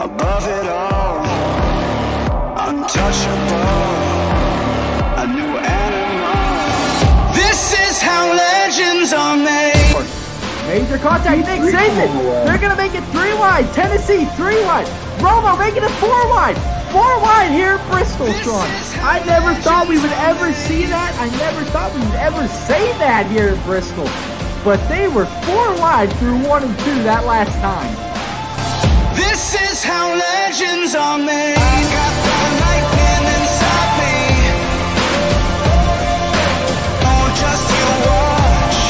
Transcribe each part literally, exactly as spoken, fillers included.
above it all, untouchable, a new animal. This is how legends are made. Major contact, Nick saves it. They're gonna make it three wide. Tennessee three wide. Romo making it four wide. Four wide here at Bristol, Sean. I never thought we would ever see that. I never thought we would ever say that here at Bristol. But they were four wide through one and two that last time. This is how legends are made. I got the lightning inside me. Oh, just you watch.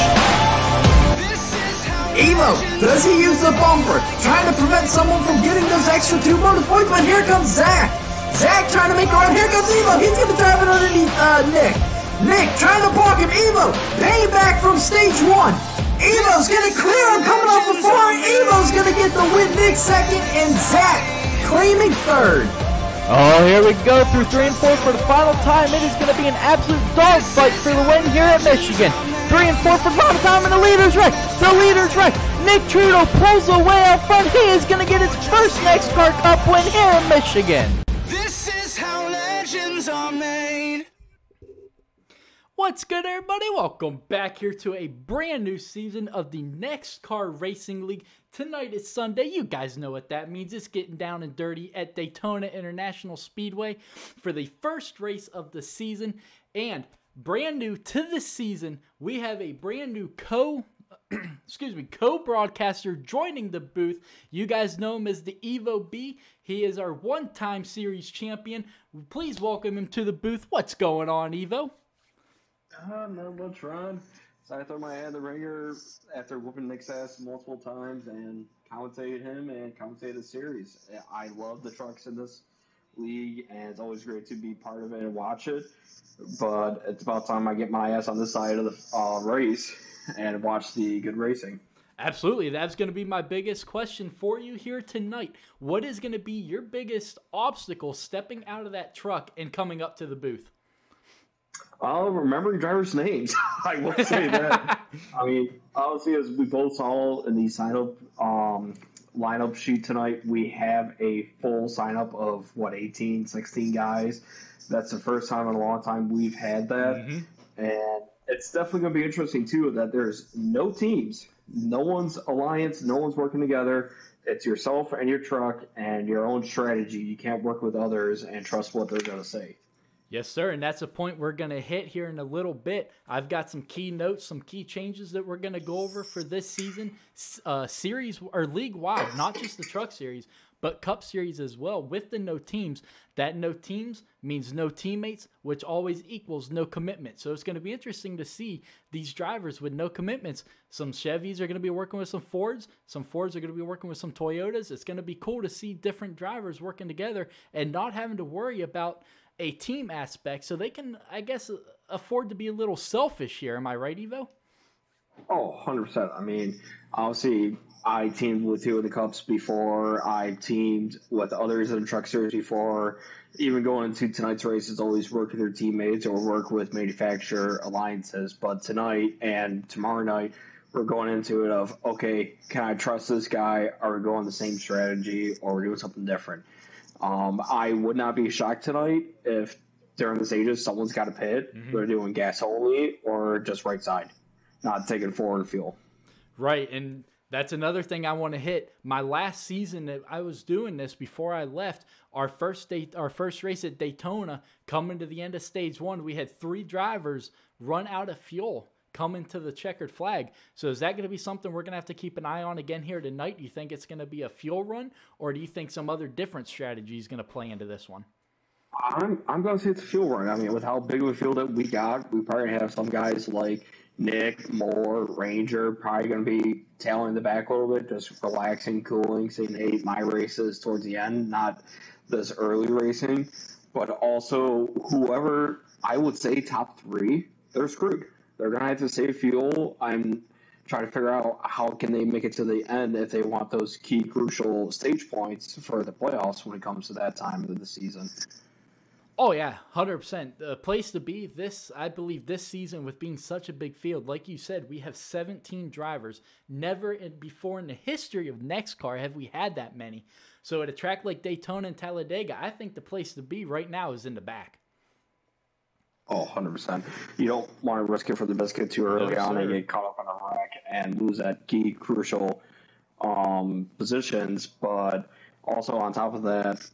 This is how Evo, does he use the bumper? Trying to prevent someone from getting those extra two bonus points, but here comes Zach. Zach trying to make a run. Here comes Evo. He's going to drive it underneath uh, Nick. Nick trying to block him. Evo, payback from stage one. Evo's going to clear him coming off the floor. Evo's going to get the win. Nick second and Zach claiming third. Oh, here we go through three and four for the final time. It is going to be an absolute dog fight for the win here at Michigan. Three and four for the final time in the leader's race. The leader's race. Nick Trudeau pulls away out front. He is going to get his first NEXXTCAR Cup win here in Michigan. This is how legends are made. What's good, everybody? Welcome back here to a brand new season of the NEXXTCAR Racing League. Tonight is Sunday. You guys know what that means. It's getting down and dirty at Daytona International Speedway for the first race of the season. And brand new to the season, we have a brand new co- excuse me, co-broadcaster joining the booth. You guys know him as the Evo B. He is our one-time series champion. Please welcome him to the booth. What's going on, Evo? Uh, not much, Ron. So I throw my head in the ringer after whooping Nick's ass multiple times and commentated him and commentated the series. I love the trucks in this league, and it's always great to be part of it and watch it. But it's about time I get my ass on this side of the uh, race and watch the good racing. Absolutely. That's going to be my biggest question for you here tonight. What is going to be your biggest obstacle stepping out of that truck and coming up to the booth? I'll remember drivers' names. I will say that. I mean, obviously, as we both saw in the sign-up um, lineup sheet tonight, we have a full sign-up of, what, eighteen, sixteen guys. That's the first time in a long time we've had that. Mm-hmm. And it's definitely going to be interesting, too, that there's no teams, no one's alliance, no one's working together. It's yourself and your truck and your own strategy. You can't work with others and trust what they're going to say. Yes, sir, and that's a point we're going to hit here in a little bit. I've got some key notes, some key changes that we're going to go over for this season, uh, series or league-wide, not just the Truck Series, but Cup Series as well, with the no teams. That no teams means no teammates, which always equals no commitment. So it's going to be interesting to see these drivers with no commitments. Some Chevys are going to be working with some Fords. Some Fords are going to be working with some Toyotas. It's going to be cool to see different drivers working together and not having to worry about a team aspect, so they can, I guess, afford to be a little selfish here. Am I right, Evo? Oh, one hundred percent. I mean, obviously, I teamed with two of the Cups before. I teamed with others in the Truck Series before. Even going into tonight's race is always work with their teammates or work with manufacturer alliances. But tonight and tomorrow night, we're going into it of, okay, can I trust this guy? Are we going the same strategy or are we doing something different? Um, I would not be shocked tonight if during the stages someone's got a pit. Mm-hmm. They're doing gas only or just right side, not taking forward fuel. Right, and that's another thing I want to hit. My last season that I was doing this before I left, our first day, our first race at Daytona, coming to the end of stage one, we had three drivers run out of fuel coming to the checkered flag. So is that going to be something we're going to have to keep an eye on again here tonight? Do you think it's going to be a fuel run, or do you think some other different strategy is going to play into this one? I'm I'm going to say it's a fuel run. I mean, with how big of a field that we got, we probably have some guys like Nick, Moore, Ranger, probably going to be tailing the back a little bit, just relaxing, cooling, saying, hey, my race is towards the end, not this early racing. But also, whoever, I would say top three, they're screwed. They're going to have to save fuel. I'm trying to figure out how can they make it to the end if they want those key crucial stage points for the playoffs when it comes to that time of the season. Oh, yeah, one hundred percent. The place to be this, I believe, this season with being such a big field. Like you said, we have seventeen drivers. Never before in the history of NEXXTCAR have we had that many. So at a track like Daytona and Talladega, I think the place to be right now is in the back. Oh, one hundred percent. You don't want to risk it for the biscuit too early no, on sir. and get caught up on a wreck and lose that key crucial um, positions. But also on top of that,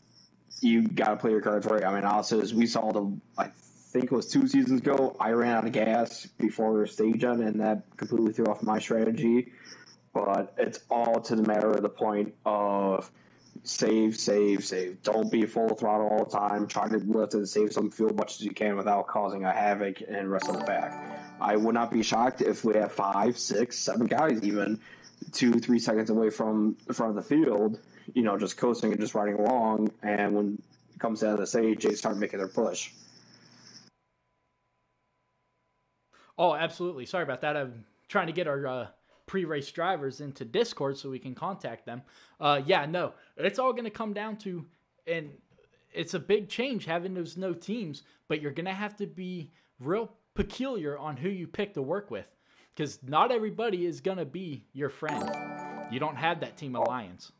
you got to play your cards right. I mean, also, as we saw the, I think it was two seasons ago, I ran out of gas before stage end, and that completely threw off my strategy. But it's all to the matter of the point of save, save, save. Don't be full throttle all the time. Try to lift and save some fuel as much as you can without causing a havoc and rest of the back. I would not be shocked if we have five, six, seven guys even two, three seconds away from the front of the field, you know, just coasting and just riding along. And when it comes down to the stage, they start making their push. Oh, absolutely. Sorry about that. I'm trying to get our uh, pre-race drivers into Discord so we can contact them. Uh, yeah, no, it's all going to come down to, and it's a big change having those no teams, but you're going to have to be real peculiar on who you pick to work with, because not everybody is going to be your friend. You don't have that team alliance.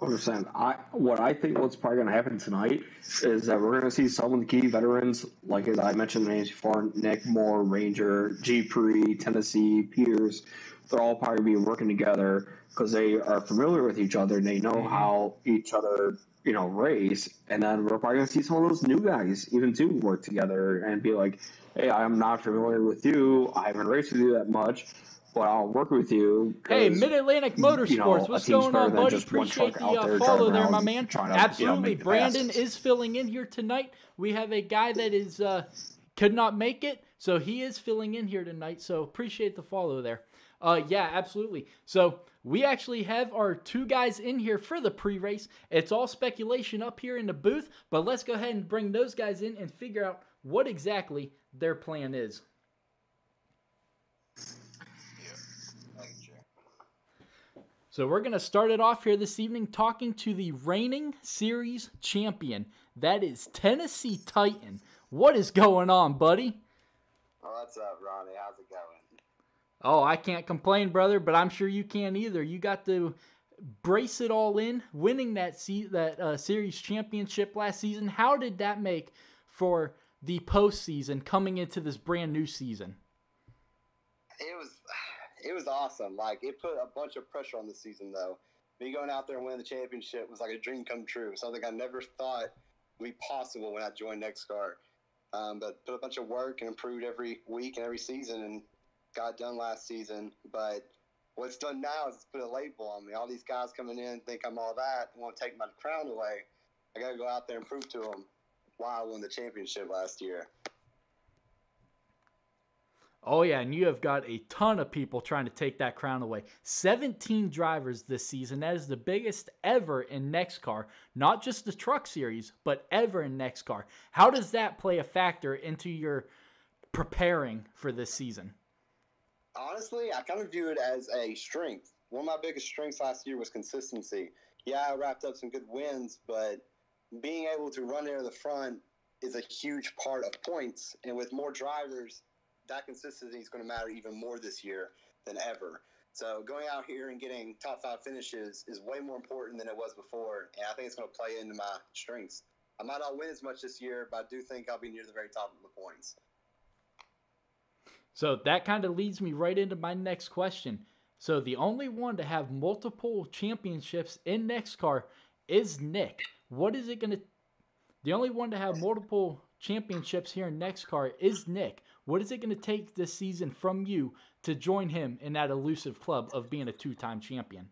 Understand? I what I think what's probably going to happen tonight is that we're going to see some of the key veterans, like as I mentioned the names before, Nick Moore, Ranger, G-Pree, Tennessee, Pierce. They're all probably be working together because they are familiar with each other and they know how each other, you know, race. And then we're probably going to see some of those new guys even too work together and be like, "Hey, I'm not familiar with you. I haven't raced with you that much." Well, I'll work with you. Hey, Mid-Atlantic Motorsports, you know, what's going on, buddy? Appreciate the uh, there, follow there, my man. To, Absolutely. You know, Brandon is filling in here tonight. We have a guy that is uh, could not make it, so he is filling in here tonight, so appreciate the follow there. Uh, yeah, absolutely. So we actually have our two guys in here for the pre-race. It's all speculation up here in the booth, but let's go ahead and bring those guys in and figure out what exactly their plan is. So we're going to start it off here this evening talking to the reigning series champion. That is Tennessee Titan. What is going on, buddy? What's up, Ronnie? How's it going? Oh, I can't complain, brother, but I'm sure you can't either. You got to brace it all in, winning that se- that uh, series championship last season. How did that make for the postseason coming into this brand new season? It was... It was awesome. Like, it put a bunch of pressure on the season, though. Me going out there and winning the championship was like a dream come true. Something I never thought would be possible when I joined NEXXTCAR. Um, but put a bunch of work and improved every week and every season and got done last season. But what's done now is it's put a label on me. All these guys coming in think I'm all that and want to take my crown away. I got to go out there and prove to them why I won the championship last year. Oh, yeah, and you have got a ton of people trying to take that crown away. seventeen drivers this season. That is the biggest ever in NEXXTCAR. Not just the Truck Series, but ever in NEXXTCAR. How does that play a factor into your preparing for this season? Honestly, I kind of view it as a strength. One of my biggest strengths last year was consistency. Yeah, I wrapped up some good wins, but being able to run near the front is a huge part of points. And with more drivers, that consistency is going to matter even more this year than ever. So going out here and getting top five finishes is way more important than it was before, and I think it's going to play into my strengths. I might not win as much this year, but I do think I'll be near the very top of the points. So that kind of leads me right into my next question. So the only one to have multiple championships in NEXXTCAR is Nick. What is it going to – the only one to have multiple championships here in NEXXTCAR is Nick. What is it going to take this season from you to join him in that elusive club of being a two-time champion?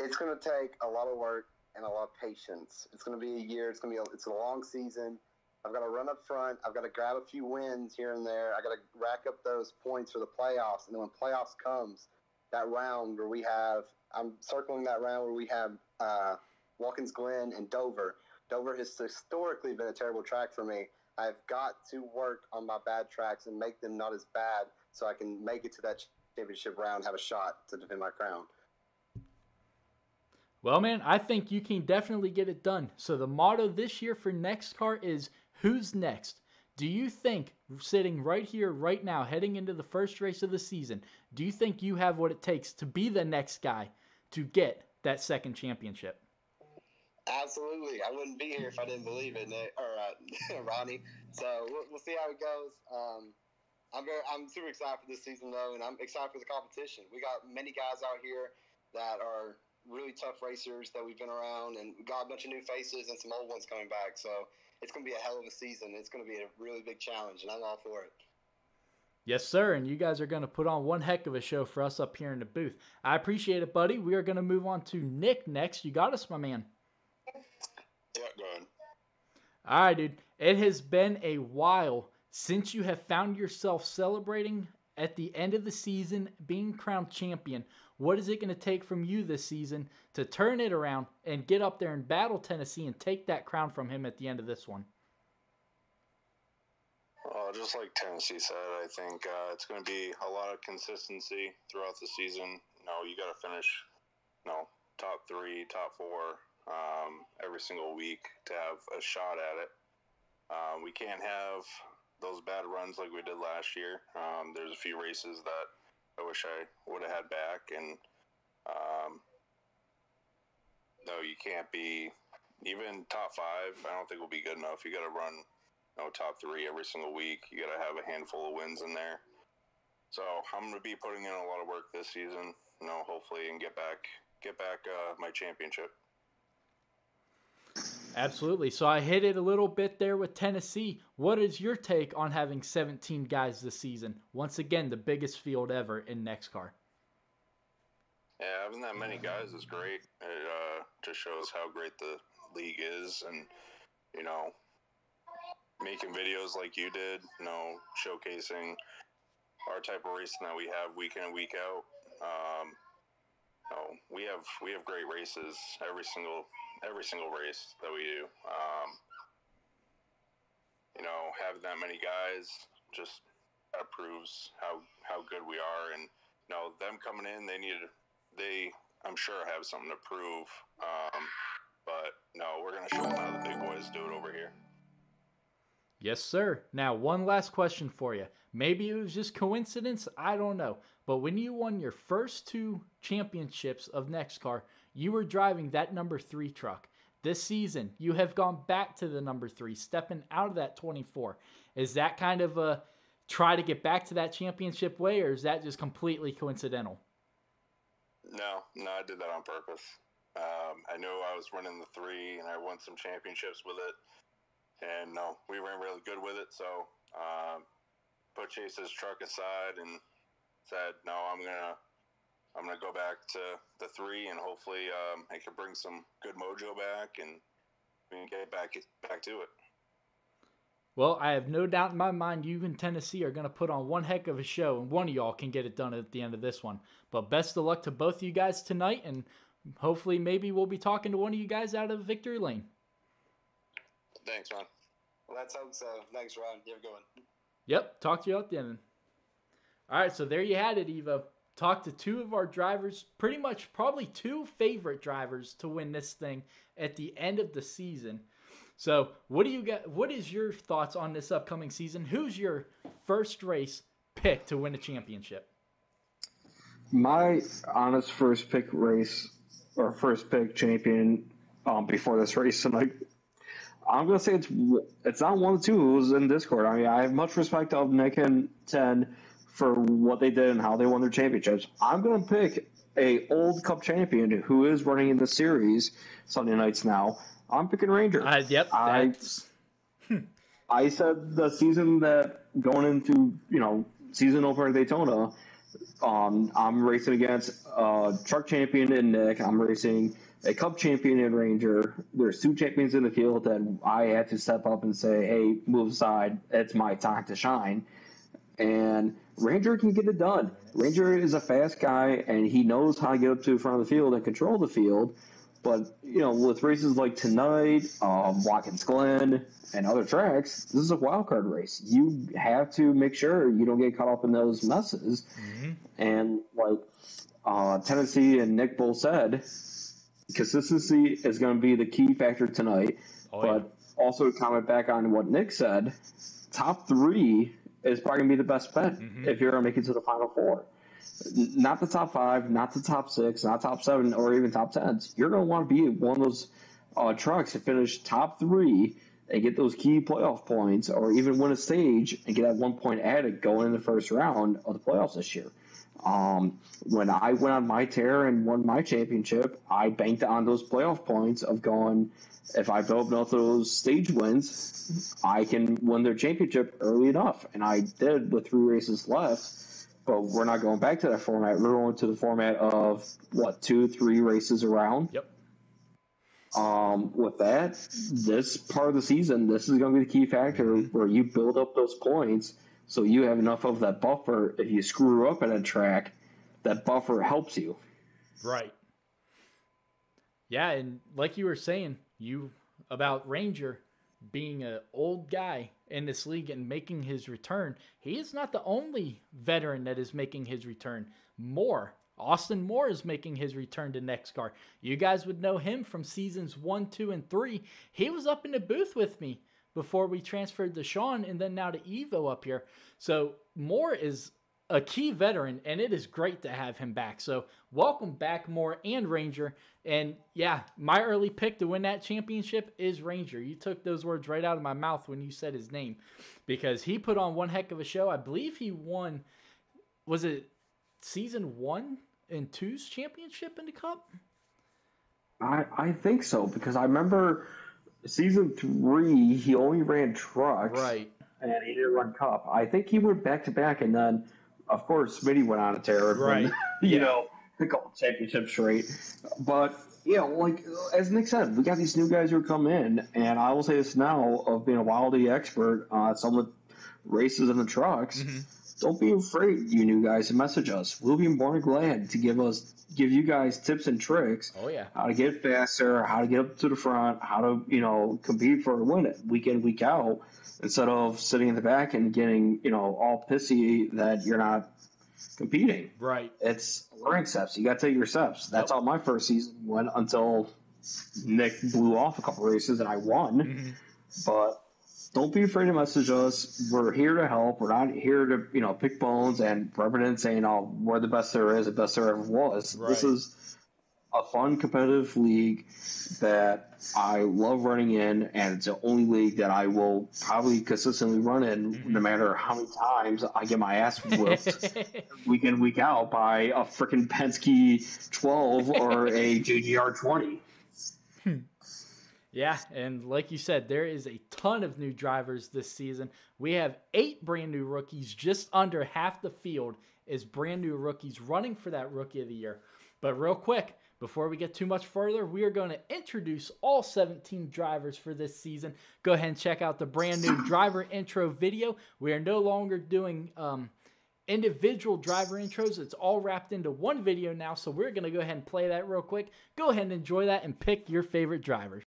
It's going to take a lot of work and a lot of patience. It's going to be a year. It's going to be a, it's a long season. I've got to run up front. I've got to grab a few wins here and there. I've got to rack up those points for the playoffs. And then when playoffs comes, that round where we have – I'm circling that round where we have uh, Watkins Glen and Dover. Dover has historically been a terrible track for me. I've got to work on my bad tracks and make them not as bad so I can make it to that championship round, have a shot to defend my crown. Well, man, I think you can definitely get it done. So the motto this year for NEXXTCAR is, who's next? Do you think, sitting right here, right now, heading into the first race of the season, do you think you have what it takes to be the next guy to get that second championship? Absolutely. I wouldn't be here if I didn't believe in it, or uh, Ronnie. So we'll, we'll see how it goes. Um, I'm very, I'm super excited for this season, though, and I'm excited for the competition. We got many guys out here that are really tough racers that we've been around, and we got a bunch of new faces and some old ones coming back. So it's going to be a hell of a season. It's going to be a really big challenge, and I'm all for it. Yes, sir, and you guys are going to put on one heck of a show for us up here in the booth. I appreciate it, buddy. We are going to move on to Nick next. You got us, my man. Yeah, go ahead. All right, dude. It has been a while since you have found yourself celebrating at the end of the season, being crowned champion. What is it going to take from you this season to turn it around and get up there and battle Tennessee and take that crown from him at the end of this one? Uh, just like Tennessee said, I think uh, it's going to be a lot of consistency throughout the season. You know, you got to finish, you know, top three, top four um, every single week to have a shot at it. Uh, we can't have those bad runs like we did last year. Um, there's a few races that I wish I would have had back, and um, no, you can't be even top five. I don't think will be good enough. You got to run. You know, top three every single week. You got to have a handful of wins in there. So I'm going to be putting in a lot of work this season, you know, hopefully, and get back, get back uh, my championship. Absolutely. So I hit it a little bit there with Tennessee. What is your take on having seventeen guys this season? Once again, the biggest field ever in NEXXTCAR. Yeah, having that many guys is great. It uh, just shows how great the league is, and, you know, making videos like you did, you know, showcasing our type of racing that we have week in and week out. Um, you know, we have we have great races every single every single race that we do. Um, you know, having that many guys just proves how how good we are, and you know, them coming in, they need they I'm sure have something to prove. Um, but no, we're gonna show them how the big boys do it over here. Yes, sir. Now, one last question for you. Maybe it was just coincidence. I don't know. But when you won your first two championships of NEXXTCAR, you were driving that number three truck. This season, you have gone back to the number three, stepping out of that twenty-four. Is that kind of a try to get back to that championship way, or is that just completely coincidental? No, no, I did that on purpose. Um, I knew I was running the three, and I won some championships with it. And no, we ran really good with it. So um, put Chase's truck aside and said, "No, I'm gonna, I'm gonna go back to the three, and hopefully um, I can bring some good mojo back, and we can get back back to it." Well, I have no doubt in my mind you and Tennessee are going to put on one heck of a show, and one of y'all can get it done at the end of this one. But best of luck to both of you guys tonight, and hopefully maybe we'll be talking to one of you guys out of victory lane. Thanks, Ron. Well, let's hope so. Thanks, Ron. You have a good one. Yep. Talk to you at the end. All right, so there you had it, Evo. Talked to two of our drivers, pretty much probably two favorite drivers to win this thing at the end of the season. So what do you got? What is your thoughts on this upcoming season? Who's your first race pick to win a championship? My honest first pick race or first pick champion um, before this race tonight. I'm going to say it's it's not one of the two who's in Discord. I mean, I have much respect of Nick and Ten for what they did and how they won their championships. I'm going to pick a old Cup champion who is running in the series Sunday nights now. I'm picking Ranger. Uh, yep. I, hmm. I said the season that going into, you know, season opener at Daytona, um, I'm racing against a truck champion in Nick. I'm racing a Cup champion in Ranger. There's two champions in the field that I had to step up and say, hey, move aside. It's my time to shine. And Ranger can get it done. Ranger is a fast guy, and he knows how to get up to the front of the field and control the field. But, you know, with races like tonight, um, Watkins Glen, and other tracks, this is a wild card race. You have to make sure you don't get caught up in those messes. Mm-hmm. And, like uh, Tennessee and Nick both said, consistency is going to be the key factor tonight, oh, but yeah. Also to comment back on what Nick said, top three is probably going to be the best bet mm-hmm. if you're going to make it to the final four. Not the top five, not the top six, not top seven, or even top tens. You're going to want to be one of those uh, trucks to finish top three and get those key playoff points, or even win a stage and get that one point added going in the first round of the playoffs this year. Um, when I went on my tear and won my championship, I banked on those playoff points of going, if I build enough of those stage wins, I can win their championship early enough. And I did with three races left, but we're not going back to that format. We're going to the format of, what, two, three races around? Yep. Um, with that, this part of the season, this is going to be the key factor where you build up those points so you have enough of that buffer. If you screw up at a track, that buffer helps you. Right. Yeah, and like you were saying, you about Ranger being an old guy in this league and making his return, he is not the only veteran that is making his return. Moore, Austin Moore is making his return to NEXXTCAR. You guys would know him from seasons one, two, and three. He was up in the booth with me before we transferred to Sean and then now to Evo up here. So Moore is a key veteran, and it is great to have him back. So welcome back, Moore and Ranger. And yeah, my early pick to win that championship is Ranger. You took those words right out of my mouth when you said his name, because he put on one heck of a show. I believe he won, was it season one and two's championship in the Cup? I, I think so, because I remember season three, he only ran trucks. Right. And he didn't run Cup. I think he went back-to-back, and then of course, Smitty went on a tear. Right. When, you yeah. know, the couple championships straight. But, you know, like, as Nick said, we got these new guys who are coming in. And I will say this now, of being a wildly expert on uh, some of the races in the trucks, mm-hmm. don't be afraid, you new guys, to message us. We'll be more than glad to give us, give you guys tips and tricks. Oh, yeah. How to get faster, how to get up to the front, how to, you know, compete for a win week in, week out. Instead of sitting in the back and getting, you know, all pissy that you're not competing. Right. It's rank steps. You got to take your steps. That's yep. how my first season went until Nick blew off a couple races and I won. Mm-hmm. But don't be afraid to message us. We're here to help. We're not here to, you know, pick bones and rub it in saying, oh, we're the best there is, the best there ever was. Right. This is a fun, competitive league that I love running in, and it's the only league that I will probably consistently run in, mm-hmm. no matter how many times I get my ass whipped week in, week out by a freaking Penske twelve or a J G R twenty. Hmm. Yeah, and like you said, there is a ton of new drivers this season. We have eight brand new rookies. Just under half the field is brand new rookies running for that Rookie of the Year. But real quick, before we get too much further, we are going to introduce all seventeen drivers for this season. Go ahead and check out the brand new driver intro video. We are no longer doing um, individual driver intros. It's all wrapped into one video now, so we're going to go ahead and play that real quick. Go ahead and enjoy that and pick your favorite drivers.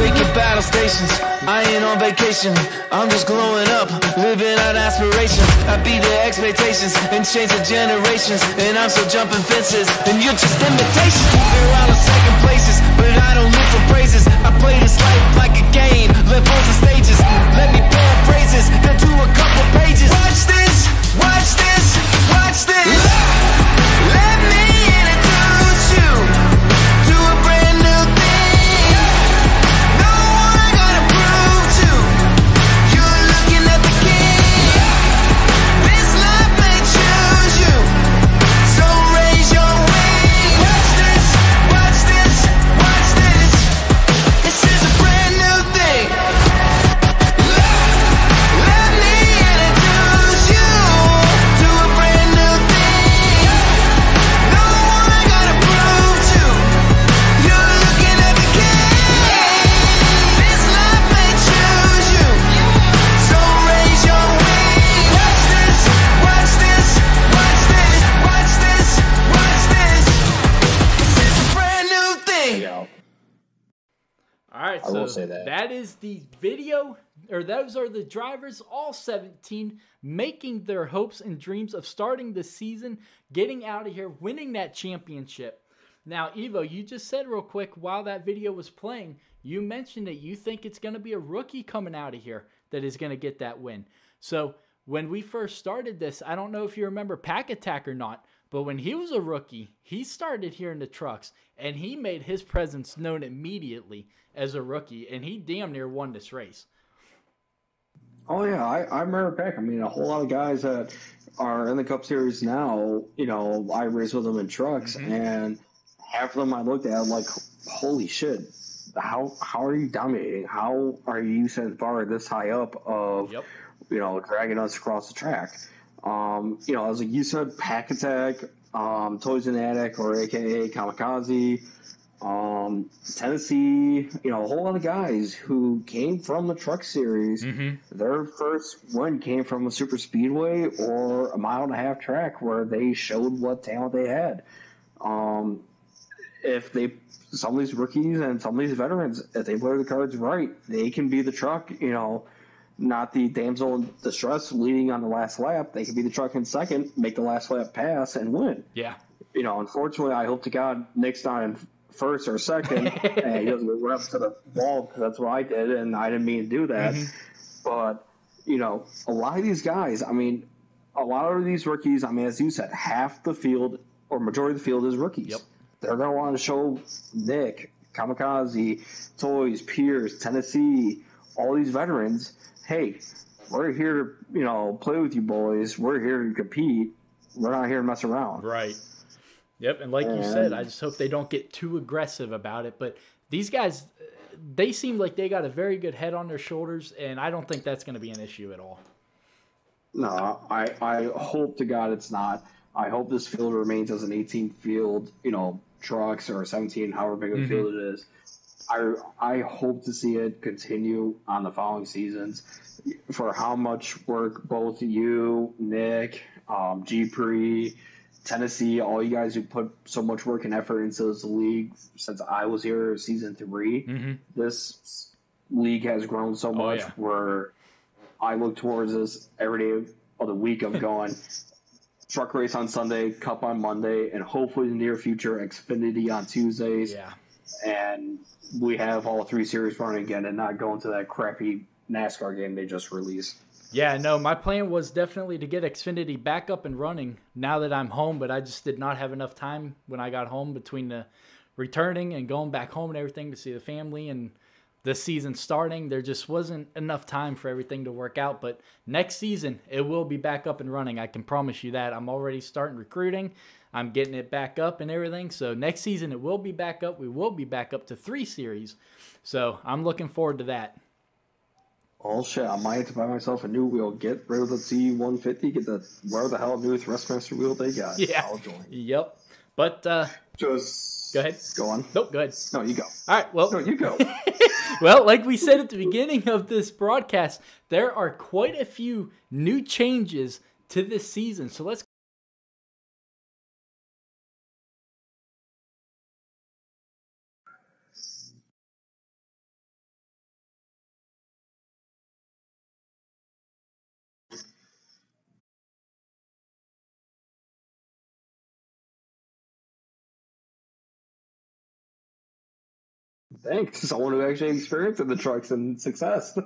Taking battle stations, I ain't on vacation. I'm just glowing up, living out aspirations. I beat the expectations and change the generations. And I'm still jumping fences, and you're just imitations. They're all in second places, but I don't look for praises. I play this life like a game, live on the stages. Let me paraphrase this, then do a couple pages. Watch this, watch this, watch this. Let me introduce you to a brand new thing. I will say that. That is the video, or those are the drivers, all seventeen, making their hopes and dreams of starting the season, getting out of here, winning that championship. Now, Evo, you just said real quick while that video was playing, you mentioned that you think it's going to be a rookie coming out of here that is going to get that win. So when we first started this, I don't know if you remember Pack Attack or not, But when he was a rookie, he started here in the trucks, and he made his presence known immediately as a rookie, and he damn near won this race. Oh, yeah, I, I remember back. I mean, a whole lot of guys that are in the Cup Series now, you know, I race with them in trucks, mm-hmm. and half of them I looked at, I'm like, holy shit, how how are you dominating? How are you setting the bar this high up of, yep. you know, dragging us across the track? Um, you know, as like you said, Pack Attack, um, Toys in the Attic, or A K A Kamikaze, um, Tennessee, you know, a whole lot of guys who came from the Truck Series. Mm-hmm. Their first win came from a super speedway or a mile and a half track where they showed what talent they had. Um, if they, some of these rookies and some of these veterans, if they play the cards right, they can be the truck, you know. Not the damsel in distress leading on the last lap. They could be the truck in second, make the last lap pass, and win. Yeah. You know, unfortunately, I hope to God Nick's not in first or second, and he doesn't run up to the wall because that's what I did, and I didn't mean to do that. Mm-hmm. But, you know, a lot of these guys, I mean, a lot of these rookies, I mean, as you said, half the field or majority of the field is rookies. Yep. They're going to want to show Nick, Kamikaze, Toys, Pierce, Tennessee, all these veterans, hey, we're here to, you know, play with you boys. We're here to compete. We're not here to mess around. Right. Yep. And like and... you said, I just hope they don't get too aggressive about it. But these guys, they seem like they got a very good head on their shoulders, and I don't think that's going to be an issue at all. No, I, I hope to God it's not. I hope this field remains as an eighteen field, you know, trucks or seventeen, however big of a mm-hmm. field it is. I, I hope to see it continue on the following seasons for how much work both you, Nick, um, G-Pree, Tennessee, all you guys who put so much work and effort into this league since I was here season three. Mm-hmm. This league has grown so much oh, yeah. where I look towards this every day of the week of going truck race on Sunday, Cup on Monday, and hopefully in the near future, Xfinity on Tuesdays. Yeah. And we have all three series running again and not going to that crappy NASCAR game they just released. Yeah, no, my plan was definitely to get Xfinity back up and running now that I'm home, but I just did not have enough time when I got home between the returning and going back home and everything to see the family and the season starting. There just wasn't enough time for everything to work out, but next season it will be back up and running. I can promise you that. I'm already starting recruiting. I'm getting it back up and everything. So next season it will be back up. We will be back up to three series. So I'm looking forward to that. Oh, shit. I might have to buy myself a new wheel. Get rid of the C one fifty. Get the where the hell new Thrustmaster wheel they got. Yeah. I'll join. Yep. But uh, just go ahead. Go on. Nope, go ahead. No, you go. All right. Well, no, you go. Well, like we said at the beginning of this broadcast, there are quite a few new changes to this season. So let's thanks, someone who actually experienced in the trucks and success.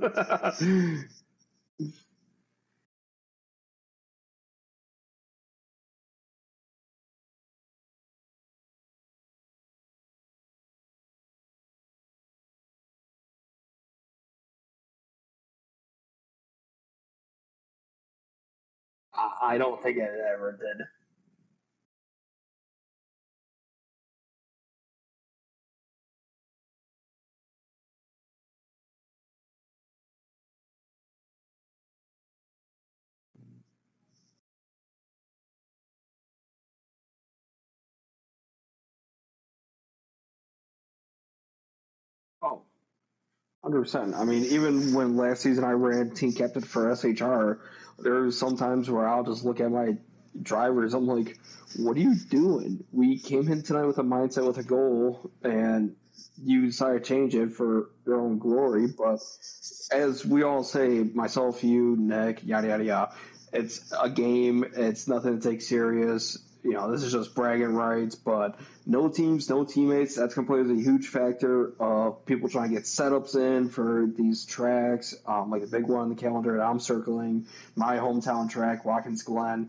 I don't think it ever did. one hundred percent. I mean, even when last season I ran team captain for S H R, there was some times where I'll just look at my drivers. I'm like, what are you doing? We came in tonight with a mindset, with a goal, and you decided to change it for your own glory. But as we all say, myself, you, Nick, yada, yada, yada, it's a game. It's nothing to take serious. You know, this is just bragging rights, but no teams, no teammates. That's completely a huge factor of people trying to get setups in for these tracks, um, like the big one on the calendar that I'm circling, my hometown track, Watkins Glen.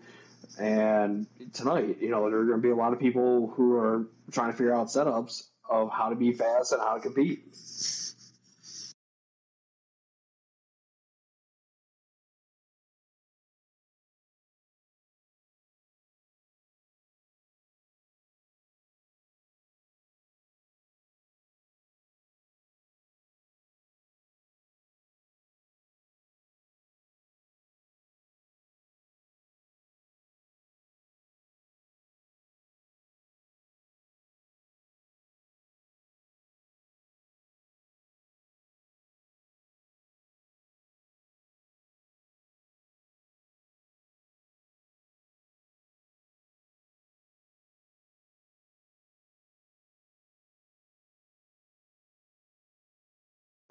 And tonight, you know, there are going to be a lot of people who are trying to figure out setups of how to be fast and how to compete.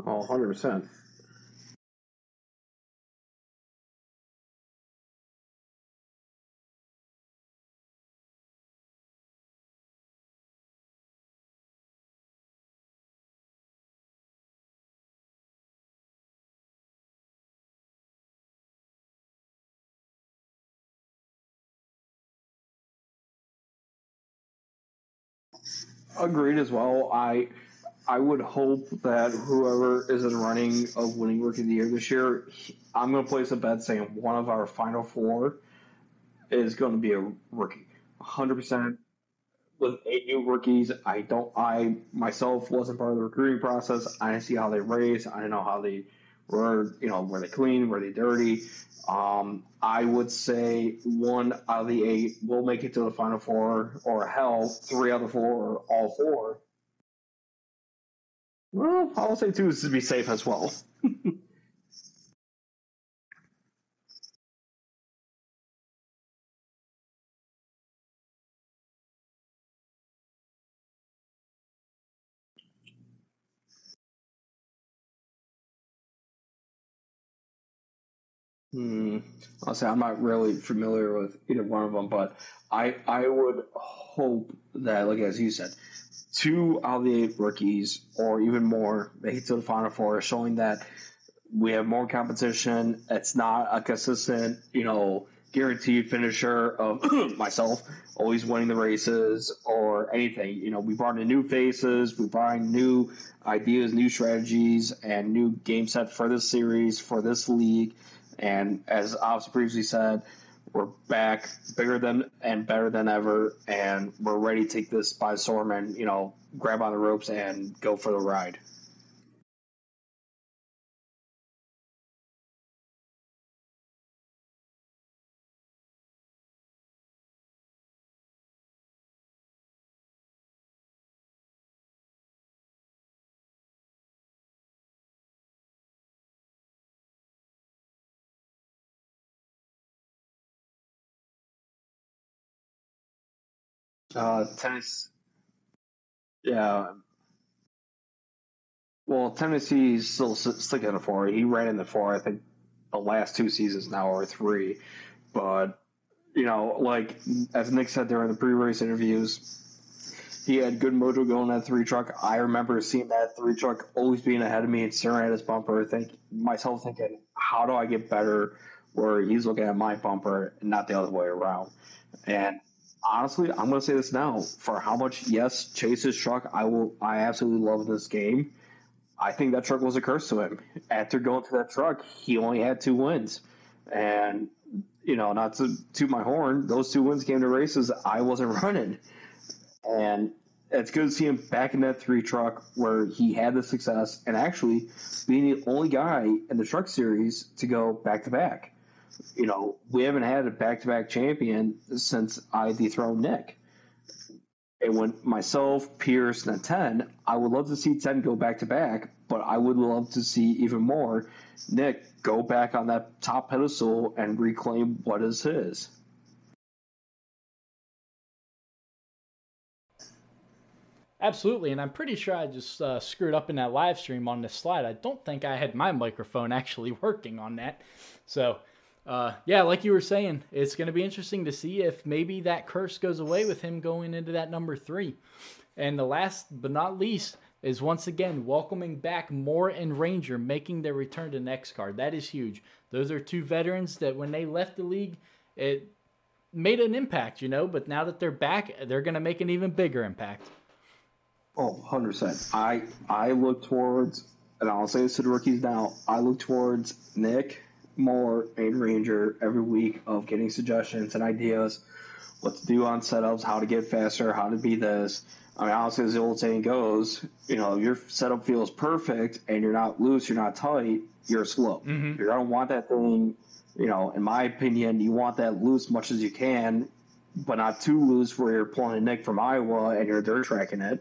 Oh, one hundred percent. Agreed as well. I... I would hope that whoever is in running of winning Rookie of the Year this year, I'm going to place a bet saying one of our final four is going to be a rookie. one hundred percent with eight new rookies. I don't. I myself wasn't part of the recruiting process. I didn't see how they race. I didn't know how they were. You know, were they clean? Were they dirty? Um, I would say one out of the eight will make it to the final four, or hell, three out of the four, or all four. Well, I'll say two is to be safe as well. hmm. I'll say I'm not really familiar with either one of them, but I I would hope that, like as you said, two out of the eight rookies, or even more, make it to the Final Four, showing that we have more competition. It's not a consistent, you know, guaranteed finisher of myself always winning the races or anything. You know, we brought in new faces, we brought in new ideas, new strategies, and new game set for this series, for this league. And as Ops previously said, we're back, bigger than and better than ever, and we're ready to take this by storm and, you know, grab on the ropes and go for the ride. Uh, Tennessee, yeah. Well, Tennessee's still sticking in the four. He ran in the four, I think, the last two seasons now, or three. But, you know, like, as Nick said during the pre-race interviews, he had good mojo going that three truck. I remember seeing that three truck always being ahead of me and staring at his bumper, think, myself thinking, how do I get better where he's looking at my bumper and not the other way around? And honestly, I'm going to say this now. For how much, yes, Chase's truck, I will. I absolutely love this game. I think that truck was a curse to him. After going to that truck, he only had two wins. And, you know, not to toot my horn, those two wins came to races I wasn't running. And it's good to see him back in that three truck where he had the success and actually being the only guy in the truck series to go back-to-back. You know, we haven't had a back-to-back champion since I dethroned Nick. And when myself, Pierce, and ten, I would love to see ten go back-to-back, but I would love to see even more Nick go back on that top pedestal and reclaim what is his. Absolutely, and I'm pretty sure I just uh, screwed up in that live stream on this slide. I don't think I had my microphone actually working on that, so... Uh, yeah, like you were saying, it's going to be interesting to see if maybe that curse goes away with him going into that number three. And the last but not least is once again welcoming back Moore and Ranger, making their return to NEXXTCAR. That is huge. Those are two veterans that when they left the league, it made an impact, you know, but now that they're back, they're going to make an even bigger impact. Oh, one hundred percent. I, I look towards, and I'll say this to the rookies now, I look towards Nick, Moore, and Ranger every week of getting suggestions and ideas, what to do on setups, how to get faster, how to be this. I mean, honestly, as the old saying goes, you know, your setup feels perfect and you're not loose, you're not tight, you're slow. Mm-hmm. You're going to want that thing, you know, in my opinion, you want that loose much as you can, but not too loose where you're pulling a Nick from Iowa and you're dirt tracking it.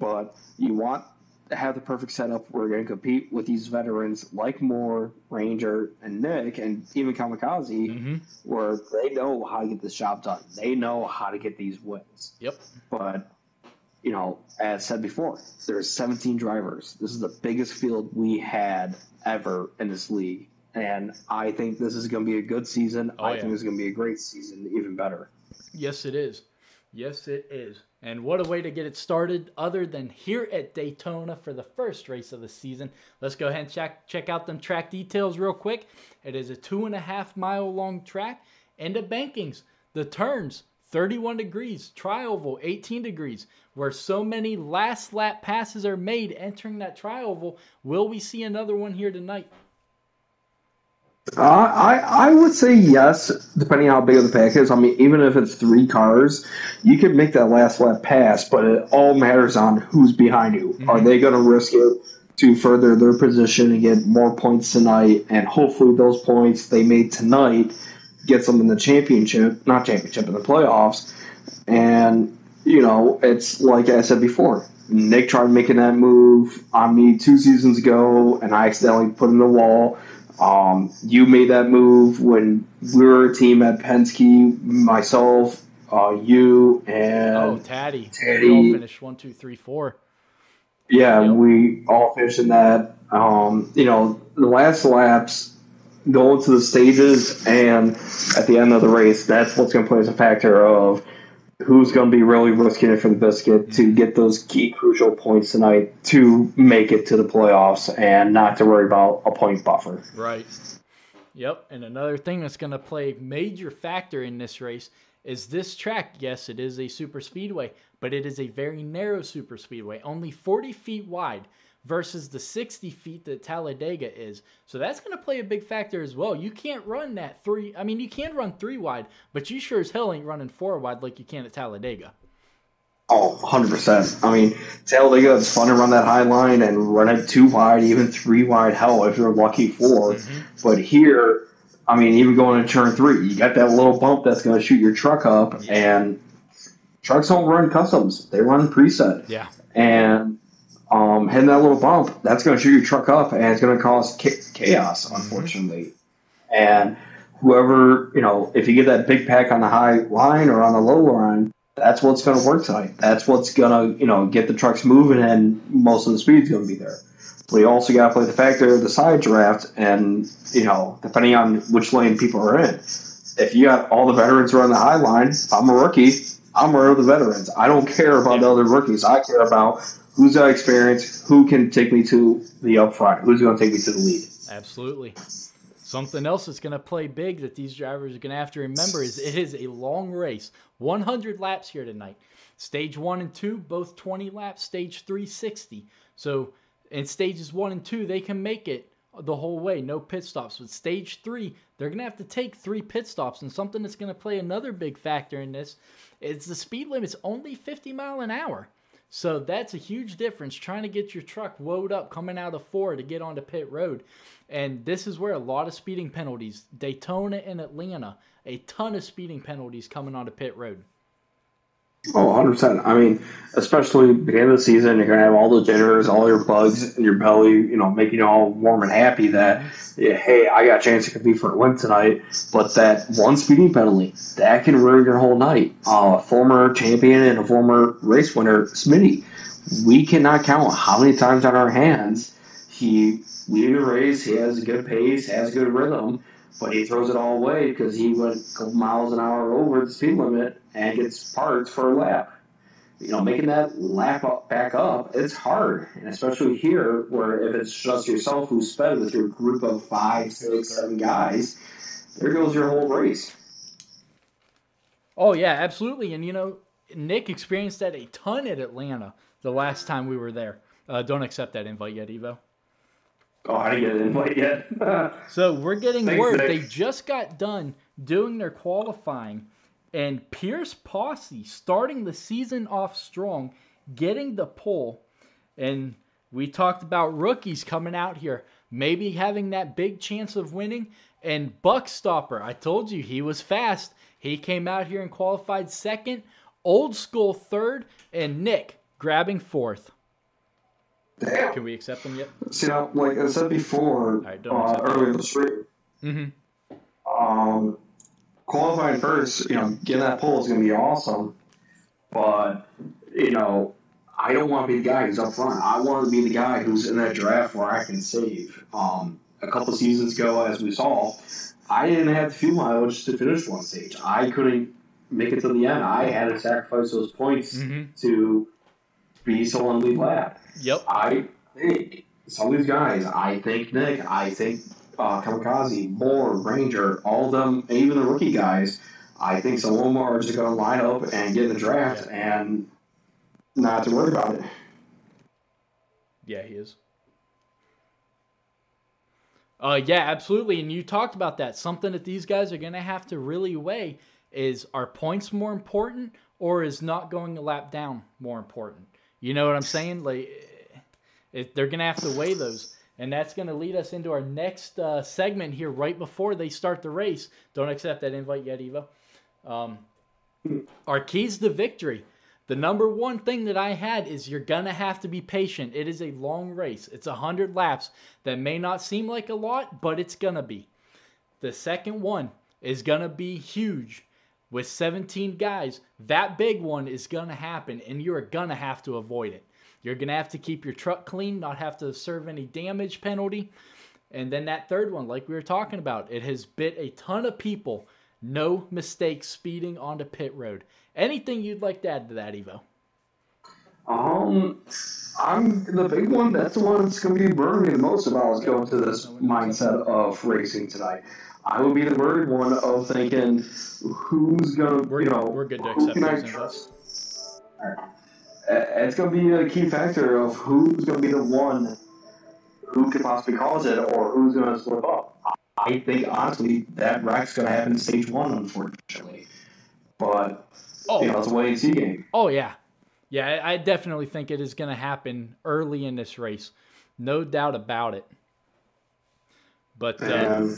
But you want to have the perfect setup where you're going to compete with these veterans like Moore, Ranger, and Nick, and even Kamikaze, mm-hmm. where they know how to get this job done. They know how to get these wins. Yep. But, you know, as said before, there's seventeen drivers. This is the biggest field we had ever in this league. And I think this is going to be a good season. Oh, I yeah. think it's going to be a great season, even better. Yes, it is. Yes, it is. And what a way to get it started other than here at Daytona for the first race of the season. Let's go ahead and check, check out them track details real quick. It is a two and a half mile long track. And the bankings, the turns, thirty-one degrees, tri-oval, eighteen degrees, where so many last lap passes are made entering that tri-oval. Will we see another one here tonight? Uh, I, I would say yes, depending on how big of the pack is. I mean, even if it's three cars, you can make that last lap pass, but it all matters on who's behind you. Mm-hmm. Are they going to risk it to further their position and get more points tonight? And hopefully those points they made tonight gets them in the championship, not championship, in the playoffs. And, you know, it's like I said before. Nick tried making that move on me two seasons ago, and I accidentally put in the wall. Um, you made that move when we were a team at Penske, myself, uh, you, and... Oh, Taddy. Taddy. We all finished one, two, three, four. Yeah, yep. We all finished in that. Um, you know, the last laps, going to the stages, and at the end of the race, that's what's going to play as a factor of who's going to be really risking it for the biscuit to get those key crucial points tonight to make it to the playoffs and not to worry about a point buffer. Right. Yep. And another thing that's going to play a major factor in this race is this track. Yes, it is a super speedway, but it is a very narrow super speedway, only forty feet wide versus the sixty feet that Talladega is. So that's going to play a big factor as well. You can't run that three. I mean, you can run three wide, but you sure as hell ain't running four wide like you can at Talladega. Oh, one hundred percent. I mean, Talladega is fun to run that high line and run it two wide, even three wide, hell, if you're lucky four. Mm-hmm. But here, I mean, even going to turn three, you got that little bump that's going to shoot your truck up, yeah. and trucks don't run customs. They run preset. Yeah. And... Um, hitting that little bump, that's going to shoot your truck up, and it's going to cause chaos, unfortunately. Mm-hmm. And whoever, you know, if you get that big pack on the high line or on the low line, that's what's going to work tonight. That's what's going to, you know, get the trucks moving, and most of the speed's going to be there. We also got to play the factor of the side draft, and, you know, depending on which lane people are in. If you got all the veterans running the high line, if I'm a rookie, I'm one of the veterans. I don't care about yeah. the other rookies. I care about who's got experience, who can take me to the up front, who's going to take me to the lead. Absolutely. Something else that's going to play big that these drivers are going to have to remember is it is a long race. one hundred laps here tonight. Stage one and two, both twenty laps. Stage three sixty. So in stages one and two, they can make it the whole way. No pit stops. With stage three, they're going to have to take three pit stops. And something that's going to play another big factor in this is the speed limit's only fifty miles an hour. So that's a huge difference trying to get your truck woed up coming out of four to get onto pit road. And this is where a lot of speeding penalties, Daytona and Atlanta, a ton of speeding penalties coming onto pit road. Oh, one hundred percent. I mean, especially at the beginning of the season, you're going to have all the jitters, all your bugs in your belly, you know, making you all warm and happy that, yeah, hey, I got a chance to compete for a win tonight. But that one speeding penalty, that can ruin your whole night. Uh, former champion and a former race winner, Smitty, we cannot count how many times on our hands he leading a race, he has a good pace, has good rhythm, but he throws it all away because he went a couple miles an hour over the speed limit and gets parked for a lap. You know, making that lap up, back up, it's hard. And especially here, where if it's just yourself who's sped with your group of five, six, seven guys, there goes your whole race. Oh, yeah, absolutely. And, you know, Nick experienced that a ton at Atlanta the last time we were there. Uh, don't accept that invite yet, Evo. Oh, I didn't get an invite yet. So we're getting word. They just got done doing their qualifying, and Pierce Posse starting the season off strong, getting the pole. And we talked about rookies coming out here, maybe having that big chance of winning. And Buckstopper, I told you, he was fast. He came out here and qualified second, Old School third, and Nick grabbing fourth. Damn. Can we accept them yet? See, now, like I said before, right, uh, earlier in the stream, mm-hmm. um, qualifying first, you know, getting that pole is going to be awesome. But, you know, I don't want to be the guy who's up front. I want to be the guy who's in that draft where I can save. Um, a couple of seasons ago, as we saw, I didn't have the fuel mileage to finish one stage. I couldn't make it to the end. I had to sacrifice those points mm-hmm. to be someone lead lap. Yep. I think some of these guys, I think Nick, I think uh, Kamikaze, Moore, Ranger, all of them, even the rookie guys, I think some of them are just going to line up and get in the draft yeah. and not to worry about it. Yeah, he is. Uh, yeah, absolutely. And you talked about that. Something that these guys are going to have to really weigh is, are points more important, or is not going a lap down more important? You know what I'm saying? Like, it, they're going to have to weigh those. And that's going to lead us into our next uh, segment here right before they start the race. Don't accept that invite yet, Evo. Um, our keys to victory. The number one thing that I had is you're going to have to be patient. It is a long race. It's one hundred laps. That may not seem like a lot, but it's going to be. The second one is going to be huge. With seventeen guys, that big one is going to happen, and you're going to have to avoid it. You're going to have to keep your truck clean, not have to serve any damage penalty. And then that third one, like we were talking about, it has bit a ton of people. No mistakes speeding onto pit road. Anything you'd like to add to that, Evo? Um, I'm the big one. That's the one that's going to be burning the most if I was going to this mindset of racing tonight. I would be the worried one of thinking, who's gonna, we're, you know, we're good to accept those. Right. It's gonna be a key factor of who's gonna be the one who could possibly cause it, or who's gonna slip up. I think honestly that wreck's gonna happen in stage one, unfortunately. But oh. you know, it's a wait and see game. Oh yeah, yeah, I definitely think it is gonna happen early in this race, no doubt about it. But. Uh, and,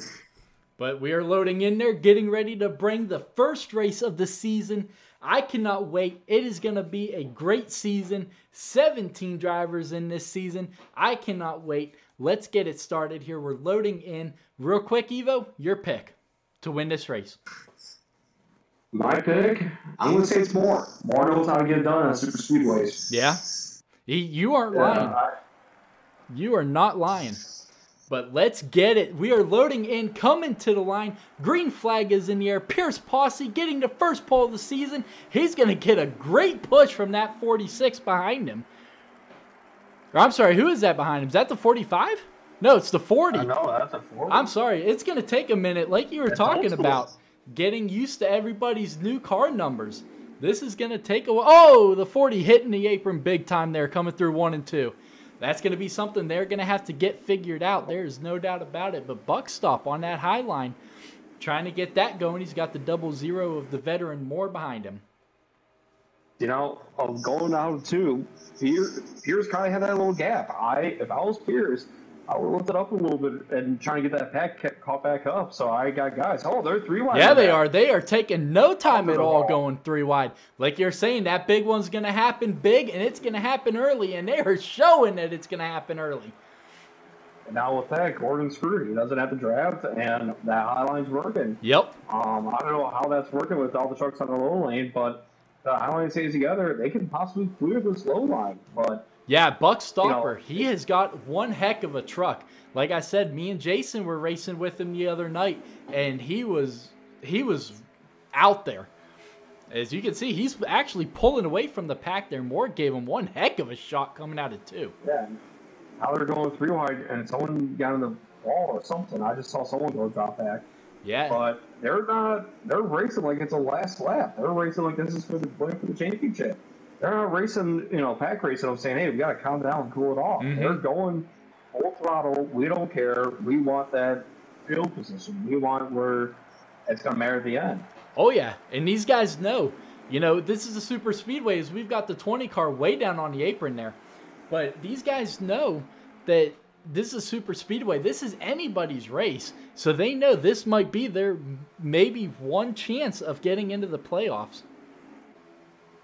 But we are loading in there, getting ready to bring the first race of the season. I cannot wait. It is going to be a great season. seventeen drivers in this season. I cannot wait. Let's get it started here. We're loading in. Real quick, Evo, your pick to win this race. My pick? I'm going to say it's Moore. Moore knows how to get it done on super speedways. Yeah? You aren't yeah, lying. I... You are not lying. But let's get it. We are loading in, coming to the line. Green flag is in the air. Pierce Posse getting the first pole of the season. He's going to get a great push from that forty-six behind him. Or I'm sorry, who is that behind him? Is that the forty-five? No, it's the forty. I know, that's a forty. I'm sorry. It's going to take a minute, like you were that's talking about, getting used to everybody's new car numbers. This is going to take a while. Oh, the forty hitting the apron big time there, coming through one and two. That's going to be something they're going to have to get figured out. There's no doubt about it. But Buckstop on that high line, trying to get that going. He's got the double zero of the veteran Moore behind him. You know, of going out too, Pierce, Pierce kind of had that little gap. I, if I was Pierce, I would lift it up a little bit and trying to get that pack caught back up. So I got guys. Oh, they're three wide. Yeah, they are. They are taking no time at all going three wide. Like you're saying, that big one's going to happen big, and it's going to happen early, and they are showing that it's going to happen early. And now with that, Gordon's screwed. He doesn't have the draft, and that high line's working. Yep. Um, I don't know how that's working with all the trucks on the low lane, but the high line stays together. They can possibly clear this low line, but... Yeah, Buckstopper, you know, he has got one heck of a truck. Like I said, me and Jason were racing with him the other night, and he was he was out there. As you can see, he's actually pulling away from the pack there. Moore gave him one heck of a shot coming out of two. Yeah, now they're going three wide, and someone got in the wall or something. I just saw someone go drop back. Yeah. But They're not. They're racing like it's a last lap. They're racing like this is for the break for the championship. They're not racing, you know, pack racing. I'm saying, hey, we got to calm down and cool it off. Mm-hmm. They're going full throttle. We don't care. We want that field position. We want where it's going to matter at the end. Oh, yeah. And these guys know. You know, this is the super speedways. We've got the twenty car way down on the apron there. But these guys know that this is a super speedway. This is anybody's race. So they know this might be their maybe one chance of getting into the playoffs.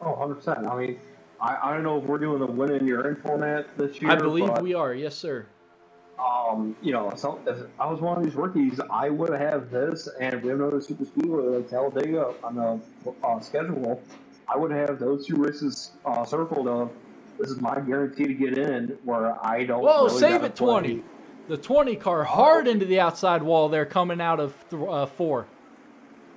Oh, one hundred percent. I mean, I, I don't know if we're doing the win in your in format this year. I believe but, we are. Yes, sir. Um, you know, so if I was one of these rookies, I would have this, and we have another super speedway like Talladega on the uh, schedule. I would have those two races uh, circled of. This is my guarantee to get in where I don't. Whoa, really save it twenty. Play. The twenty car hard oh. into the outside wall there coming out of th uh, four.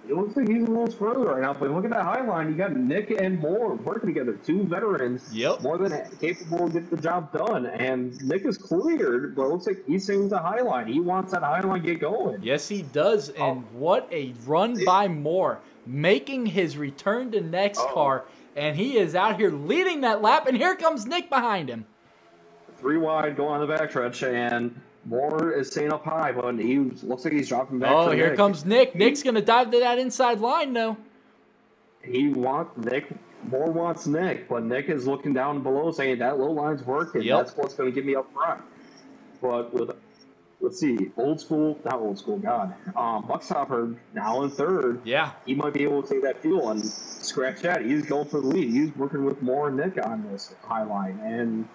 It looks like he's a little further right now, but look at that high line. You got Nick and Moore working together, two veterans, yep. more than capable of getting the job done. And Nick is cleared, but it looks like he's singing the high line. He wants that high line to get going. Yes, he does. Oh. And what a run by Moore, making his return to NEXXTCAR. Oh. And he is out here leading that lap, and here comes Nick behind him. Three wide, go on the backstretch, and Moore is staying up high, but he looks like he's dropping back. Oh, here comes Nick. Nick's going to dive to that inside line, though. He wants Nick. Moore wants Nick, but Nick is looking down below, saying that low line's working. Yep. That's what's going to get me up front. But with, let's see, old school, not old school, God, um, Buckstopper now in third. Yeah, he might be able to take that fuel and scratch that. He's going for the lead. He's working with Moore and Nick on this high line, and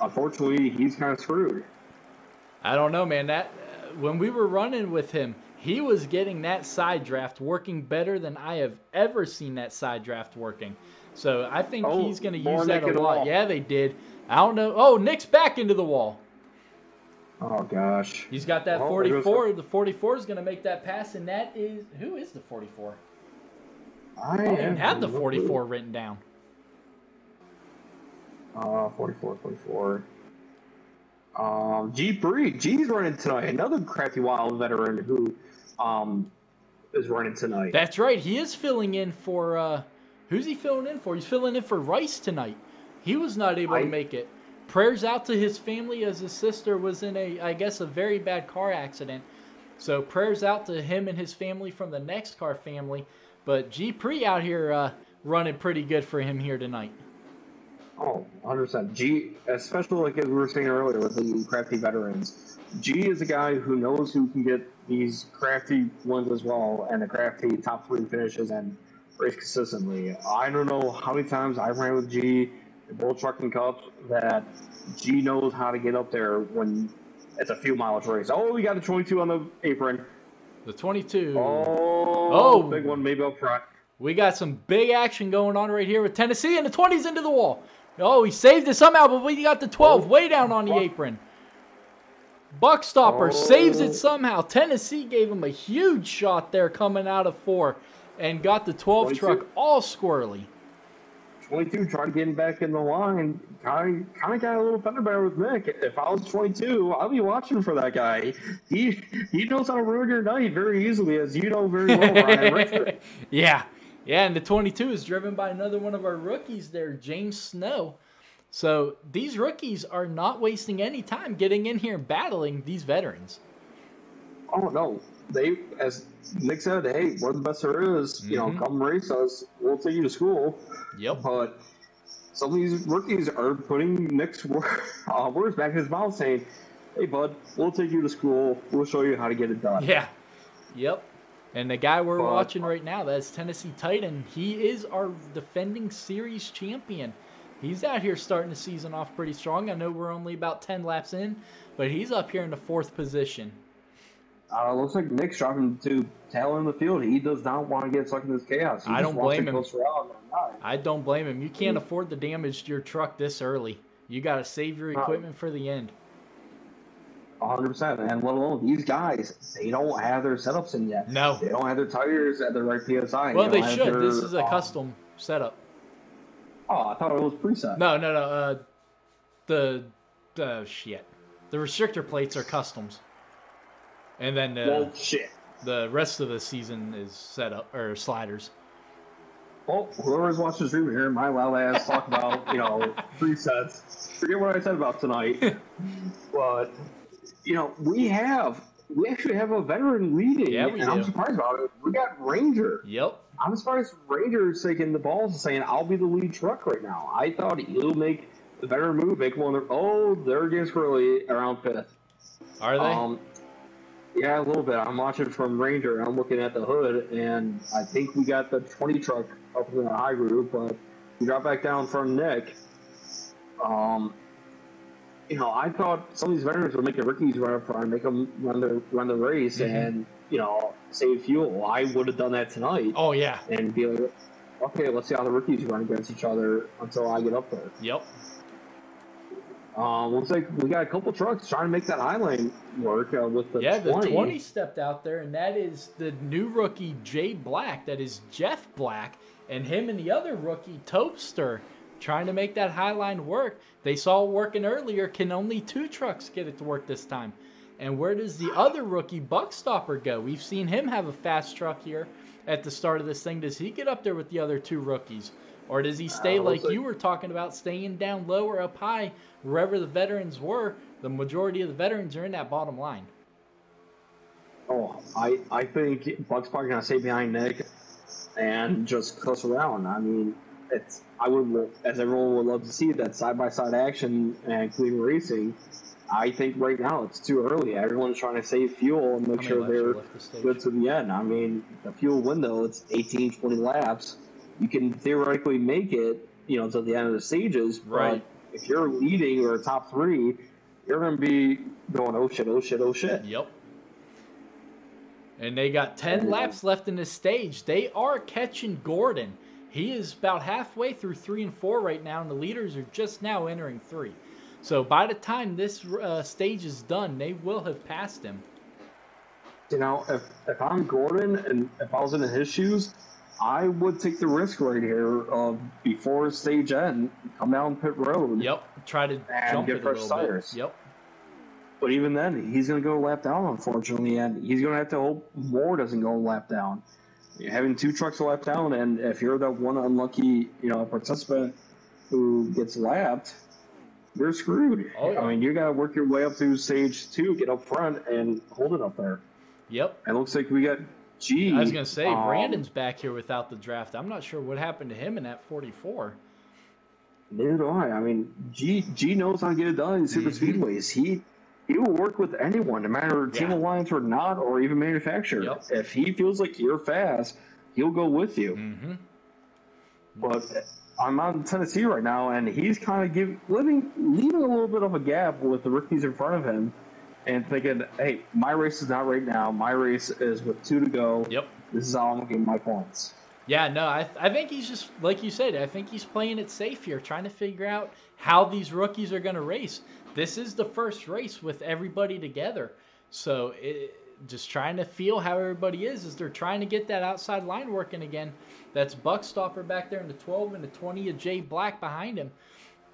unfortunately, he's kind of screwed. I don't know, man. That uh, when we were running with him, he was getting that side draft working better than I have ever seen that side draft working. So I think oh, he's going to use that Nick a lot. Yeah, they did. I don't know. Oh, Nick's back into the wall. Oh, gosh. He's got that oh, forty-four. The forty-four is going to make that pass, and that is – who is the forty-four? I, I didn't have the forty-four written down. Uh, forty-four, forty-four. Um, G-Pree. G's running tonight. Another crafty wild veteran who um, is running tonight. That's right. He is filling in for uh, – who's he filling in for? He's filling in for Rice tonight. He was not able I, to make it. Prayers out to his family as his sister was in a, I guess, a very bad car accident. So prayers out to him and his family from the NEXXTCAR family. But G-Pree out here uh, running pretty good for him here tonight. Oh, one hundred percent. G, especially like as we were saying earlier with the crafty veterans. G is a guy who knows who can get these crafty ones as well and the crafty top three finishes and race consistently. I don't know how many times I ran with G Bull Trucking Cup that G knows how to get up there when it's a few miles race. Oh, we got the twenty-two on the apron. The twenty-two. Oh, oh, big one maybe up front. We got some big action going on right here with Tennessee, and the twenty's into the wall. Oh, he saved it somehow, but we got the twelve oh, way down on the apron. Buckstopper oh. saves it somehow. Tennessee gave him a huge shot there coming out of four and got the twelve twenty-two. Truck all squirrely. twenty-two tried to get him back in the line. Kind of, kind of got a little fender bear with Nick. If I was twenty-two, I'd be watching for that guy. He he knows how to ruin your night very easily, as you know very well, Ryan. yeah, yeah, and the twenty-two is driven by another one of our rookies there, James Snow. So these rookies are not wasting any time getting in here and battling these veterans. Oh, no. They, as Nick said, hey, we're the best there is. Mm-hmm. You know, come race us. We'll take you to school. Yep. But some of these rookies are putting Nick's word, uh, words back in his mouth saying, hey, bud, we'll take you to school. We'll show you how to get it done. Yeah. Yep. And the guy we're but, watching right now, that's Tennessee Titan. He is our defending series champion. He's out here starting the season off pretty strong. I know we're only about ten laps in, but he's up here in the fourth position. Uh, looks like Nick's dropping to tail in the field. He does not want to get stuck in this chaos. He I don't blame him. I don't blame him. You can't afford the damage to your truck this early. You got to save your equipment uh, for the end. one hundred percent. And let alone these guys, they don't have their setups in yet. No. They don't have their tires at the right P S I. Well, they, they should. Their, this is a um, custom setup. Oh, I thought it was preset. No, no, no. Uh, the uh, shit. The restrictor plates are customs. And then uh, well, shit. the rest of the season is set up or sliders. Well, whoever's watching the stream here, my loud ass talk about, you know, three sets. Forget what I said about tonight. But, you know, we have, we actually have a veteran leading. Yeah, we and do. I'm surprised about it. We got Ranger. Yep. I'm surprised Ranger's taking the balls and saying, I'll be the lead truck right now. I thought he'll make a better move, make one of their, oh, they're getting squirrely around fifth. Are they? Um, yeah, a little bit. I'm watching from Ranger, and I'm looking at the hood, and I think we got the twenty truck up in the high group, but we dropped back down from Nick. Um, you know, I thought some of these veterans would make the rookies run up front, make them run the run the race, mm-hmm. and you know, save fuel. I would have done that tonight. Oh yeah, and be like, okay, let's see how the rookies run against each other until I get up there. Yep. Um, looks like we got a couple trucks trying to make that high lane work uh, with the yeah, twenty. Yeah, the twenty stepped out there, and that is the new rookie, Jay Black. That is Jeff Black, and him and the other rookie, Topster, trying to make that high line work. They saw working earlier. Can only two trucks get it to work this time? And where does the other rookie, Buckstopper, go? We've seen him have a fast truck here at the start of this thing. Does he get up there with the other two rookies? Or does he stay uh, like you were talking about, staying down low or up high, wherever the veterans were? The majority of the veterans are in that bottom line. Oh, I I think Buck's probably gonna stay behind Nick and just cuss around. I mean, it's I would as everyone would love to see that side by side action and clean racing. I think right now it's too early. Everyone's trying to save fuel and make sure they're good to the end. I mean, the fuel window, it's eighteen, twenty laps. You can theoretically make it, you know, until the end of the stages. Right. But if you're leading or top three, you're going to be going, oh, shit, oh, shit, oh, shit. Yep. And they got ten yeah. laps left in this stage. They are catching Gordon. He is about halfway through three and four right now, and the leaders are just now entering three. So by the time this uh, stage is done, they will have passed him. You know, if, if I'm Gordon and if I was in his shoes, I would take the risk right here uh, before stage end, come down pit road. Yep, try to jump get it fresh a tires. Bit. Yep. But even then, he's going to go lap down, unfortunately, and he's going to have to hope Moore doesn't go lap down. You're having two trucks lap down, and if you're that one unlucky, you know, participant who gets lapped, you're screwed. Oh, yeah. I mean, you got to work your way up through stage two, get up front, and hold it up there. Yep. And it looks like we got. Gee, I was going to say, um, Brandon's back here without the draft. I'm not sure what happened to him in that forty-four. Neither do I. I mean, G, G knows how to get it done in super mm-hmm. speedways. He he will work with anyone, no matter yeah. team alliance or not, or even manufacturer. Yep. If he feels like you're fast, he'll go with you. Mm-hmm. But I'm out in Tennessee right now, and he's kind of giving, leaving, leaving a little bit of a gap with the rookies in front of him. And thinking, hey, my race is not right now. My race is with two to go. Yep. This is how I'm going to get my points. Yeah, no, I, th I think he's just, like you said, I think he's playing it safe here, trying to figure out how these rookies are going to race. This is the first race with everybody together. So it, just trying to feel how everybody is as they're trying to get that outside line working again. That's Buckstopper back there in the twelve and the twenty of Jay Black behind him.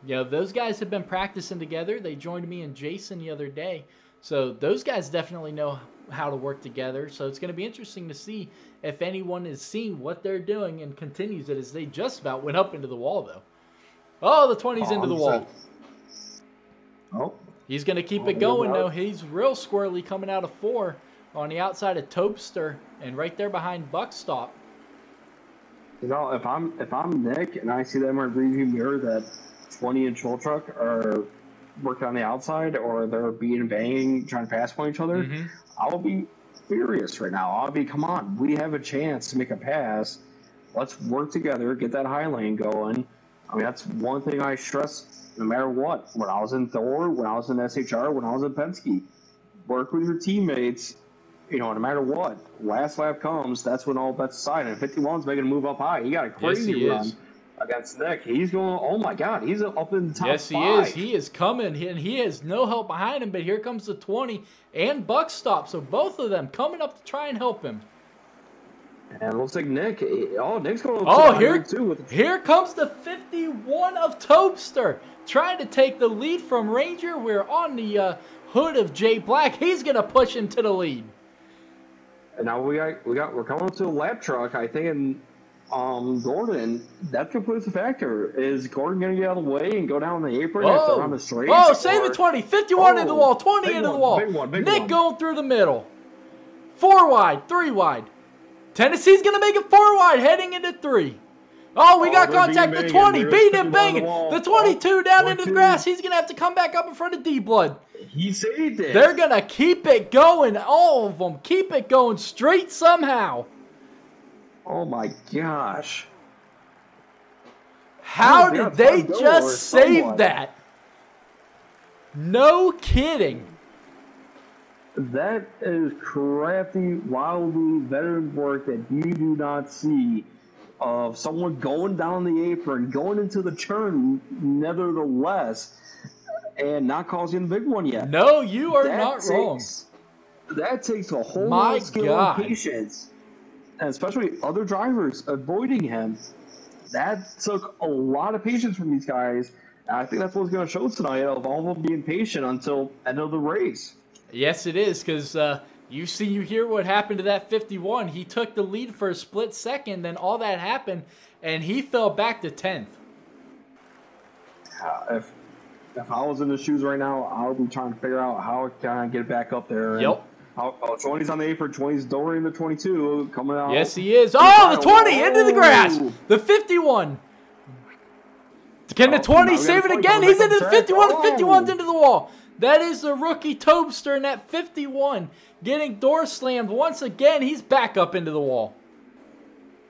You know, those guys have been practicing together. They joined me and Jason the other day. So those guys definitely know how to work together. So it's going to be interesting to see if anyone is seeing what they're doing and continues it, as they just about went up into the wall, though. Oh, the twenty's oh, into the wall. Oh. He's going to keep oh, it going, though. He's real squirrely coming out of four on the outside of Topster and right there behind Buckstop. You know, if I'm, if I'm Nick and I see that in my rearview mirror that twenty and Troll Truck are – working on the outside, or they're beating and banging, trying to pass by each other, mm-hmm. I'll be furious right now. I'll be, come on, we have a chance to make a pass. Let's work together, get that high lane going. I mean, that's one thing I stress no matter what. When I was in Thor, when I was in S H R, when I was in Penske, work with your teammates, you know, no matter what. Last lap comes, that's when all bets aside. And fifty-one's making a move up high. He got a crazy yes, he run. Is. Against Nick, he's going, oh my God, he's up in the top yes, he five. Is. He is coming, and he has no help behind him, but here comes the twenty and Buckstop, so both of them coming up to try and help him. And it looks like Nick, oh, Nick's going oh, here, too with the here comes the fifty-one of Topster, trying to take the lead from Ranger. We're on the uh, hood of Jay Black. He's going to push him to the lead. And now we got we got we're coming to a lap truck, I think, and um Gordon, that's what plays a factor. Is Gordon gonna get out of the way and go down the apron and on the straight? Oh, save it twenty, fifty-one oh, into the wall, twenty into one, the wall. Big one, big Nick one. Going through the middle. Four wide, three wide. Tennessee's gonna make it four wide, heading into three. Oh, we oh, got contact. The twenty, beating him, banging. The twenty-two down into the grass. He's going to have to come back up in front of D-Blood. He saved it. They're going to keep it going, all of them. Keep it going straight somehow. Oh, my gosh. How did they just save that? No kidding. That is crafty, wildly veteran work that you do not see. Of someone going down the apron, going into the turn, nevertheless, and not causing the big one yet. No, you are that not takes, wrong. That takes a whole lot of skill and patience, and especially other drivers avoiding him. That took a lot of patience from these guys. I think that's what's going to show tonight, of all of them being patient until end of the race. Yes, it is, because uh, you see, you hear what happened to that fifty-one. He took the lead for a split second, then all that happened, and he fell back to tenth. Uh, if, if I was in the shoes right now, I would be trying to figure out how can I get back up there. Yep. How, oh, twenty's on the apron, twenty's Dover in the twenty-two, coming out. Yes, he is. Oh, the twenty, oh. Into the grass. The fifty-one. Can the twenty oh, save it again? He's into the fifty-one. The fifty-one's into the wall. That is the rookie Topster in that fifty-one, getting door slammed once again. He's back up into the wall.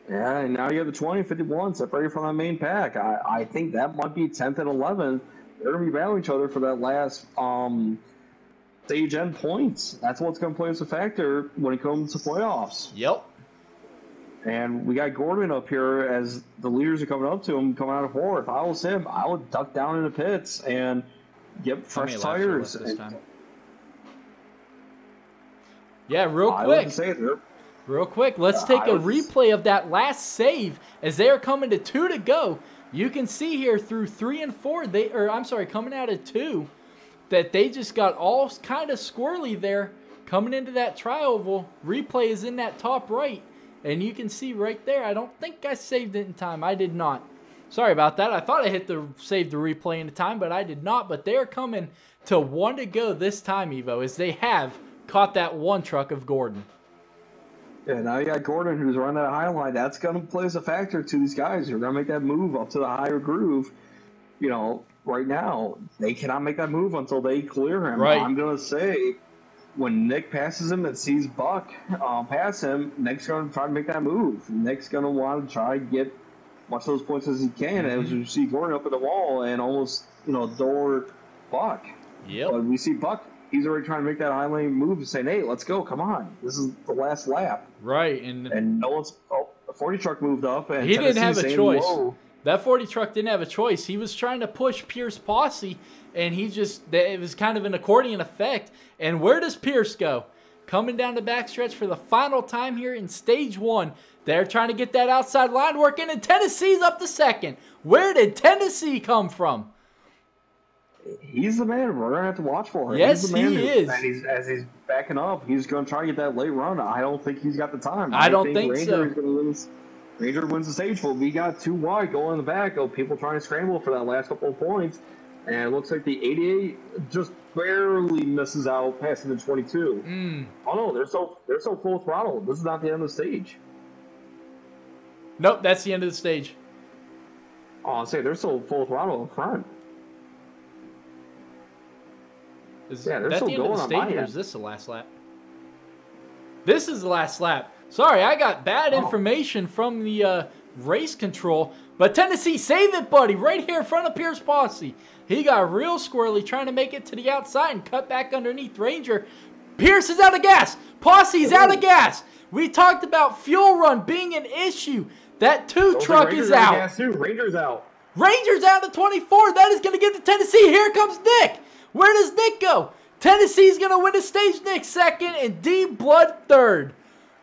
Yeah, and now you have the twenty and fifty-one separated from that main pack. I, I think that might be tenth and eleventh. They're going to be battling each other for that last um, stage end points. That's what's going to play as a factor when it comes to playoffs. Yep. And we got Gordon up here as the leaders are coming up to him, coming out of four. If I was him, I would duck down in the pits and get fresh tires. This time. Yeah, real quick. Real quick, let's take a replay of that last save as they are coming to two to go. You can see here through three and four, they or I'm sorry, coming out of two, that they just got all kind of squirrely there coming into that tri-oval. Replay is in that top right, and you can see right there. I don't think I saved it in time. I did not. Sorry about that. I thought I hit the save the replay in the time, but I did not. But they are coming to one to go this time, Evo, as they have caught that one truck of Gordon. Yeah, now you got Gordon who's running that high line. That's going to play as a factor to these guys. They're going to make that move up to the higher groove. You know, right now, they cannot make that move until they clear him. Right. I'm going to say when Nick passes him and sees Buck uh, pass him, Nick's going to try to make that move. Nick's going to want to try to get watch those points as he can, mm-hmm. as you see Gordon up at the wall and almost, you know, door Buck. Yeah. But we see Buck, he's already trying to make that high lane move and saying, hey, let's go, come on. This is the last lap. Right. And, and no one's, oh, the forty truck moved up. And he Tennessee didn't have a choice. Whoa. That forty truck didn't have a choice. He was trying to push Pierce Posse, and he just, it was kind of an accordion effect. And where does Pierce go? Coming down the backstretch for the final time here in stage one. They're trying to get that outside line working, and Tennessee's up to second. Where did Tennessee come from? He's the man. We're going to have to watch for him. Yes, he's the man he who, is. And he's, as he's backing up, he's going to try to get that late run. I don't think he's got the time. I, I don't think, think Ranger so. Wins. Ranger wins the stage. Well, we got two wide going in the back. Oh, people trying to scramble for that last couple of points. And it looks like the eighty-eight just barely misses out passing the twenty-two. Mm. Oh, no, they're so, they're so full throttle. This is not the end of the stage. Nope, that's the end of the stage. Oh, I'll say they're still full throttle in front. Is yeah, they're that still the end going of the stage, on my or is this the last lap? This is the last lap. Sorry, I got bad oh. information from the uh, race control. But Tennessee, save it, buddy, right here in front of Pierce Posse. He got real squirrely trying to make it to the outside and cut back underneath Ranger. Pierce is out of gas. Posse's Ooh. out of gas. We talked about fuel run being an issue. That two truck is out. Gas too. Ranger's out. Ranger's out of twenty-four. That is going to give to Tennessee. Here comes Nick. Where does Nick go? Tennessee's going to win the stage. Nick second and Deep Blood third.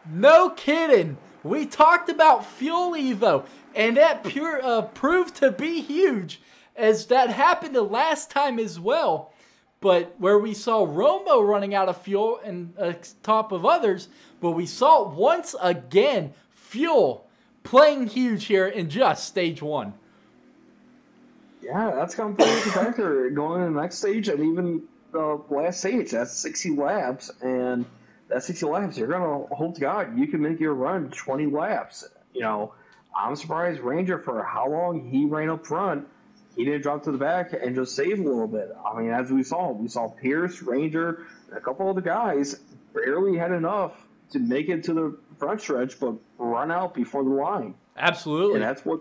No kidding. We talked about fuel, Evo, and that pure, uh, proved to be huge, as that happened the last time as well. But where we saw Romo running out of fuel and uh, top of others, but we saw once again fuel playing huge here in just stage one. Yeah, that's going to play a factor going into the next stage and even the last stage. That's sixty laps, and that's sixty laps. You're going to hope to God you can make your run twenty laps. You know, I'm surprised Ranger for how long he ran up front. He didn't drop to the back and just save a little bit. I mean, as we saw, we saw Pierce, Ranger, and a couple other guys barely had enough to make it to the front stretch, but run out before the line. Absolutely. And that's what,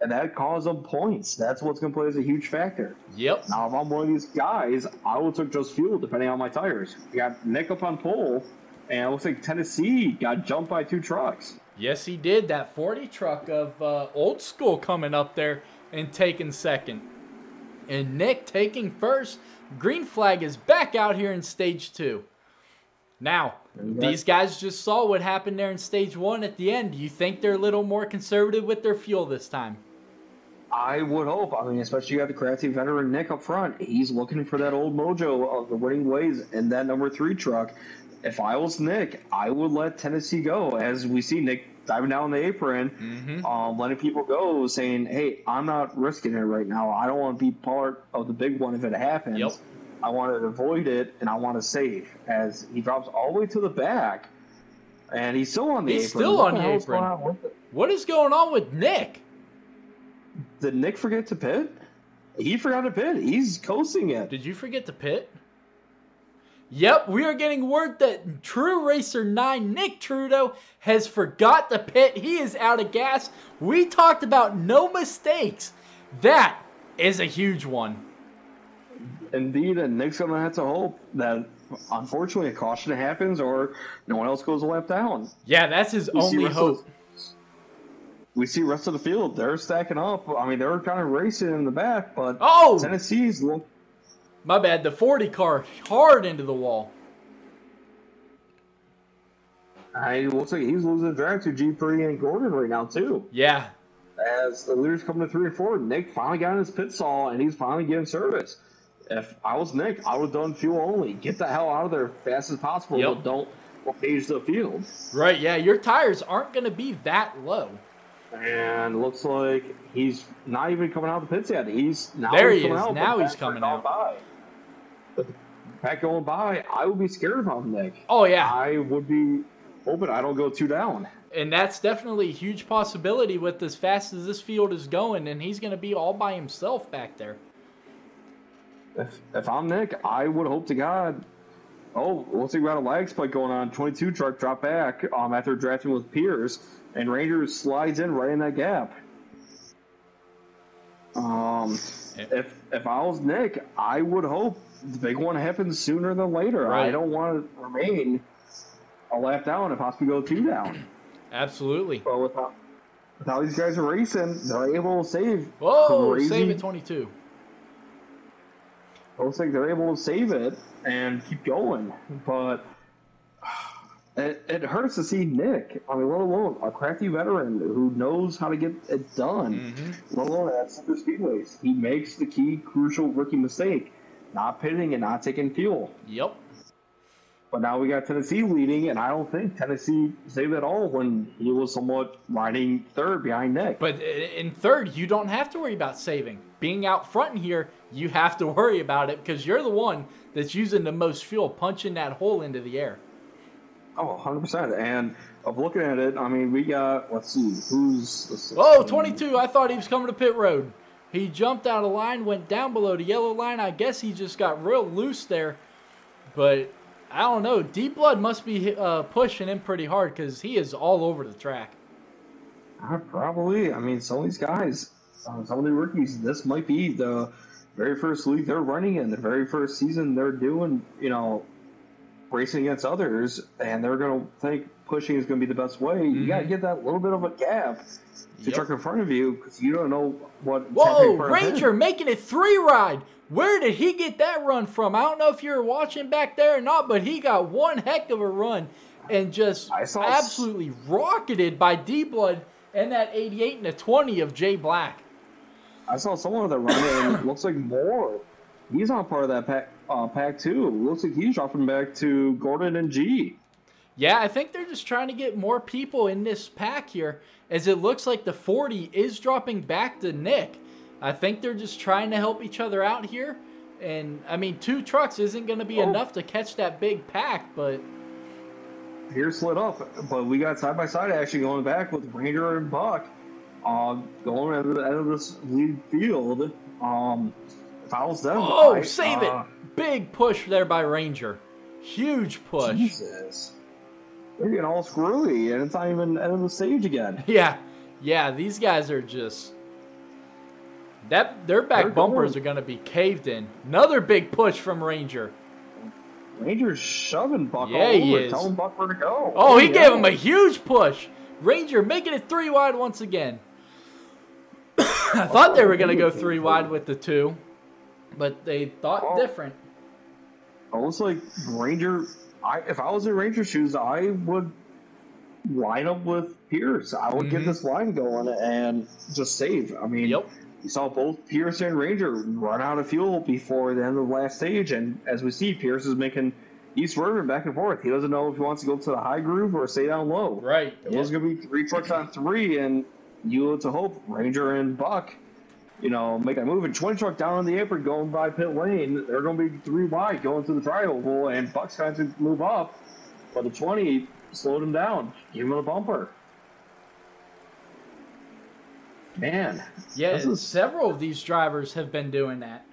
and that caused them points. That's what's going to play as a huge factor. Yep. Now, if I'm one of these guys, I will take just fuel depending on my tires. We got Nick up on pole, and it looks like Tennessee got jumped by two trucks. Yes, he did. That forty truck of uh, Old School coming up there and taking second. And Nick taking first. Green flag is back out here in stage two. Now, these guys just saw what happened there in stage one at the end. Do you think they're a little more conservative with their fuel this time? I would hope. I mean, especially you have the crafty veteran Nick up front. He's looking for that old mojo of the winning ways in that number three truck. If I was Nick, I would let Tennessee go. As we see Nick diving down the apron, mm-hmm. um, letting people go, saying, hey, I'm not risking it right now. I don't want to be part of the big one if it happens. Yep. I want to avoid it, and I want to save. As he drops all the way to the back, and he's still on the he's apron. He's still what on the, the apron. On what is going on with Nick? Did Nick forget to pit? He forgot to pit. He's coasting it. Did you forget to pit? Yep, we are getting word that True Racer nine, Nick Trudeau, has forgot the pit. He is out of gas. We talked about no mistakes. That is a huge one. Indeed, and Nick's going to have to hope that, unfortunately, a caution happens or no one else goes a lap down. Yeah, that's his we only hope. Of, we see the rest of the field. They're stacking up. I mean, they're kind of racing in the back, but oh! Tennessee's look. My bad, the forty car hard into the wall. I will say he's losing drive to G-Pree and Gordon right now, too. Yeah. As the leaders come to three and four, Nick finally got in his pit stall, and he's finally getting service. If I was Nick, I would have done fuel only. Get the hell out of there fast as possible, yep. But don't age the field. Right, yeah, your tires aren't going to be that low. And looks like he's not even coming out of the pits yet. He's now there he is. Out, now he's coming out. By. But the pack going by, I would be scared if I'm Nick. Oh, yeah. I would be hoping I don't go two down. And that's definitely a huge possibility with as fast as this field is going, and he's going to be all by himself back there. If, if I'm Nick, I would hope to God. Oh, looks like we got a lag spike going on. twenty-two truck drop back um, after drafting with Pierce, and Ranger slides in right in that gap. Um, yeah. if, if I was Nick, I would hope the big one happens sooner than later. Right. I don't want to remain a lap down if possibly go two down. Absolutely. But with how, with how these guys are racing, they're able to save. Whoa, crazy. Save at twenty-two. Looks like they're able to save it and keep going, but it, it hurts to see Nick. I mean, let alone a crafty veteran who knows how to get it done. Mm-hmm. Let alone at super speedways, he makes the key crucial rookie mistake, not pitting and not taking fuel. Yep. But now we got Tennessee leading, and I don't think Tennessee saved at all when he was somewhat riding third behind Nick. But in third, you don't have to worry about saving. Being out front here, you have to worry about it because you're the one that's using the most fuel, punching that hole into the air. Oh, one hundred percent. And of looking at it, I mean, we got, let's see, who's... Let's see. Oh, twenty-two. I thought he was coming to pit road. He jumped out of line, went down below the yellow line. I guess he just got real loose there, but... I don't know. Deep Blood must be uh, pushing him pretty hard because he is all over the track. Uh, probably. I mean, some of these guys, um, some of the rookies, this might be the very first league they're running in, the very first season they're doing, you know, racing against others, and they're going to think pushing is going to be the best way. Mm-hmm. You got to get that little bit of a gap to yep. truck in front of you because you don't know what... Whoa, Ranger making it three ride. Where did he get that run from? I don't know if you were watching back there or not, but he got one heck of a run and just absolutely rocketed by D-Blood and that eighty-eight and the twenty of Jay Black. I saw someone with a run, and it looks like Moore He's not part of that pack, uh, pack too. Looks like he's dropping back to Gordon and G. Yeah, I think they're just trying to get more people in this pack here, as it looks like the forty is dropping back to Nick. I think they're just trying to help each other out here. And, I mean, two trucks isn't going to be oh. enough to catch that big pack, but... Here slid off, but we got side-by-side action going back with Ranger and Buck uh, going at the end of this lead field. Um, fouls them. Oh, by, save uh, it. Big push there by Ranger. Huge push. Jesus. They're getting all squirrely, and it's not even end of the stage again. Yeah. Yeah, these guys are just... That their back They're bumpers going. are going to be caved in. Another big push from Ranger. Ranger's shoving Buck yeah, all over, telling Buck where to go. Oh, he yeah. gave him a huge push. Ranger making it three wide once again. I thought oh, they were going to go three wide with the two, but they thought oh. different. It looks like Ranger. I, if I was in Ranger shoes, I would line up with Pierce. I would mm-hmm. get this line going and just save. I mean. Yep. You saw both Pierce and Ranger run out of fuel before the end of the last stage, and as we see, Pierce is making East River back and forth. He doesn't know if he wants to go to the high groove or stay down low. Right. It yeah. was going to be three trucks on three, and you look to hope Ranger and Buck, you know, make that move. And twenty truck down on the apron going by pit lane. They're going to be three wide going through the tri-oval, and Buck's trying to move up, but the twenty slowed him down, gave him a bumper. Man, yeah, is... several of these drivers have been doing that.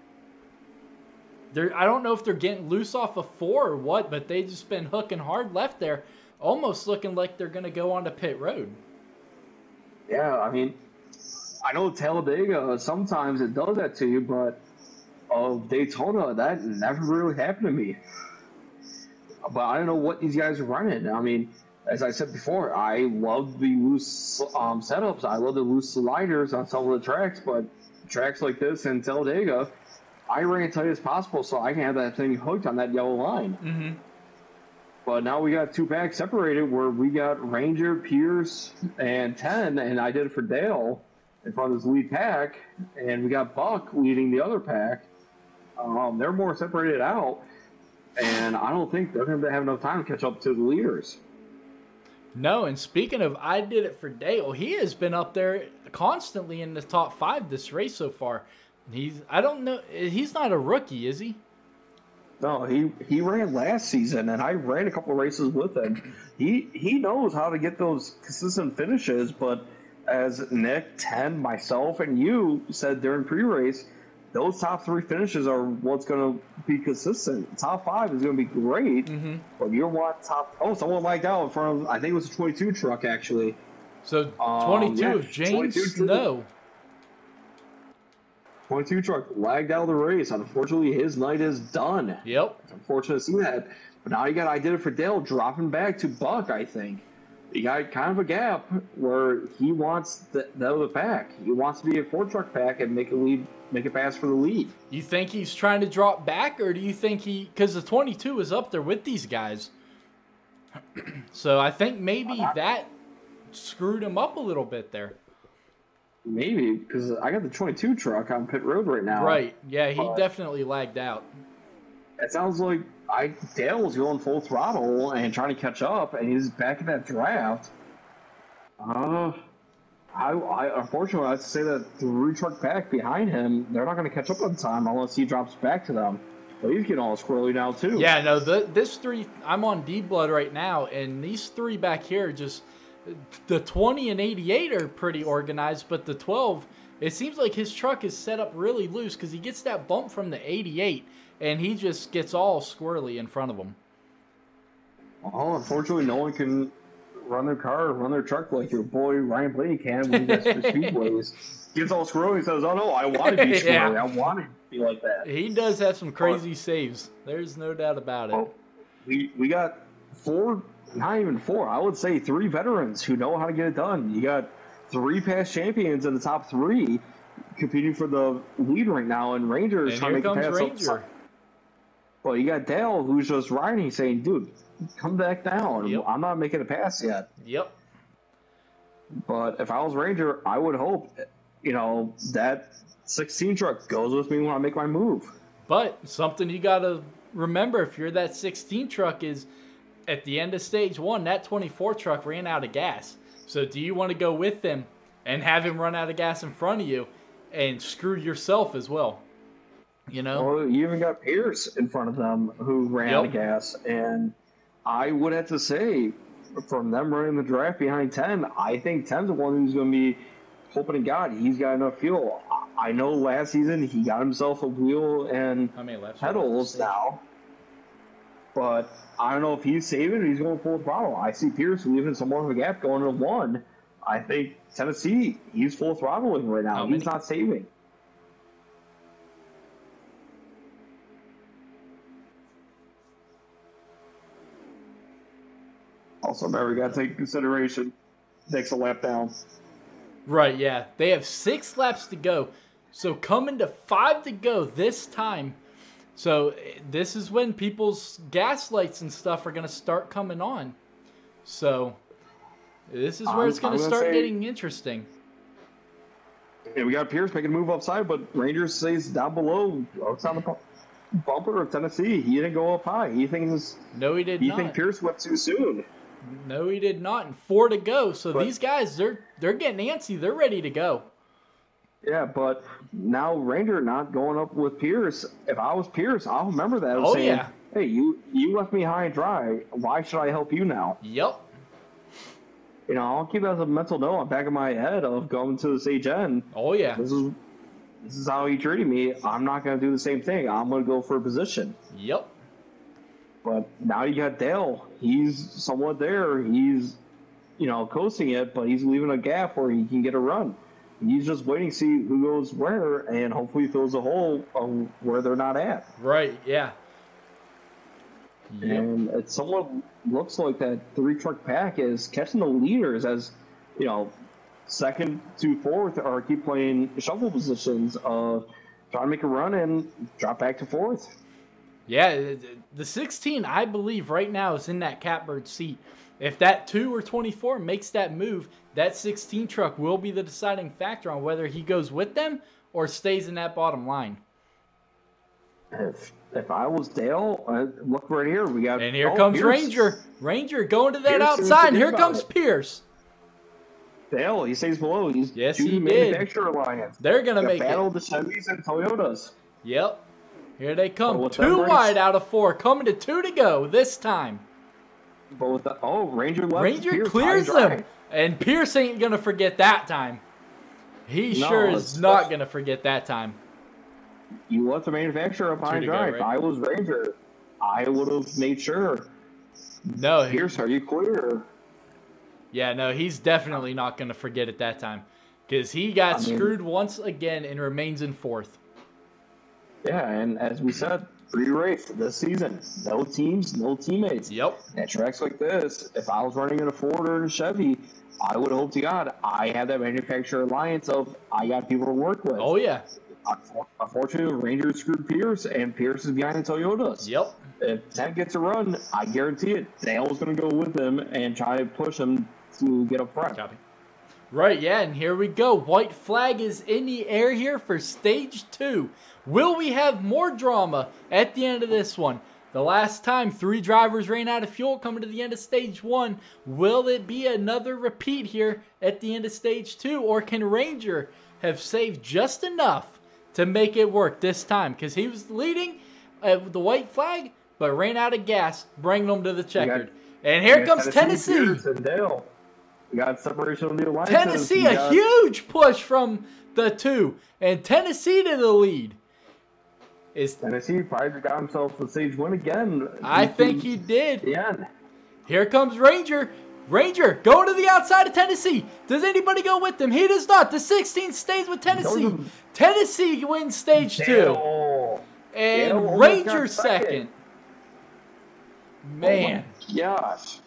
They're, I don't know if they're getting loose off of four or what, but they've just been hooking hard left there, almost looking like they're going to go on to pit road. Yeah, I mean, I know Talladega, sometimes it does that to you, but of uh, Daytona, that never really happened to me. But I don't know what these guys are running. I mean... As I said before, I love the loose um, setups. I love the loose sliders on some of the tracks, but tracks like this and Talladega, I ran tight as possible so I can have that thing hooked on that yellow line. Mm-hmm. But now we got two packs separated where we got Ranger, Pierce, and ten, and I Did It For Dale in front of this lead pack, and we got Buck leading the other pack. Um, they're more separated out, and I don't think they're going to have enough time to catch up to the leaders. No, and speaking of I Did It For Dale, he has been up there constantly in the top five this race so far. He's I don't know he's not a rookie, is he? No, he, he ran last season and I ran a couple races with him. He he knows how to get those consistent finishes, but as Nick, ten, myself, and you said during pre-race, those top three finishes are what's going to be consistent. Top five is going to be great, mm-hmm. but you want top. Oh, someone like that in front of, I think it was a twenty-two truck actually. So twenty-two um, yeah, of James twenty-two Snow. twenty-two truck lagged out of the race. Unfortunately, his night is done. Yep. It's unfortunate to see that. But now you got I Did It For Dale dropping back to Buck, I think. You got kind of a gap where he wants the, the other pack. He wants to be a four-truck pack and make a lead, make a pass for the lead. You think he's trying to drop back, or do you think he... Because the twenty-two is up there with these guys. So I think maybe that screwed him up a little bit there. Maybe, because I got the twenty-two truck on pit road right now. Right, yeah, he definitely lagged out. It sounds like... I, Dale was going full throttle and trying to catch up, and he's back in that draft. Uh, I, I unfortunately, I have to say that the root truck back behind him, they're not going to catch up on time unless he drops back to them. But he's getting all squirrely now, too. Yeah, no, the, this three, I'm on Deep Blood right now, and these three back here just, the twenty and eighty-eight are pretty organized, but the twelve, it seems like his truck is set up really loose because he gets that bump from the eighty-eight. And he just gets all squirrely in front of him. Oh, unfortunately, no one can run their car or run their truck like your boy Ryan Blaney can when he gets to speedways. Gets all squirrely and says, oh, no, I want to be squirrely. yeah. I want to be like that. He does have some crazy oh. saves. There's no doubt about it. Oh, we, we got four, not even four, I would say three veterans who know how to get it done. You got three past champions in the top three competing for the lead right now, and Ranger is trying to make a pass Ranger. Well, you got Dale, who's just riding, saying, dude, come back down. Yep. I'm not making a pass yet. Yep. But if I was Ranger, I would hope, you know, that sixteen truck goes with me when I make my move. But something you got to remember if you're that sixteen truck is at the end of stage one, that twenty-four truck ran out of gas. So do you want to go with them and have him run out of gas in front of you and screw yourself as well? You know, well, you even got Pierce in front of them who ran yep. out of gas. And I would have to say, from them running the draft behind ten, I think ten's the one who's going to be hoping to God he's got enough fuel. I know last season he got himself a wheel and I mean, pedals now, but I don't know if he's saving or he's going full throttle. I see Pierce leaving some more of a gap going to one. I think Tennessee, he's full throttling right now. How he's many? Not saving. Also, remember, we got to take into consideration next a lap down. Right, yeah. They have six laps to go. So coming to five to go this time. So this is when people's gas lights and stuff are going to start coming on. So this is where I'm, it's going to start say, getting interesting. Yeah, we got Pierce making a move upside, but Ranger stays down below. It's on the bumper of Tennessee. He didn't go up high. He thinks no, he did he not. He thinks Pierce went too soon. No, he did not. And four to go. So but, these guys, they're they're getting antsy. They're ready to go. Yeah, but now Ranger not going up with Pierce. If I was Pierce, I'll remember that. I was oh, saying, yeah. Hey, you, you left me high and dry. Why should I help you now? Yep. You know, I'll keep that as a mental note on the back of my head of going to the stage end. Oh, yeah. This is, this is how he treated me. I'm not going to do the same thing. I'm going to go for a position. Yep. But now you got Dale. He's somewhat there. He's, you know, coasting it, but he's leaving a gap where he can get a run. He's just waiting to see who goes where and hopefully fills a hole on where they're not at. Right, yeah. And yep. it somewhat looks like that three-truck pack is catching the leaders as, you know, second to fourth are keep playing shuffle positions of trying to make a run and drop back to fourth. Yeah, the sixteen, I believe, right now is in that catbird seat. If that two or twenty-four makes that move, that sixteen truck will be the deciding factor on whether he goes with them or stays in that bottom line. If, if I was Dale, uh, look right here. We got And here oh, comes Pierce. Ranger. Ranger going to that Pierce outside, and here comes it. Pierce. Dale, he stays below. He's yes, he manufacturer alliance. They're going to make battle it. Battle the Chevys and Toyotas. Yep. Here they come, oh, two wide out of four, coming to two to go this time. Both the, oh, Ranger left. Ranger clears them, and Pierce ain't going to forget that time. He no, sure is not going to forget that time. You left the manufacturer up high drive. Go, right? I was Ranger. I would have made sure. No, Pierce, he, are you clear? Yeah, no, he's definitely not going to forget it that time because he got I screwed mean, once again and remains in fourth. Yeah, and as we said, free race this season. No teams, no teammates. Yep. At tracks like this, if I was running in a Ford or a Chevy, I would hope to God I have that manufacturer alliance of I got people to work with. Oh, yeah. Unfortunately, Ranger screwed Pierce, and Pierce is behind the Toyotas. Yep. If Ted gets a run, I guarantee it, Dale's going to go with him and try to push him to get up front. Copy. Right, yeah, and here we go. White flag is in the air here for stage two. Will we have more drama at the end of this one? The last time, three drivers ran out of fuel coming to the end of stage one. Will it be another repeat here at the end of stage two? Or can Ranger have saved just enough to make it work this time? Because he was leading uh, the white flag, but ran out of gas, bringing them to the checkered. And here comes Tennessee. Tennessee. We got separation of the alliances. Tennessee, got... a huge push from the two. And Tennessee to the lead. Is Tennessee probably got himself to stage one again. I he think he did. Yeah. Here comes Ranger. Ranger going to the outside of Tennessee. Does anybody go with him? He does not. The sixteen stays with Tennessee. Tennessee wins stage Dale. two. And Dale Ranger second. second. Man. Oh my gosh.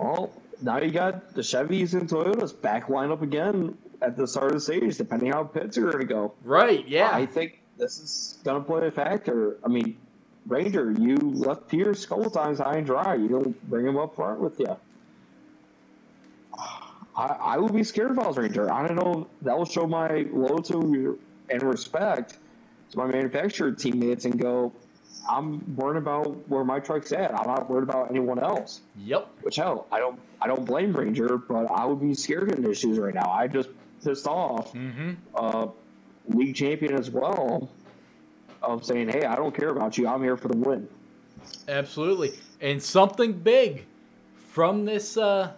Oh. Now you got the Chevys and Toyotas back line up again at the start of the stage, depending how pits are going to go. Right, yeah. I think this is going to play a factor. I mean, Ranger, you left Pierce a couple times high and dry. You don't bring him up front with you. I, I would be scared if I was Ranger. I don't know. That will show my loyalty and respect my manufacturer teammates and go, I'm worried about where my truck's at. I'm not worried about anyone else. Yep. Which, hell, I don't I don't blame Ranger, but I would be scared in their shoes right now. I just pissed off mm-hmm. uh, league champion as well of saying, hey, I don't care about you. I'm here for the win. Absolutely. And something big from this, uh,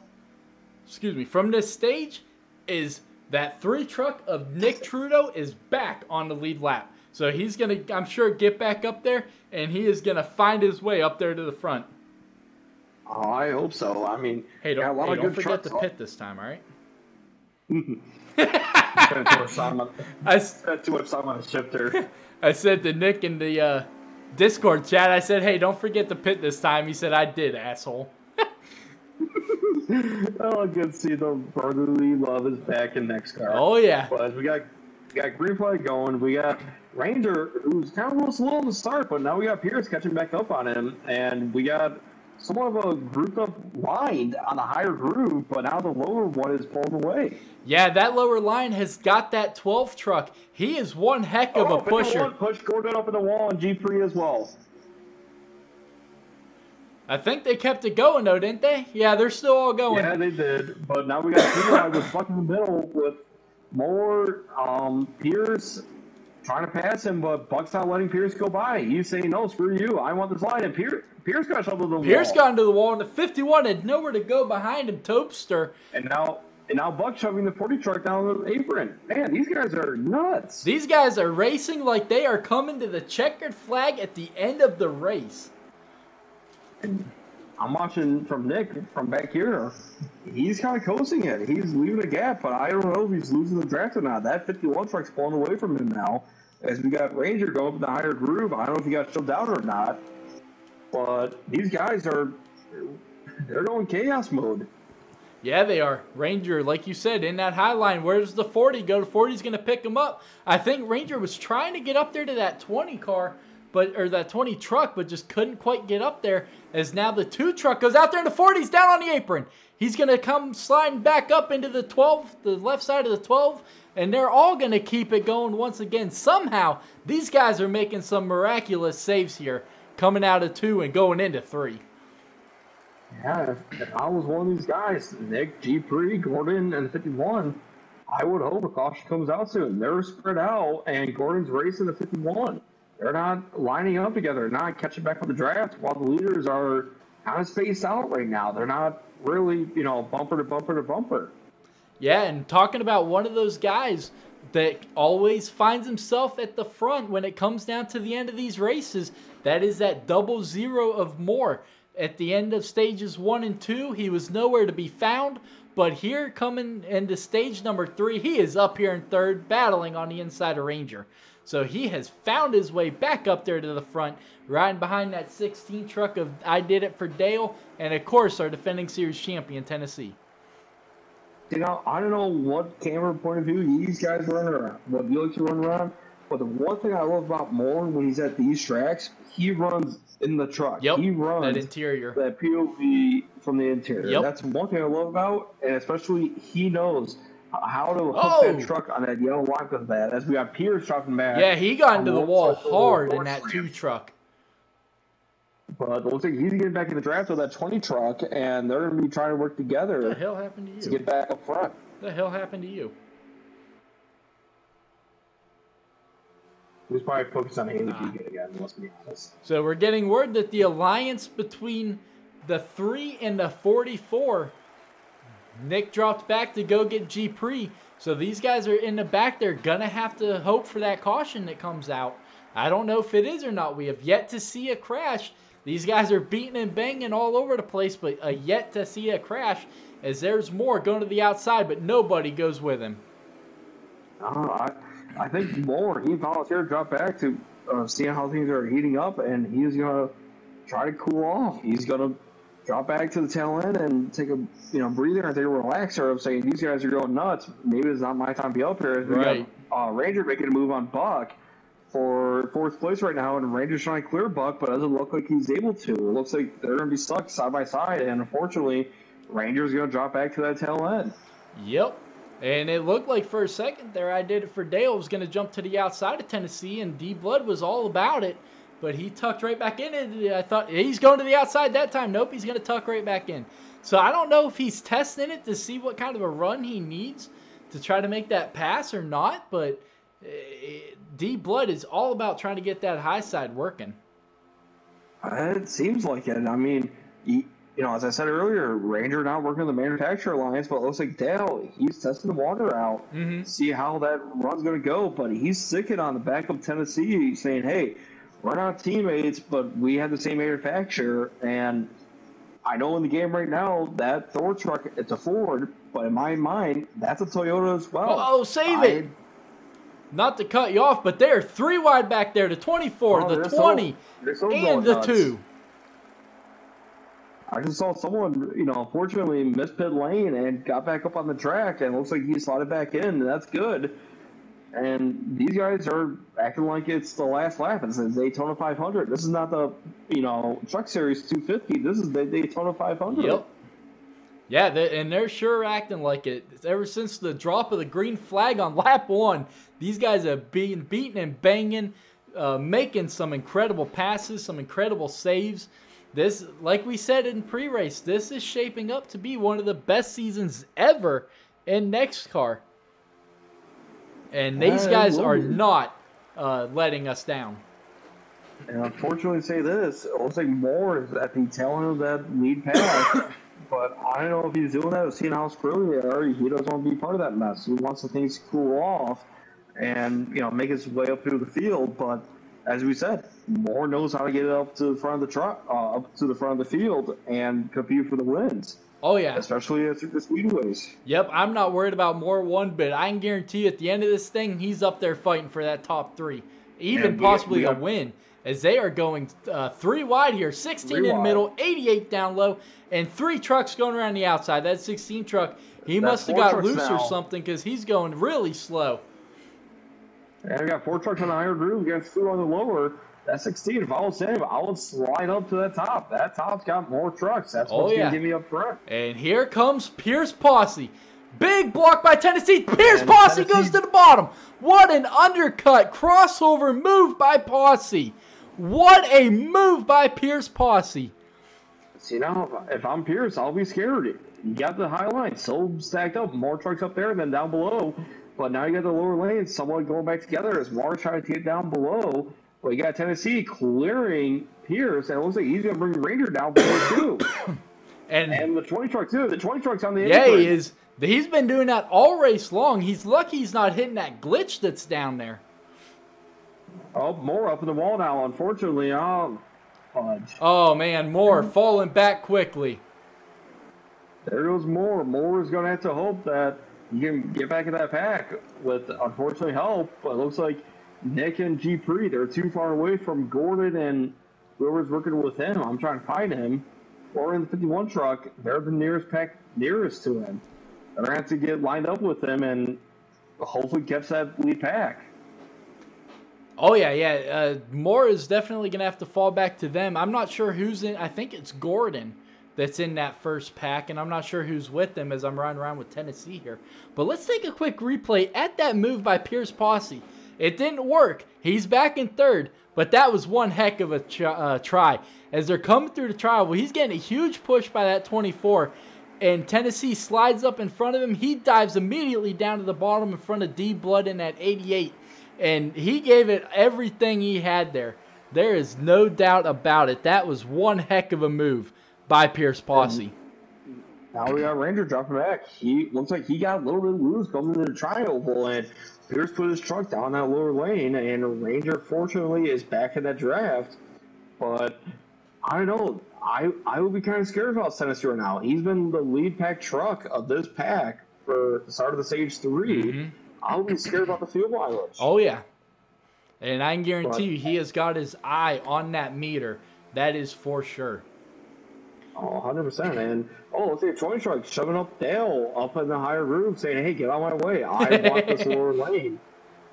excuse me, from this stage is that three truck of Nick Trudeau is back on the lead lap. So he's going to, I'm sure, get back up there, and he is going to find his way up there to the front. Oh, I hope so. I mean, hey, don't, yeah, a lot hey, of don't good forget trucks. The pit this time, all right? I said too much time on a shifter. I said to Nick in the uh, Discord chat, I said, hey, don't forget the pit this time. He said, I did, asshole. Oh, good to see the brotherly love is back in NEXXTCAR. Oh, yeah. But we got... We got green flag going. We got Ranger, who's kind of a little slow in the start, but now we got Pierce catching back up on him, and we got somewhat of a grouped up line on the higher groove, but now the lower one is pulled away. Yeah, that lower line has got that twelve truck. He is one heck of oh, a pusher. One push Gordon up in the wall and G three as well. I think they kept it going, though, didn't they? Yeah, they're still all going. Yeah, they did, but now we got green flag with fucking in the middle with More um, Pierce trying to pass him, but Buck's not letting Pierce go by. He's saying, no, screw you. I want this line. And Pierce, Pierce got shoved to the wall. Pierce got into the wall, and the fifty-one had nowhere to go behind him, Topster. And now and now Buck shoving the forty truck down the apron. Man, these guys are nuts. These guys are racing like they are coming to the checkered flag at the end of the race. And I'm watching from Nick from back here. He's kind of coasting it. He's leaving a gap, but I don't know if he's losing the draft or not. That fifty-one truck's pulling away from him now. As we got Ranger going up the higher groove, I don't know if he got shoved out or not. But these guys are, they're going chaos mode. Yeah, they are. Ranger, like you said, in that high line, where does the forty go? The forty's going to pick him up. I think Ranger was trying to get up there to that twenty car. But, or that twenty truck, but just couldn't quite get up there. As now the two truck goes out there in the forties, down on the apron. He's going to come sliding back up into the twelve, the left side of the twelve. And they're all going to keep it going once again. Somehow, these guys are making some miraculous saves here. Coming out of two and going into three. Yeah, if I was one of these guys, Nick, G three, Gordon, and fifty-one, I would hope a caution comes out soon. They're spread out, and Gordon's racing the fifty-one. They're not lining up together, not catching back on the draft, while the leaders are kind of spaced out right now. They're not really, you know, bumper to bumper to bumper. Yeah, and talking about one of those guys that always finds himself at the front when it comes down to the end of these races, that is that double zero of Moore. At the end of stages one and two, he was nowhere to be found, but here coming into stage number three, he is up here in third, battling on the inside of Ranger. So he has found his way back up there to the front, riding behind that sixteen truck of I Did It For Dale, and of course our defending series champion, Tennessee. You know, I don't know what camera point of view these guys run around, what Felix run around, but the one thing I love about Moore when he's at these tracks, he runs in the truck. Yep, he runs that interior. That P O V from the interior. Yep. That's one thing I love about, and especially he knows how to hook oh. that truck on that yellow line with that. As we got Pierce dropping back. Yeah, he got into the wall hard in that two truck. But it looks like he's getting back in the draft with that twenty truck, and they're going to be trying to work together. What the hell happened to you? To get back up front. What the hell happened to you? He was probably focused on Haley ah. again, let's be honest. So we're getting word that the alliance between the three and the forty-four, Nick dropped back to go get G-Pree. So these guys are in the back. They're going to have to hope for that caution that comes out. I don't know if it is or not. We have yet to see a crash. These guys are beating and banging all over the place, but uh, yet to see a crash as there's Moore going to the outside, but nobody goes with him. Oh, I, I think Moore, he volunteered, dropped back to uh, see how things are heating up, and he's going to try to cool off. He's going to drop back to the tail end and take a you know breather and take a relaxer of saying these guys are going nuts. Maybe it's not my time to be up here. We right. got uh, Ranger making a move on Buck for fourth place right now, and Ranger's trying to clear Buck, but it doesn't look like he's able to. It looks like they're going to be stuck side by side, and unfortunately, Ranger's going to drop back to that tail end. Yep. And it looked like for a second there, I Did It For Dale was going to jump to the outside of Tennessee, and D Blood was all about it. But he tucked right back in. And I thought, he's going to the outside that time. Nope, he's going to tuck right back in. So I don't know if he's testing it to see what kind of a run he needs to try to make that pass or not. But D Blood is all about trying to get that high side working. It seems like it. I mean, he, you know, as I said earlier, Ranger not working with the Manufacturer Alliance, but it looks like Dale, he's testing the water out, mm-hmm. see how that run's going to go. But he's sticking on the back of Tennessee, saying, hey, we're not teammates, but we have the same manufacturer. And I know in the game right now, that Thor truck, it's a Ford, but in my mind, that's a Toyota as well. Oh, oh save I, it. Not to cut you off, but they're three wide back there, the twenty-four, oh, the twenty, so, so and the nuts. two. I just saw someone, you know, unfortunately missed pit lane and got back up on the track, and it looks like he slotted back in, and that's good. And these guys are acting like it's the last lap. It's the Daytona five hundred. This is not the, you know, Truck Series two fifty. This is the Daytona five hundred. Yep. Yeah, they, and they're sure acting like it. Ever since the drop of the green flag on lap one, these guys have been beating and banging, uh, making some incredible passes, some incredible saves. This, like we said in pre-race, this is shaping up to be one of the best seasons ever in NEXXTCAR. And these guys are not uh, letting us down. And unfortunately, say this, it looks like Moore is at the tail end of that lead pass. But I don't know if he's doing that, seeing how screwy they are. He doesn't want to be part of that mess. He wants the things to cool off and, you know, make his way up through the field. But as we said, Moore knows how to get it up to the front of the truck, uh, up to the front of the field, and compete for the wins. Oh yeah, especially through the speedways. Yep, I'm not worried about Moore one bit. I can guarantee you at the end of this thing, he's up there fighting for that top three, even and possibly we, we a win. As they are going uh, three wide here, sixteen in the middle, eighty-eight down low, and three trucks going around the outside. That sixteen truck, he that must have got loose now. or something, because he's going really slow. And we got four trucks on the higher groove, we got two on the lower. That sixteen, if I was him, I would slide up to that top. That top's got more trucks. That's what's oh, yeah. going to give me up front. And here comes Pierce Posse. Big block by Tennessee. Pierce and Posse Tennessee. goes to the bottom. What an undercut crossover move by Posse. What a move by Pierce Posse. See, now, if I'm Pierce, I'll be scared. You got the high line so stacked up. More trucks up there than down below. But now you got the lower lane. Someone going back together as Marsh trying to get down below. But you got Tennessee clearing Pierce, and it looks like he's going to bring Ranger down below, too. and, and the twenty truck, too. The twenty truck's on the yeah, inventory. Yeah, he is. He's been doing that all race long. He's lucky he's not hitting that glitch that's down there. Oh, Moore up in the wall now, unfortunately. Oh, fudge. Oh, man, Moore falling back quickly. There goes Moore. Moore is going to have to hope that he can get back in that pack with, unfortunately, help. But it looks like Nick and G-Pree, they're too far away from Gordon and whoever's working with him. I'm trying to find him. Or in the fifty-one truck, they're the nearest pack nearest to him. They're going to have to get lined up with him and hopefully catch that lead pack. Oh, yeah, yeah. Uh, Moore is definitely going to have to fall back to them. I'm not sure who's in. I think it's Gordon that's in that first pack, and I'm not sure who's with them as I'm riding around with Tennessee here. But let's take a quick replay at that move by Pierce Posse. It didn't work. He's back in third, but that was one heck of a try, uh, try. As they're coming through the trial, well, he's getting a huge push by that twenty-four, and Tennessee slides up in front of him. He dives immediately down to the bottom in front of D Blood in that eighty-eight, and he gave it everything he had there. There is no doubt about it. That was one heck of a move by Pierce Posse. Now we got Ranger dropping back. He looks like he got a little bit loose coming into the tri-oval, and Pierce put his truck down that lower lane, and Ranger, fortunately, is back in that draft. But I don't know. I, I would be kind of scared about Tennessee right now. He's been the lead pack truck of this pack for the start of the stage three. Mm-hmm. I would be scared about the fuel mileage. Oh, yeah. And I can guarantee but, you he has got his eye on that meter. That is for sure. Oh, one hundred percent. And, oh, let's see, twenty truck shoving up Dale up in the higher room saying, hey, get out of my way. I want this lower lane.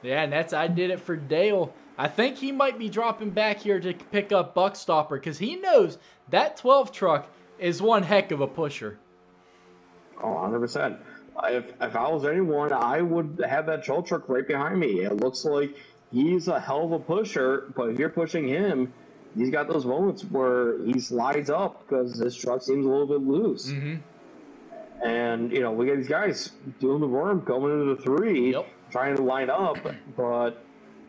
Yeah, and that's I Did It For Dale. I think he might be dropping back here to pick up Buckstopper because he knows that twelve truck is one heck of a pusher. Oh, one hundred percent. If, if I was anyone, I would have that troll truck right behind me. It looks like he's a hell of a pusher, but if you're pushing him, he's got those moments where he slides up because his truck seems a little bit loose. Mm-hmm. And, you know, we got these guys doing the worm, going into the three, yep. trying to line up, but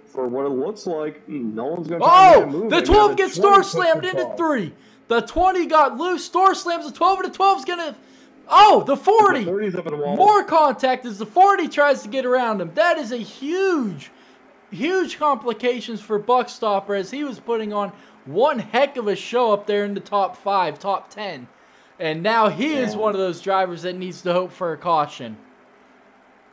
for what it looks like, no one's going to oh, move. Oh, the twelve gets door slammed into three. The twenty got loose, door slams the twelve, and the twelve's going to... Oh, the forty! The forty's up in the wall. More contact as the forty tries to get around him. That is a huge, huge complications for Buckstopper as he was putting on one heck of a show up there in the top five, top ten. And now he yeah. is one of those drivers that needs to hope for a caution.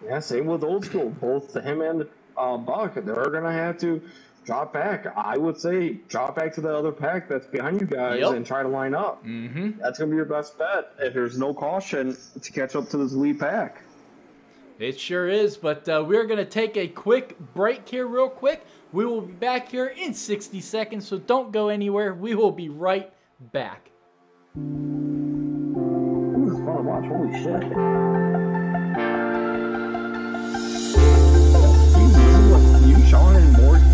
Yeah, same with Old School. Both him and uh, Buck, they're going to have to drop back. I would say drop back to the other pack that's behind you guys yep. and try to line up. Mm-hmm. That's going to be your best bet if there's no caution to catch up to this lead pack. It sure is, but uh, we're going to take a quick break here real quick. We will be back here in sixty seconds, so don't go anywhere. We will be right back. Ooh, this is fun to watch. Holy shit. You, Sean, and Morgan.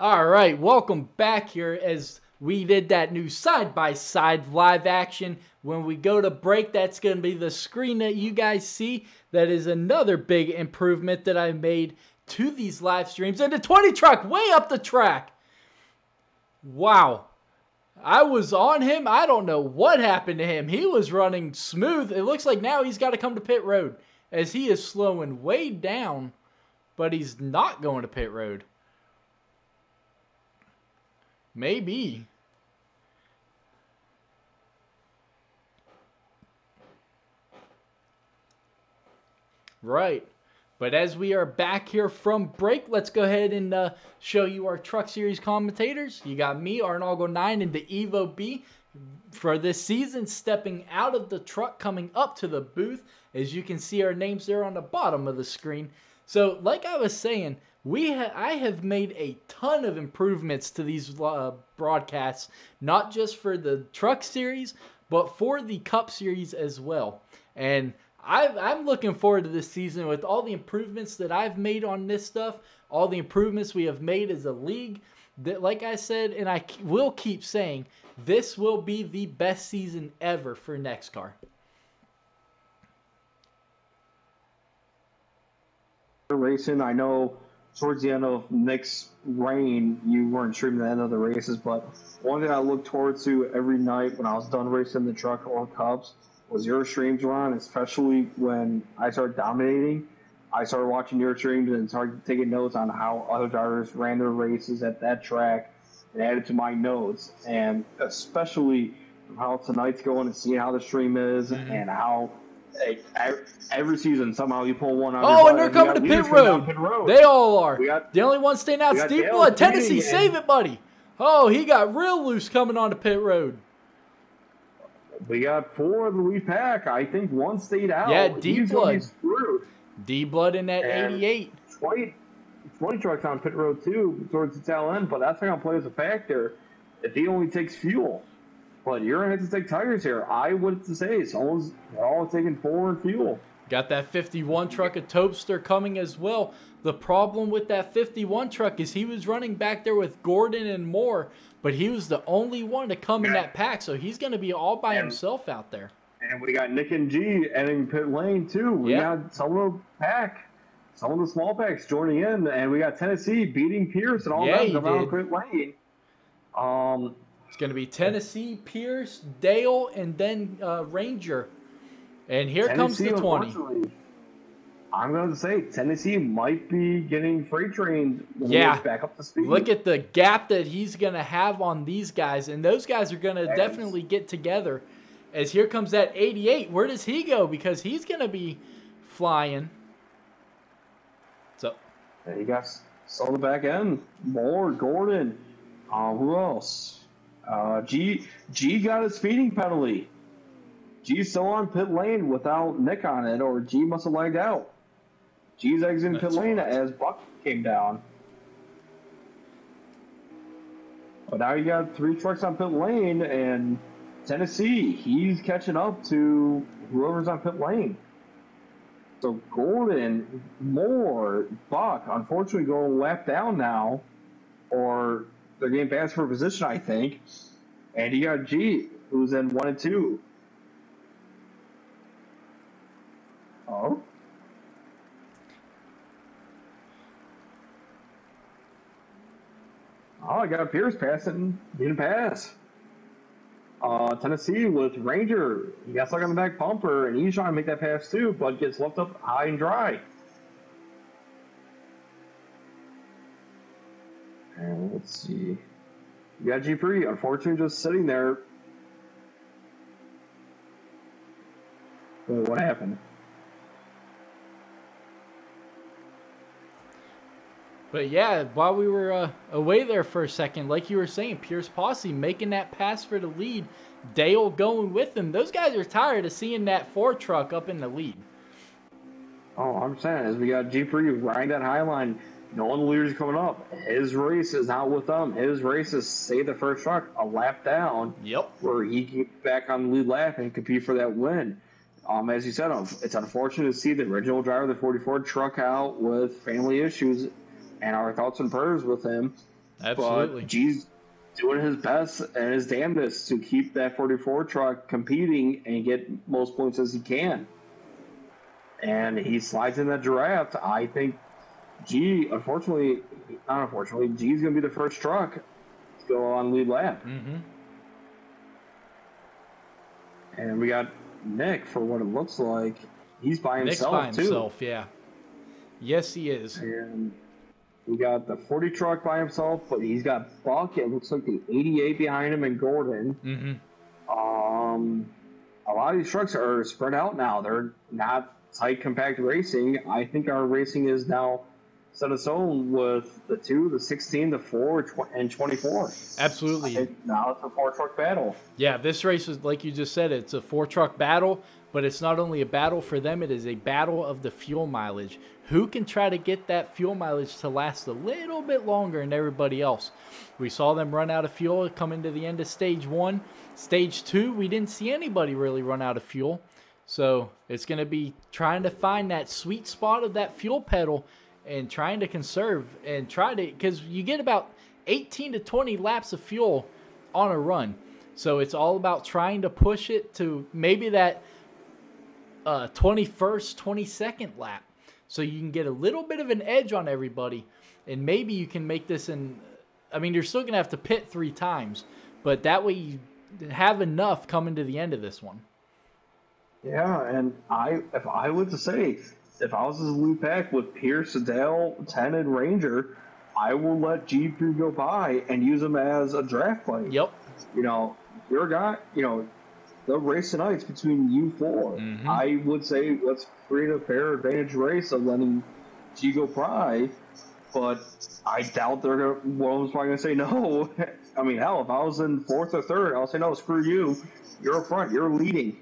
All right, welcome back here as we did that new side-by-side live action. When we go to break, that's going to be the screen that you guys see. That is another big improvement that I made to these live streams. And the twenty truck way up the track. Wow. I was on him. I don't know what happened to him. He was running smooth. It looks like now he's got to come to pit road as he is slowing way down, but he's not going to pit road. Maybe. Right. But as we are back here from break, let's go ahead and uh, show you our Truck Series commentators. You got me, R Naugle nine, and the Evo B. for this season, stepping out of the truck, coming up to the booth. As you can see, our names there on the bottom of the screen. So, like I was saying, we ha I have made a ton of improvements to these uh, broadcasts, not just for the Truck Series, but for the Cup Series as well. And I've, I'm looking forward to this season with all the improvements that I've made on this stuff, all the improvements we have made as a league. That, like I said, and I will keep saying, this will be the best season ever for NEXXTCAR. Racing, I know towards the end of Nick's reign, you weren't streaming the end of the races, but one thing I looked forward to every night when I was done racing the truck or Cubs was your streams, Ron, especially when I started dominating. I started watching your streams and started taking notes on how other drivers ran their races at that track and added to my notes, and especially how tonight's going and seeing how the stream is mm-hmm. and how Hey, every season, somehow you pull one out. Oh, and they're coming to pit road. pit road. They all are. Got, the only one staying out is Deep Blood. Tennessee, save it, buddy. Oh, he got real loose coming on to pit road. We got four of the lead pack. I think one stayed out. Yeah, Deep Blood. Deep Blood in that and eighty-eight. twenty, twenty trucks on pit road, too, towards the tail end, but that's not going to play as a factor if he only takes fuel. But you're going to have to take tires here. I would say it's always, all taking forward fuel. Got that fifty-one truck of Topster coming as well. The problem with that fifty-one truck is he was running back there with Gordon and Moore, but he was the only one to come in that pack, so he's going to be all by and, himself out there. And we got Nick and G ending pit lane, too. We yeah. got some of the pack, some of the small packs joining in, and we got Tennessee beating Pierce and all yeah, that around pit lane. Um... It's going to be Tennessee, Pierce, Dale, and then uh, Ranger. And here Tennessee, comes the twenty. I'm going to say Tennessee might be getting freight trained. Yeah. Back up to speed. Look at the gap that he's going to have on these guys. And those guys are going to definitely get together. As here comes that eighty-eight. Where does he go? Because he's going to be flying. So. There you guys saw the back end. Moore, Gordon. Uh, who else? Uh, G G got a speeding penalty. G's still on pit lane without Nick on it, or G must have lagged out. G's exiting That's pit lane right. as Buck came down. But now you got three trucks on pit lane, and Tennessee, he's catching up to whoever's on pit lane. So Gordon, Moore, Buck, unfortunately going lap down now, or they're getting passed for position, I think. And you got G, who's in one and two. Oh. Oh, I got Pierce passing. Didn't pass. Uh, Tennessee with Ranger. He got stuck on the back bumper, and he's trying to make that pass too, but gets left up high and dry. And let's see. You got G-Pree, unfortunately, just sitting there. Wait, what happened? But yeah, while we were uh, away there for a second, like you were saying, Pierce Posse making that pass for the lead. Dale going with him. Those guys are tired of seeing that four truck up in the lead. Oh, I'm saying, as we got G-Pree riding that high line. No one of the leaders coming up. His race is not with them. His race is, say, the first truck, a lap down. Yep. Where he can get back on the lead lap and compete for that win. Um, as you said, it's unfortunate to see the original driver of the forty-four truck out with family issues, and our thoughts and prayers with him. Absolutely. But G's doing his best and his damnedest to keep that forty-four truck competing and get most points as he can. And he slides in that draft. I think G, unfortunately, not unfortunately, G's going to be the first truck to go on lead lap. Mm-hmm. And we got Nick for what it looks like. He's by himself, Nick's by too. himself, yeah. Yes, he is. And we got the forty truck by himself, but he's got Buck. It looks like the eighty-eight behind him and Gordon. Mm-hmm. Um, a lot of these trucks are spread out now. They're not tight, compact racing. I think our racing is now set its own with the two, the sixteen, the four, and twenty-four. Absolutely. It, now it's a four-truck battle. Yeah, this race is, like you just said, it's a four-truck battle, but it's not only a battle for them, it is a battle of the fuel mileage. Who can try to get that fuel mileage to last a little bit longer than everybody else? We saw them run out of fuel coming to the end of stage one. Stage two, we didn't see anybody really run out of fuel. So it's going to be trying to find that sweet spot of that fuel pedal and trying to conserve and try to, because you get about eighteen to twenty laps of fuel on a run. So it's all about trying to push it to maybe that uh, twenty-first, twenty-second lap. So you can get a little bit of an edge on everybody. And maybe you can make this in, I mean, you're still going to have to pit three times. But that way you have enough coming to the end of this one. Yeah, and I if I were to say... if I was in the loop pack with Pierce, Dale, Ten, and Ranger, I will let G-Pree go by and use him as a draft play. Yep. You know, your guy, you know, the race tonight's between you four. Mm-hmm. I would say let's create a fair advantage race of letting G go by, but I doubt they're going to, well, one's probably going to say no. I mean, hell, if I was in fourth or third, I'll say no, screw you. You're up front. You're leading.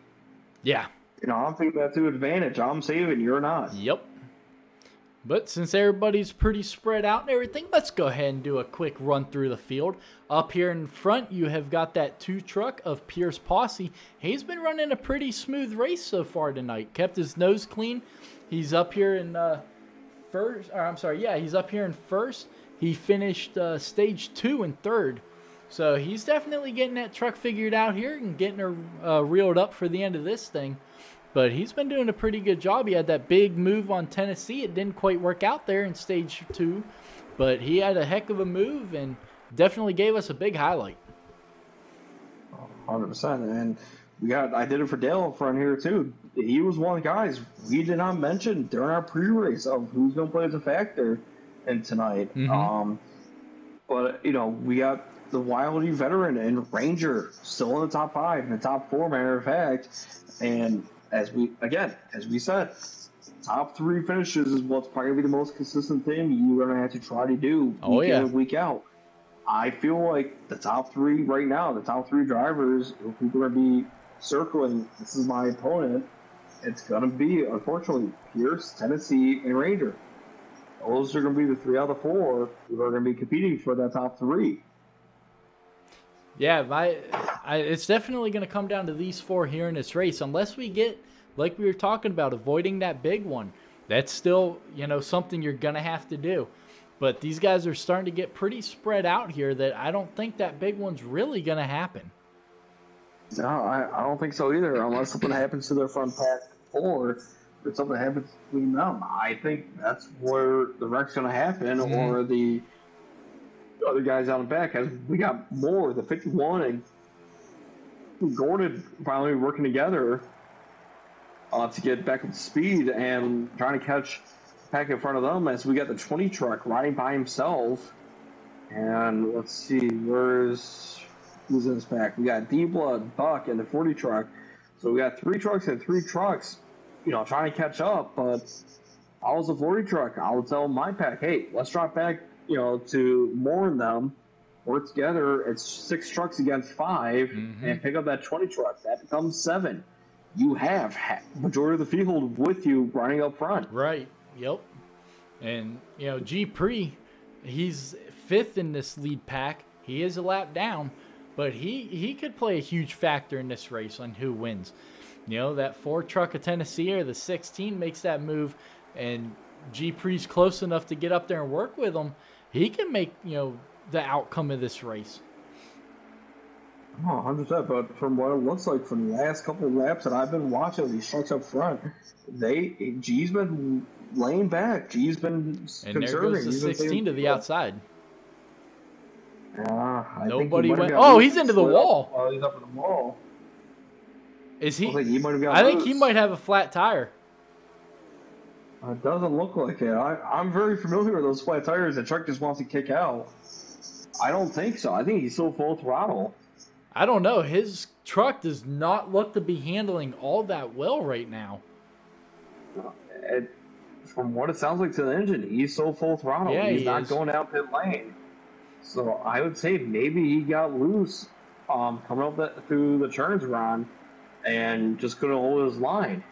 Yeah. You know, I'm thinking that's an advantage. I'm saving. You're not. Yep. But since everybody's pretty spread out and everything, let's go ahead and do a quick run through the field. Up here in front, you have got that two truck of Pierce Posse. He's been running a pretty smooth race so far tonight. Kept his nose clean. He's up here in uh, first. Or I'm sorry. Yeah, he's up here in first. He finished uh, stage two and third. So he's definitely getting that truck figured out here and getting her uh, reeled up for the end of this thing. But he's been doing a pretty good job. He had that big move on Tennessee. It didn't quite work out there in stage two. But he had a heck of a move and definitely gave us a big highlight. one hundred percent. And we got I Did It For Dale up front here, too. He was one of the guys we did not mention during our pre-race of who's going to play as a factor in tonight. Mm-hmm. Um, but, you know, we got the Wildy veteran and Ranger still in the top five, in the top four, matter of fact. And... As we, again, as we said, top three finishes is what's probably going to be the most consistent thing you're going to have to try to do week oh, yeah. in and week out. I feel like the top three right now, the top three drivers, if people are going to be circling, this is my opponent, it's going to be, unfortunately, Pierce, Tennessee, and Ranger. Those are going to be the three out of the four who are going to be competing for that top three. Yeah, my, I, it's definitely going to come down to these four here in this race. Unless we get, like we were talking about, avoiding that big one. That's still, you know, something you're going to have to do. But these guys are starting to get pretty spread out here that I don't think that big one's really going to happen. No, I, I don't think so either. Unless something happens to their front pack four or something happens between them. I think that's where the wreck's going to happen mm. or the... other guys out in back, as we got more the fifty-one and Gordon finally working together uh, to get back up to speed and trying to catch Pack in front of them as we got the twenty truck riding by himself. And let's see, where's who's in this pack? We got Deep Blood, Buck, and the forty truck. So we got three trucks and three trucks, you know, trying to catch up. But I was a forty truck. I would tell my pack, hey, let's drop back. You know, to mourn them, work together. It's six trucks against five, mm-hmm. and pick up that twenty truck. That becomes seven. You have half, majority of the field with you running up front. Right. Yep. And you know, G-Pree, he's fifth in this lead pack. He is a lap down, but he he could play a huge factor in this race on who wins. You know, that four truck of Tennessee or the sixteen makes that move, and G-Pree's close enough to get up there and work with him. He can make, you know, the outcome of this race. Oh, one hundred percent, but from what it looks like from the last couple of laps that I've been watching, these trucks up front, they G's been laying back. G's been and there goes the sixteen to the outside. Uh, I Nobody think he went. Oh, he's into the wall. Oh, he's up in the wall. Is he? I think he might have got I think he might have a flat tire. It doesn't look like it. I, I'm very familiar with those flat tires. The truck just wants to kick out. I don't think so. I think he's still full throttle. I don't know. His truck does not look to be handling all that well right now. It from what it sounds like to the engine, he's so full throttle. Yeah, he's he not is. going down pit lane. So I would say maybe he got loose um, coming up the, through the turns, Ron, and just couldn't hold his line.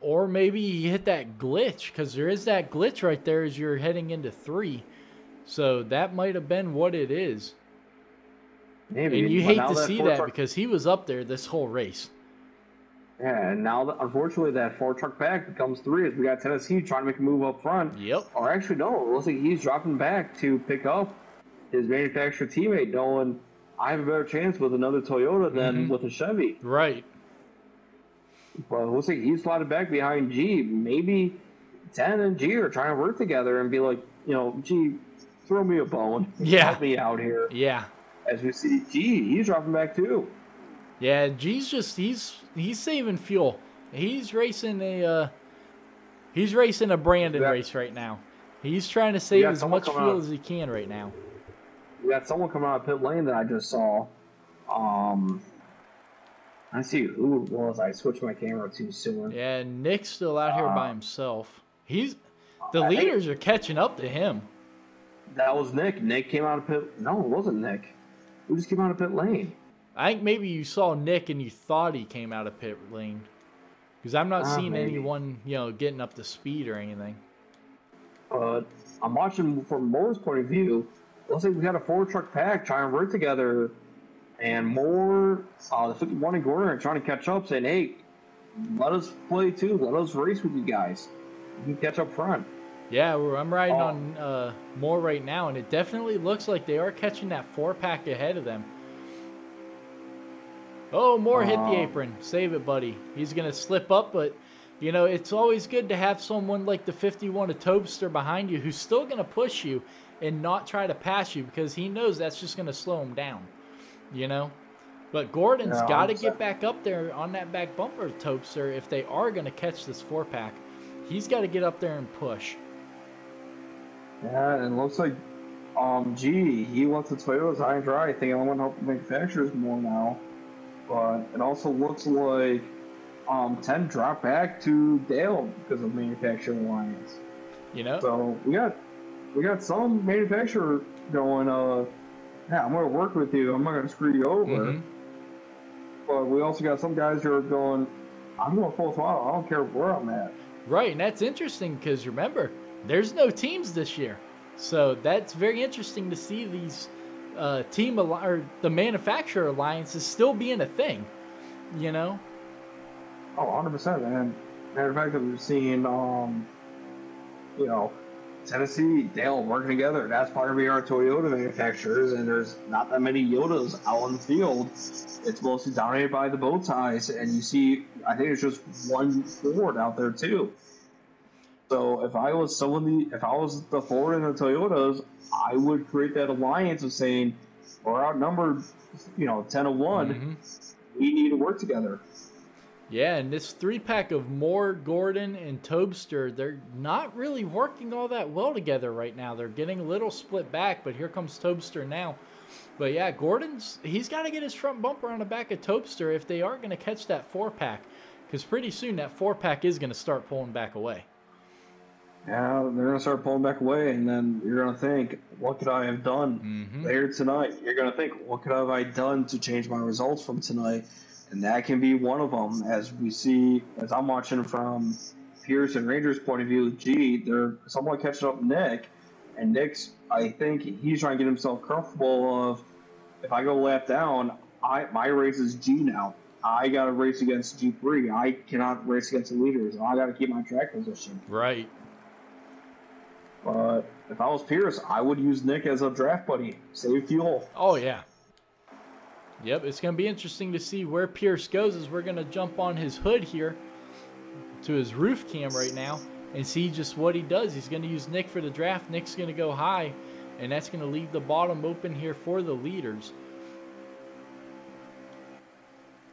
Or maybe he hit that glitch, because there is that glitch right there as you're heading into three. So that might have been what it is. Maybe. And you but hate to that see that truck... because he was up there this whole race. Yeah, and now, that, unfortunately, that four-truck pack becomes three as we got Tennessee trying to make a move up front. Yep. Or actually, no, it looks like he's dropping back to pick up his manufacturer teammate, knowing I have a better chance with another Toyota than mm-hmm. with a Chevy. Right. But it looks like he's slotted back behind G. Maybe Ten and G are trying to work together and be like, you know, G, throw me a bone. Yeah. Help me out here. Yeah. As we see, G, he's dropping back too. Yeah, G's just he's he's saving fuel. He's racing a uh, he's racing a Brandon yeah. race right now. He's trying to save as much fuel out. as he can right now. We got someone coming out of pit lane that I just saw. Um, I see who it was. I switched my camera too soon. Yeah, Nick's still out here uh, by himself. He's the I leaders think, are catching up to him. That was Nick. Nick came out of pit. No, it wasn't Nick. Who just came out of pit lane? I think maybe you saw Nick and you thought he came out of pit lane, because I'm not uh, seeing maybe. anyone, you know, getting up to speed or anything. Uh, I'm watching from Moore's point of view. Looks like we got a four-truck pack trying to work together, and Moore, uh, the fifty-one and Gordon are trying to catch up, saying, "Hey, let us play too. Let us race with you guys. You can catch up front." Yeah, I'm riding oh. on uh, Moore right now, and it definitely looks like they are catching that four-pack ahead of them. Oh, Moore uh, hit the apron. Save it, buddy. He's going to slip up, but, you know, it's always good to have someone like the fifty-one of Topster behind you who's still going to push you and not try to pass you, because he knows that's just going to slow him down, you know? But Gordon's no, got to get back up there on that back bumper of Topster if they are going to catch this four-pack. He's got to get up there and push. Yeah, and it looks like, um, gee, he wants the Toyotas high and dry. I think I want to help the manufacturers more now. But it also looks like um, ten dropped back to Dale because of manufacturer alliance. You know? So we got we got some manufacturer going, uh, yeah, I'm going to work with you. I'm not going to screw you over. Mm-hmm. But we also got some guys who are going, I'm going full throttle. I don't care where I'm at. Right, and that's interesting because, remember, there's no teams this year. So that's very interesting to see these uh, team al- or the manufacturer alliances still being a thing, you know? Oh, one hundred percent, man. Matter of fact, we've seen, um, you know, Tennessee, Dale working together. That's probably our Toyota manufacturers, and there's not that many Yodas out on the field. It's mostly dominated by the bow ties, and you see, I think it's just one Ford out there, too. So if I was someone, if I was the Ford and the Toyotas, I would create that alliance of saying, we're outnumbered, you know, ten to one. Mm-hmm. We need to work together. Yeah, and this three-pack of Moore, Gordon, and Tobster, they're not really working all that well together right now. They're getting a little split back, but here comes Tobster now. But yeah, Gordon's, he's got to get his front bumper on the back of Tobster if they are going to catch that four-pack, because pretty soon that four-pack is going to start pulling back away. Yeah, they're going to start pulling back away, and then you're going to think, what could I have done mm-hmm. later tonight? You're going to think, what could I have I done to change my results from tonight? And that can be one of them, as we see, as I'm watching from Pierce and Ranger's point of view, gee, they're somewhat catching up Nick, and Nick's, I think he's trying to get himself comfortable of, if I go lap down, I my race is G now. I got to race against G three. I cannot race against the leaders. I got to keep my track position. Right. But if I was Pierce, I would use Nick as a draft buddy. Save fuel. Oh, yeah. Yep, it's going to be interesting to see where Pierce goes as we're going to jump on his hood here to his roof cam right now and see just what he does. He's going to use Nick for the draft. Nick's going to go high, and that's going to leave the bottom open here for the leaders.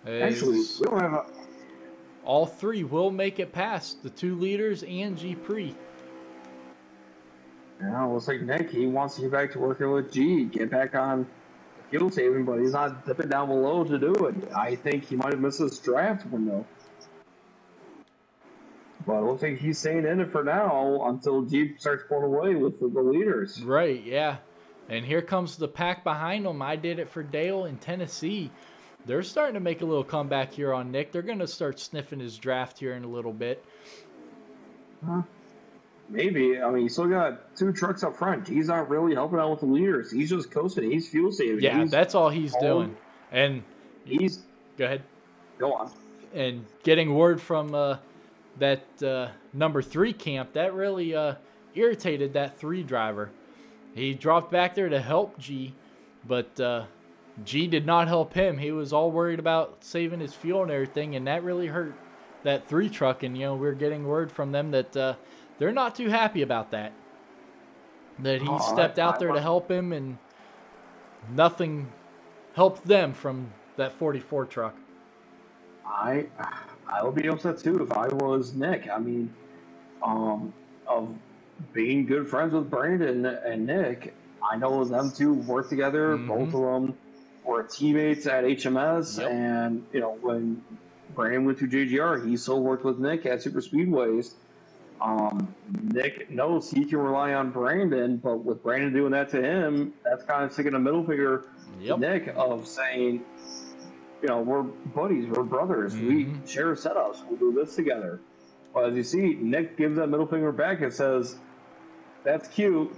Actually, we don't have a... All three will make it past the two leaders and G-Pree. Now it looks like Nick, he wants to get back to working with G, get back on fuel saving, but he's not dipping down below to do it. I think he might have missed his draft window. But it looks like he's staying in it for now until Jeep starts pulling away with the, the leaders. Right, yeah. And here comes the pack behind them. I Did It For Dale in Tennessee. They're starting to make a little comeback here on Nick. They're going to start sniffing his draft here in a little bit. Huh. Maybe. I mean, you still got two trucks up front. He's not really helping out with the leaders. He's just coasting. He's fuel saving. Yeah, he's that's all he's home. doing. And he's go ahead. Go on. And getting word from uh, that uh, number three camp, that really uh, irritated that three driver. He dropped back there to help G, but uh, G did not help him. He was all worried about saving his fuel and everything, and that really hurt that three truck. And, you know, we we're getting word from them that uh, they're not too happy about that, that he oh, stepped out there to help him, and nothing helped them from that forty-four truck. I I would be upset, too, if I was Nick. I mean, um, of being good friends with Brandon and Nick, I know them two work together. Mm-hmm. Both of them were teammates at H M S. Yep. And, you know, when Brandon went to J G R, he still worked with Nick at Super Speedways. Um, Nick knows he can rely on Brandon, but with Brandon doing that to him, that's kind of sticking a middle finger yep. to Nick of saying, you know, we're buddies, we're brothers, mm-hmm. we share setups, we'll do this together. But as you see, Nick gives that middle finger back and says, that's cute,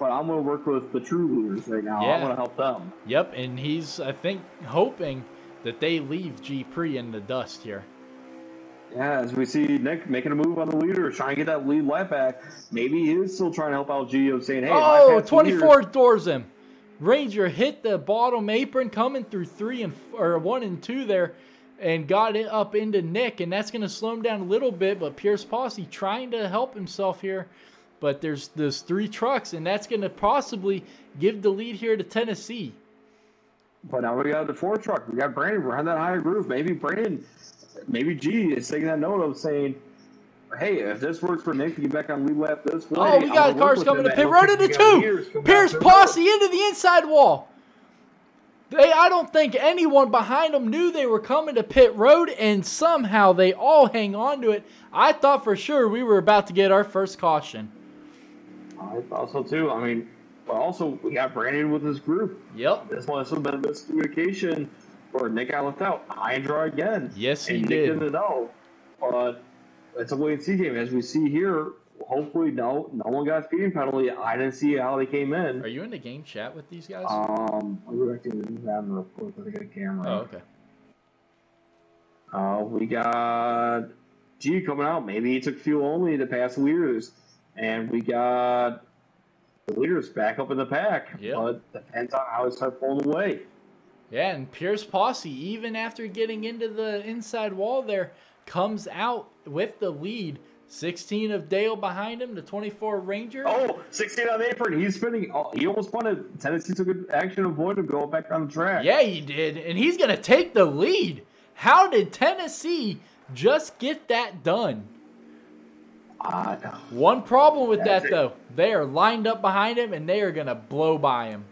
but I'm going to work with the true leaders right now. Yeah. I'm going to help them. Yep, and he's, I think, hoping that they leave G-Pree in the dust here. Yeah, as we see Nick making a move on the leader, trying to get that lead lap back. Maybe he is still trying to help out Gio, saying, hey, oh, twenty-four doors him. Ranger hit the bottom apron, coming through three and or one and two there, and got it up into Nick, and that's going to slow him down a little bit. But Pierce Posse trying to help himself here, but there's those three trucks, and that's going to possibly give the lead here to Tennessee. But now we got the four truck. We got Brandon behind that higher groove. Maybe Brandon, maybe G is taking that note of saying, hey, if this works for Nick to get back on lead lap this way. Oh, we got cars coming to pit road into two. Pierce Posse into the inside wall. They, I don't think anyone behind them knew they were coming to pit road, and somehow they all hang on to it. I thought for sure we were about to get our first caution. I thought so too. I mean, but also we got Brandon with his group. Yep. This must have been a miscommunication, or Nick got left out. I and draw again. Yes, he did. And Nick didn't know, but it's a wait and see game. As we see here, hopefully no no one got a speeding penalty. I didn't see how they came in. Are you in the game chat with these guys? Um, I'll go back to the ground real quick. I got a camera. Oh, okay. Uh, we got G coming out. Maybe he took fuel only to pass the leaders. And we got the leaders back up in the pack. Yep. But depends on how they start pulling away. Yeah, and Pierce Posse, even after getting into the inside wall there, comes out with the lead. sixteen of Dale behind him, the twenty-four Ranger. Oh, sixteen on apron. He's spinning. Oh, he almost punted. Tennessee took an action to avoid him, go back on the track. Yeah, he did. And he's going to take the lead. How did Tennessee just get that done? Uh, One problem with that, it. though. They are lined up behind him, and they are going to blow by him.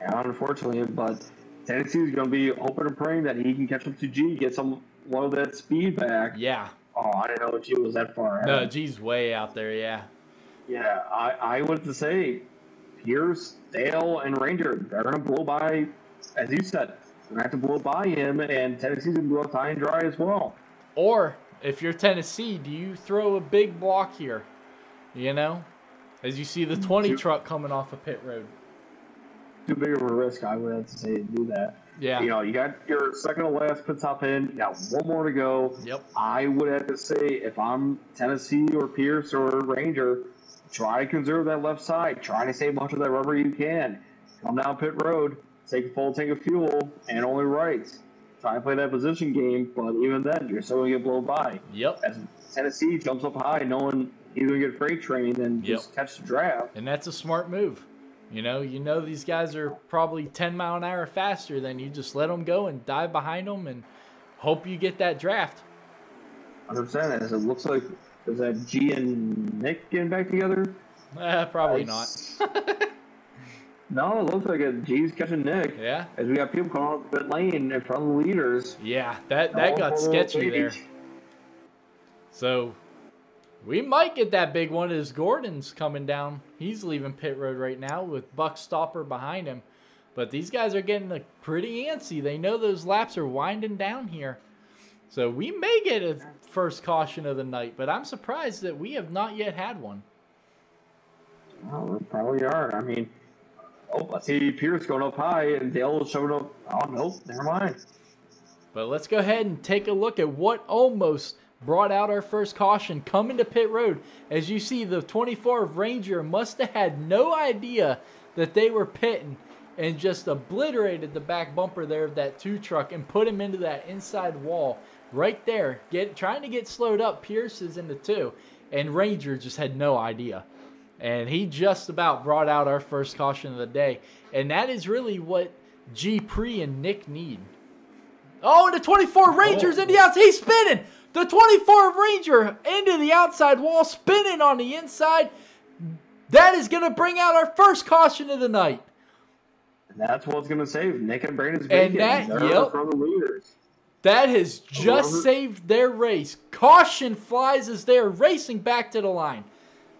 Yeah, unfortunately, but Tennessee is going to be hoping and praying that he can catch up to G, get some low that speed back. Yeah. Oh, I didn't know G was that far out. No, G's way out there, yeah. Yeah, I, I would say Pierce, Dale, and Ranger, they're going to blow by, as you said, they're going to have to blow by him, and Tennessee's going to blow high and dry as well. Or, if you're Tennessee, do you throw a big block here, you know, as you see the twenty too, truck coming off of pit road? Too big of a risk, I would have to say, to do that. Yeah, you know, you got your second to last pit stop in. You got one more to go. Yep. I would have to say, if I'm Tennessee or Pierce or Ranger, try to conserve that left side. Try to save much of that rubber you can. Come down pit road, take a full tank of fuel, and only rights. Try to play that position game, but even then, you're still going to get blown by. Yep. As Tennessee jumps up high, knowing he's going to get freight trained and yep. just catch the draft. And that's a smart move. You know, you know these guys are probably ten mile an hour faster than you. Just let them go and dive behind them and hope you get that draft. one hundred percent. As it looks like, is that G and Nick getting back together? Eh, probably uh, not. No, it looks like a G's catching Nick. Yeah. As we got people calling out the lane in front of the leaders. Yeah, that, that got sketchy there. So we might get that big one as Gordon's coming down. He's leaving pit road right now with Buckstopper behind him. But these guys are getting like, pretty antsy. They know those laps are winding down here. So we may get a first caution of the night, but I'm surprised that we have not yet had one. Well, we probably are. I mean, oh, I see Pierce going up high, and Dale showing up. Oh, nope, never mind. But let's go ahead and take a look at what almost brought out our first caution coming to pit road. As you see, the twenty-four of Ranger must have had no idea that they were pitting and just obliterated the back bumper there of that two truck and put him into that inside wall right there. Get trying to get slowed up. Pierce is in the two, and Ranger just had no idea. And he just about brought out our first caution of the day. And that is really what G-Pree and Nick need. Oh, and the twenty-four Ranger's in the outside. He's spinning. The twenty-four Ranger into the outside wall, spinning on the inside. That is going to bring out our first caution of the night. That's what's going to save Nick and Brandon's weekend. And that, yep, from the leaders. That has just saved their race. Caution flies as they are racing back to the line.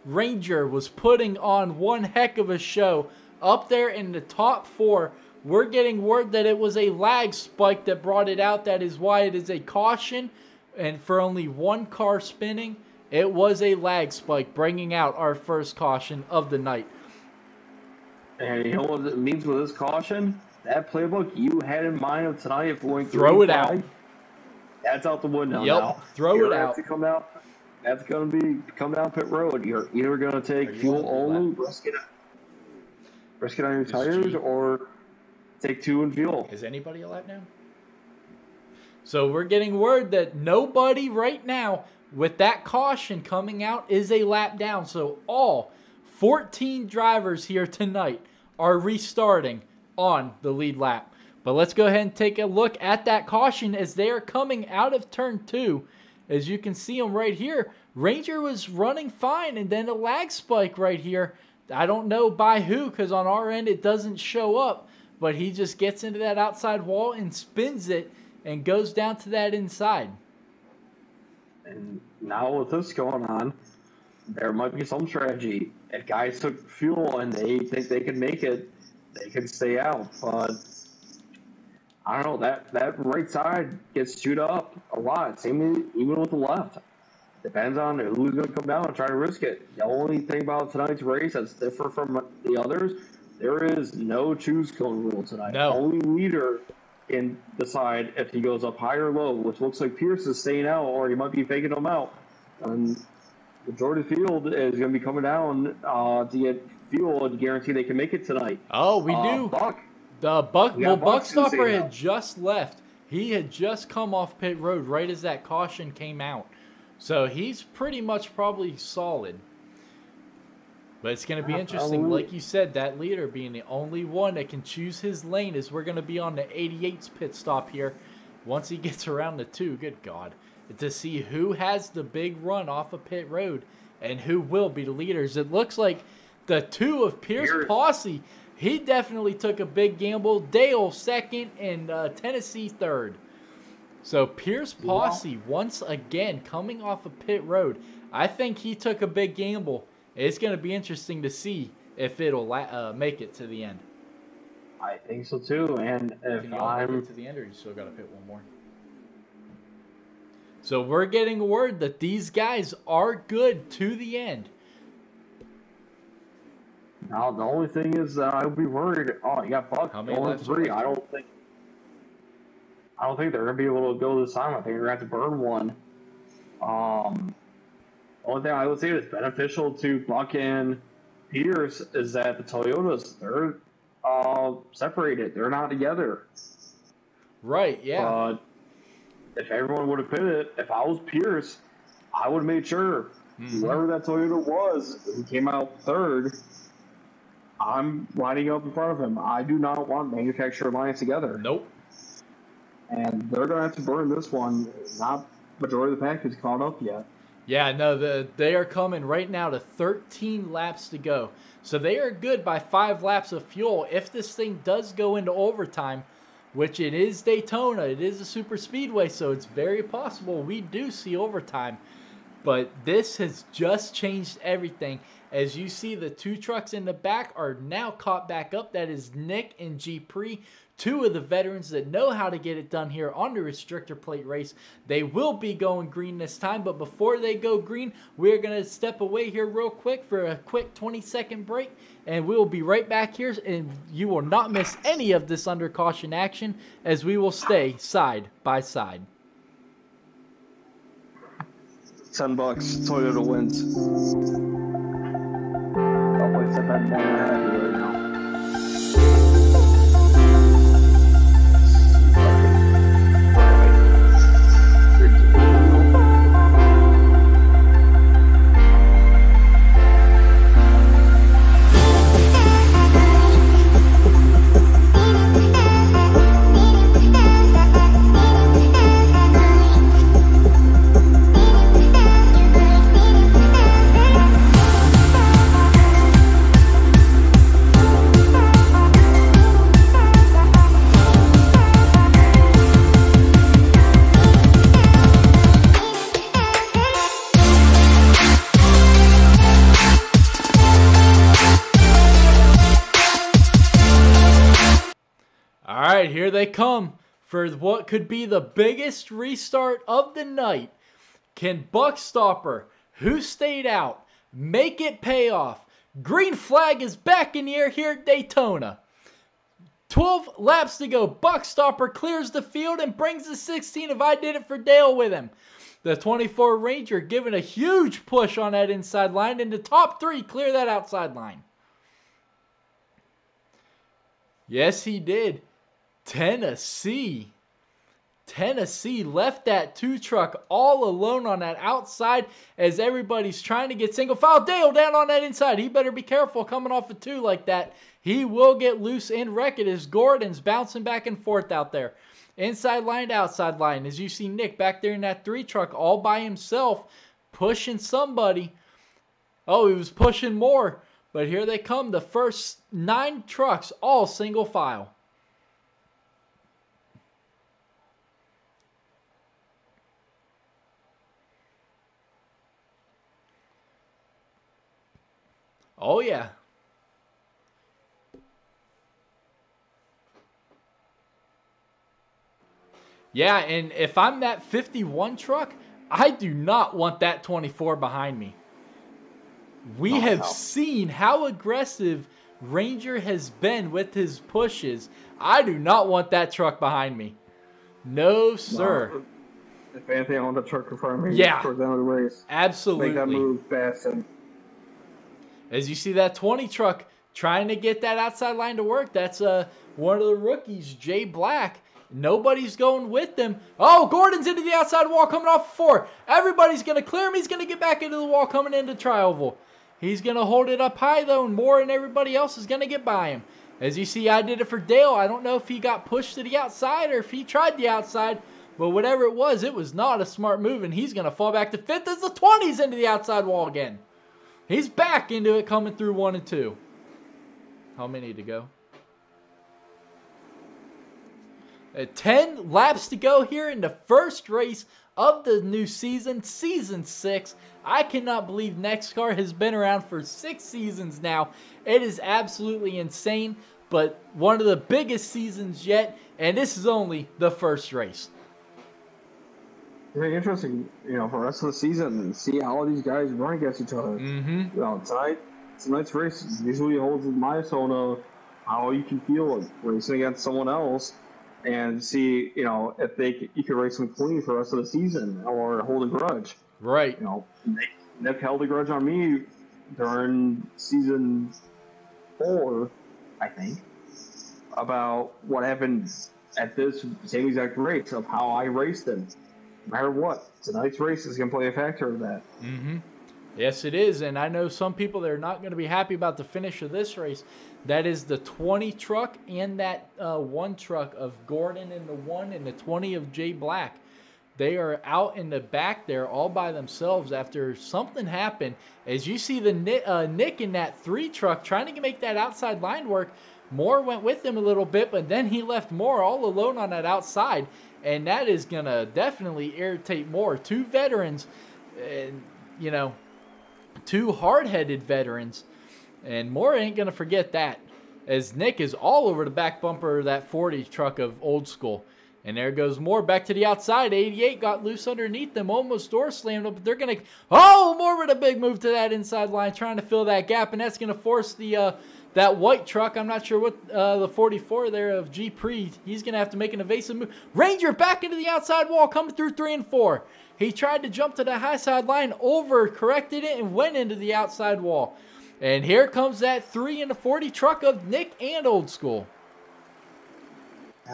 Ranger was putting on one heck of a show up there in the top four. We're getting word that it was a lag spike that brought it out. That is why it is a caution. And for only one car spinning, it was a lag spike bringing out our first caution of the night. And you know what it means with this caution? That playbook you had in mind of tonight, if going throw it out. That's out the window yep. now. Throw You're it out. To come out. That's going to be come down pit road. You're either going to take fuel only, brisket, brisket on your tires, or take two and fuel. Is anybody alive now? So we're getting word that nobody right now with that caution coming out is a lap down. So all fourteen drivers here tonight are restarting on the lead lap. But let's go ahead and take a look at that caution as they are coming out of turn two. As you can see him right here, Ranger was running fine, and then a lag spike right here. I don't know by who, because on our end it doesn't show up, but he just gets into that outside wall and spins it and goes down to that inside. And now with this going on, there might be some strategy. If guys took fuel and they think they can make it, they can stay out, but I don't know, that, that right side gets chewed up a lot. Same even with the left. Depends on who's going to come down and try to risk it. The only thing about tonight's race that's different from the others, there is no choose cone rule tonight. No. The only leader can decide if he goes up high or low, which looks like Pierce is staying out, or he might be faking him out. And the majority of the field is going to be coming down uh, to get fuel and guarantee they can make it tonight. Oh, we uh, do. Buck. The Buck, well, Buckstopper had just left. He had just come off pit road right as that caution came out. So he's pretty much probably solid. But it's going to be interesting. Like you said, that leader being the only one that can choose his lane is we're going to be on the eighty-eight's pit stop here. Once he gets around the two, good God, to see who has the big run off of pit road and who will be the leaders. It looks like the two of Pierce Posse. He definitely took a big gamble. Dale second and uh, Tennessee third. So Pierce Posse once again coming off of pit road. I think he took a big gamble. It's going to be interesting to see if it'll uh, make it to the end. I think so too. And if Can you I'm... all make it to the end, or you still got to pit one more? So we're getting word that these guys are good to the end. Now, the only thing is that uh, I would be worried. Oh, you got Buck going three. I don't think I don't think they're going to be able to go this time. I think they're going to have to burn one. Um, only thing I would say that's beneficial to Buck and Pierce is that the Toyotas, they're uh, separated. They're not together. Right, yeah. Uh, if everyone would have pitted, if I was Pierce, I would have made sure mm-hmm. whoever that Toyota was who came out third, I'm lining up in front of him. I do not want manufacturer lines together. Nope. And they're going to have to burn this one. Not majority of the pack is caught up yet. Yeah, no, the, they are coming right now to thirteen laps to go. So they are good by five laps of fuel. If this thing does go into overtime, which it is Daytona, it is a super speedway, so it's very possible we do see overtime. But this has just changed everything. As you see, the two trucks in the back are now caught back up. That is Nick and G-Pree, two of the veterans that know how to get it done here on the restrictor plate race. They will be going green this time, but before they go green, we're going to step away here real quick for a quick twenty second break, and we'll be right back here, and you will not miss any of this under caution action as we will stay side by side. ten bucks, Toyota wins. Here they come for what could be the biggest restart of the night. Can Buckstopper, who stayed out, make it pay off? Green flag is back in the air here at Daytona. twelve laps to go. Buckstopper clears the field and brings the sixteen of I Did It For Dale with him. The twenty-four Ranger giving a huge push on that inside line, and the top three clear that outside line. Yes, he did. Tennessee. Tennessee left that two truck all alone on that outside as everybody's trying to get single file. Dale down on that inside. He better be careful coming off a two like that. He will get loose and wreck it as Gordon's bouncing back and forth out there. Inside line to outside line. As you see Nick back there in that three truck all by himself pushing somebody. Oh, he was pushing more. But here they come. The first nine trucks all single file. Oh, yeah. Yeah, and if I'm that fifty-one truck, I do not want that twenty-four behind me. We oh, have no. seen how aggressive Ranger has been with his pushes. I do not want that truck behind me. No, sir. No. If anything, I want the truck in front of me. Yeah, for the race. Absolutely. Make that move fast and... As you see that twenty truck trying to get that outside line to work. That's uh, one of the rookies, Jay Black. Nobody's going with them. Oh, Gordon's into the outside wall coming off four. Everybody's going to clear him. He's going to get back into the wall coming into tri-oval. He's going to hold it up high, though, and Moore and everybody else is going to get by him. As you see, I Did It For Dale. I don't know if he got pushed to the outside or if he tried the outside, but whatever it was, it was not a smart move, and he's going to fall back to fifth as the twenties into the outside wall again. He's back into it coming through one and two. How many to go? Uh, ten laps to go here in the first race of the new season, season six. I cannot believe NexXCAR has been around for six seasons now. It is absolutely insane, but one of the biggest seasons yet, and this is only the first race. Very interesting, you know, for the rest of the season and see how these guys run against each other. Mm-hmm. Well, tonight, tonight's race usually holds a milestone of how you can feel like racing against someone else and see, you know, if they you can race them clean for the rest of the season or hold a grudge. Right. You know, Nick, Nick held a grudge on me during season four, I think, about what happened at this same exact race of how I raced him. No matter what, tonight's race is going to play a factor of that. Mm-hmm. Yes, it is, and I know some people that are not going to be happy about the finish of this race. That is the twenty truck and that uh, one truck of Gordon and the one and the twenty of Jay Black. They are out in the back there all by themselves after something happened. As you see the uh, Nick in that three truck trying to make that outside line work, Moore went with him a little bit, but then he left Moore all alone on that outside. And that is going to definitely irritate Moore. Two veterans, and you know, two hard-headed veterans. And Moore ain't going to forget that, as Nick is all over the back bumper of that forty truck of Old School. And there goes Moore back to the outside. eighty-eight got loose underneath them. Almost door slammed up. But they're going to... Oh, Moore with a big move to that inside line, trying to fill that gap. And that's going to force the uh, that white truck. I'm not sure what uh, the forty-four there of G-Pree. He's going to have to make an evasive move. Ranger back into the outside wall, coming through three and four. He tried to jump to the high side line, over corrected it, and went into the outside wall. And here comes that three and the forty truck of Nick and Old School.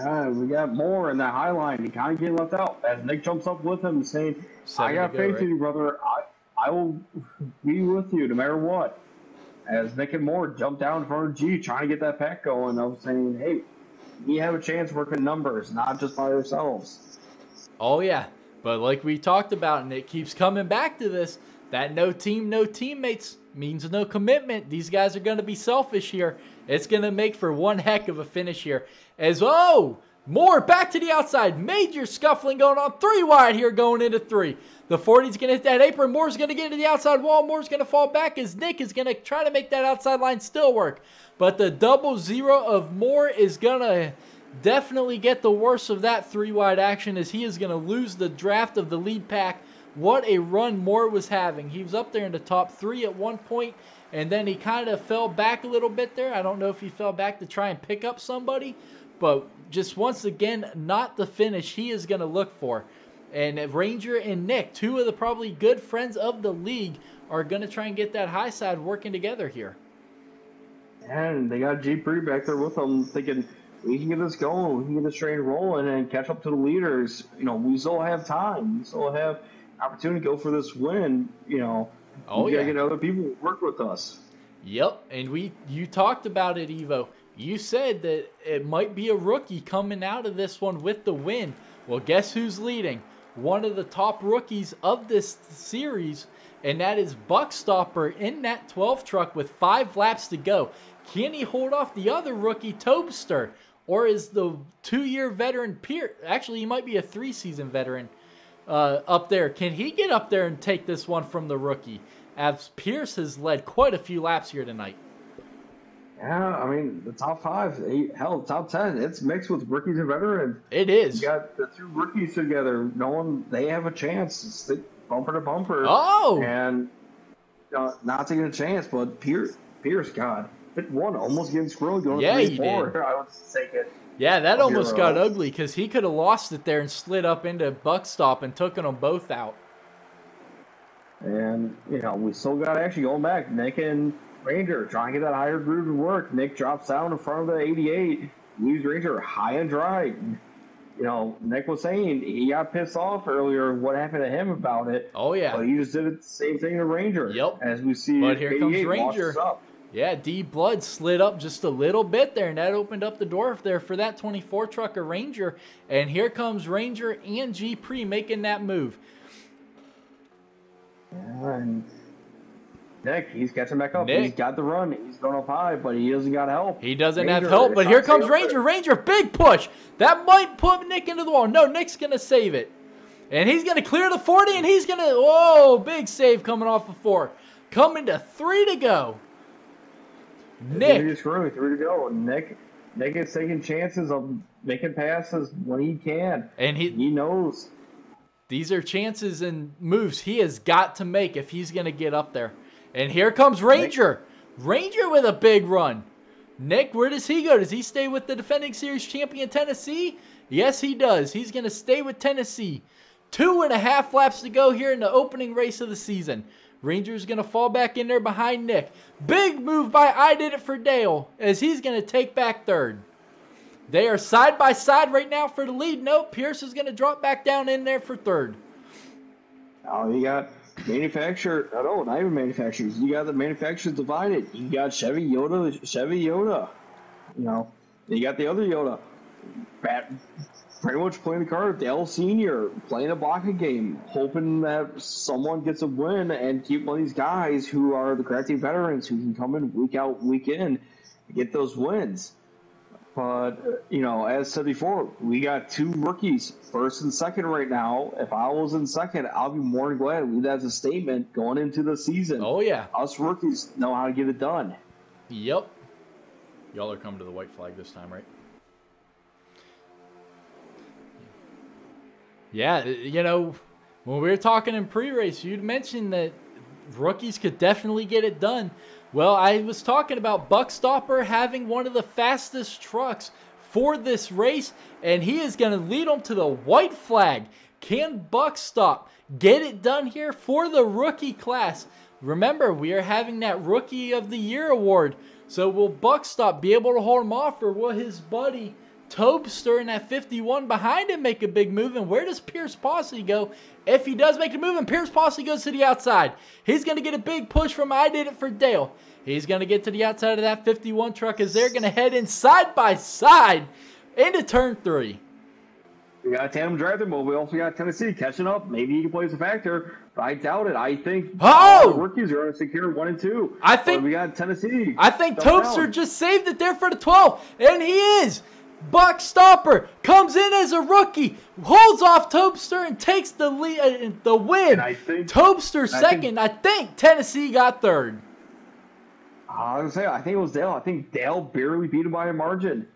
Uh, we got Moore in that high line. He kind of getting left out as Nick jumps up with him, saying, "I got faith in you, brother. I, I will be with you no matter what." As Nick and Moore jump down in front of G, trying to get that pack going. I was saying, "Hey, we have a chance working numbers, not just by ourselves." Oh yeah, but like we talked about, and it keeps coming back to this: that no team, no teammates means no commitment. These guys are going to be selfish here. It's going to make for one heck of a finish here. As, oh, Moore back to the outside. Major scuffling going on. Three wide here going into three. The forty's going to hit that apron. Moore's going to get to the outside wall. Moore's going to fall back as Nick is going to try to make that outside line still work. But the double zero of Moore is going to definitely get the worst of that three wide action, as he is going to lose the draft of the lead pack. What a run Moore was having. He was up there in the top three at one point, and then he kind of fell back a little bit there. I don't know if he fell back to try and pick up somebody, but just once again, not the finish he is going to look for. And Ranger and Nick, two of the probably good friends of the league, are going to try and get that high side working together here. And they got G-Pree back there with them, thinking, we can get this going, we can get this train rolling and catch up to the leaders. You know, we still have time. We still have opportunity to go for this win. You know, oh, we gotta yeah. get other people to work with us. Yep, and we you talked about it, Evo. You said that it might be a rookie coming out of this one with the win. Well, guess who's leading? One of the top rookies of this series, and that is Buckstopper in that twelve truck with five laps to go. Can he hold off the other rookie, Topster? Or is the two-year veteran Pierce? Actually, he might be a three-season veteran. Uh, up there. Can he get up there and take this one from the rookie, as Pierce has led quite a few laps here tonight? Yeah, I mean, the top five, eight, hell, top ten, it's mixed with rookies and veterans. It is. You got the two rookies together, knowing they have a chance to stick bumper to bumper. Oh! And uh, not taking a chance, but Pierce, Pierce, God, it won, almost getting screwed going yeah, three, four. Did. I would take it. Yeah, that almost got ugly, because he could have lost it there and slid up into Buckstop and taken them both out. And, you know, we still got actually going back. Nick and Ranger trying to get that higher groove to work. Nick drops down in front of the eighty-eight. Leaves Ranger high and dry. You know, Nick was saying he got pissed off earlier what happened to him about it. Oh, yeah. But he just did it the same thing to Ranger. Yep. As we see, but here comes Ranger. Yeah, D Blood slid up just a little bit there, and that opened up the door there for that twenty-four trucker Ranger. And here comes Ranger and G-Pree making that move. And Nick, he's catching back up. Nick. He's got the run. He's going up high, but he doesn't got help. He doesn't Ranger, have help, but here comes Ranger. It. Ranger, big push. That might put Nick into the wall. No, Nick's going to save it. And he's going to clear the forty, and he's going to, whoa, big save coming off of four. Coming to three to go. Nick, just really three to go. Nick, Nick is taking chances of making passes when he can, and he he knows these are chances and moves he has got to make if he's going to get up there. And here comes Ranger, Nick. Ranger with a big run. Nick, where does he go? Does he stay with the defending series champion Tennessee? Yes, he does. He's going to stay with Tennessee. Two and a half laps to go here in the opening race of the season. Ranger's going to fall back in there behind Nick. Big move by I Did It For Dale, as he's going to take back third. They are side by side right now for the lead. No, Pierce is going to drop back down in there for third. Oh, you got manufacturer. I don't, not even manufacturers. You got the manufacturers divided. You got Chevy Yoda, Chevy Yoda. You know, you got the other Yoda. Bat, pretty much playing the card of Dale Senior, playing a blocking game, hoping that someone gets a win and keep one of these guys who are the crafty veterans who can come in week out, week in, and get those wins. But, you know, as said before, we got two rookies, first and second right now. If I was in second, I'll be more than glad. We That's a statement going into the season. Oh, yeah. Us rookies know how to get it done. Yep. Y'all are coming to the white flag this time, right? Yeah, you know, when we were talking in pre-race, you'd mentioned that rookies could definitely get it done. Well, I was talking about Buckstopper having one of the fastest trucks for this race, and he is going to lead them to the white flag. Can Buckstop get it done here for the rookie class? Remember, we are having that Rookie of the Year award. So will Buckstop be able to hold him off, or will his buddy Topster in that fifty-one behind him make a big move? And where does Pierce Posse go if he does make a move? And Pierce Posse goes to the outside. He's going to get a big push from I Did It For Dale. He's going to get to the outside of that fifty-one truck as they're going to head in side by side into turn three. We got a tandem driver, but we also got Tennessee catching up. Maybe he can play as a factor, but I doubt it. I think oh! the rookies are going to secure one and two. I think we got Tennessee. I think Topster just saved it there for the twelve, and he is. Buckstopper comes in as a rookie, holds off Topster, and takes the lead, uh, the win. I think, Topster and second. I think, I think Tennessee got third. I was going to say, I think it was Dale. I think Dale barely beat him by a margin.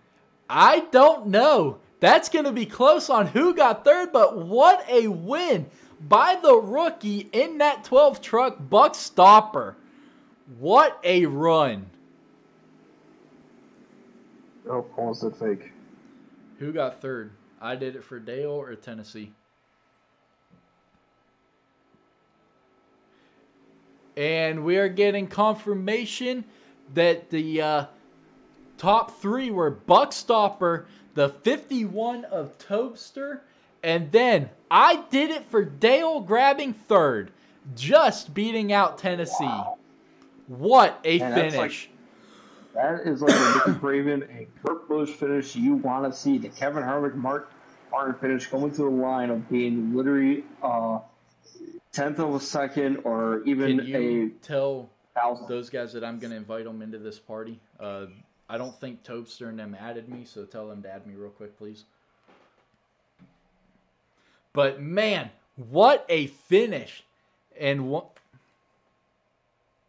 I don't know. That's going to be close on who got third, but what a win by the rookie in that twelve truck, Buckstopper. What a run. Oh, almost did fake. Who got third? I Did It For Dale or Tennessee? And we are getting confirmation that the uh, top three were Buckstopper, the fifty-one of Topster, and then I Did It For Dale grabbing third, just beating out Tennessee. Wow. What a Man, finish. That is like a Nicky Craven and Kurt Busch finish you want to see. The Kevin Harvick, Mark Martin finish going to the line of being literally uh, tenth of a second or even Can you a tell thousand. Those guys that I'm going to invite them into this party. Uh, I don't think Topster and them added me, so tell them to add me real quick, please. But man, what a finish! And what?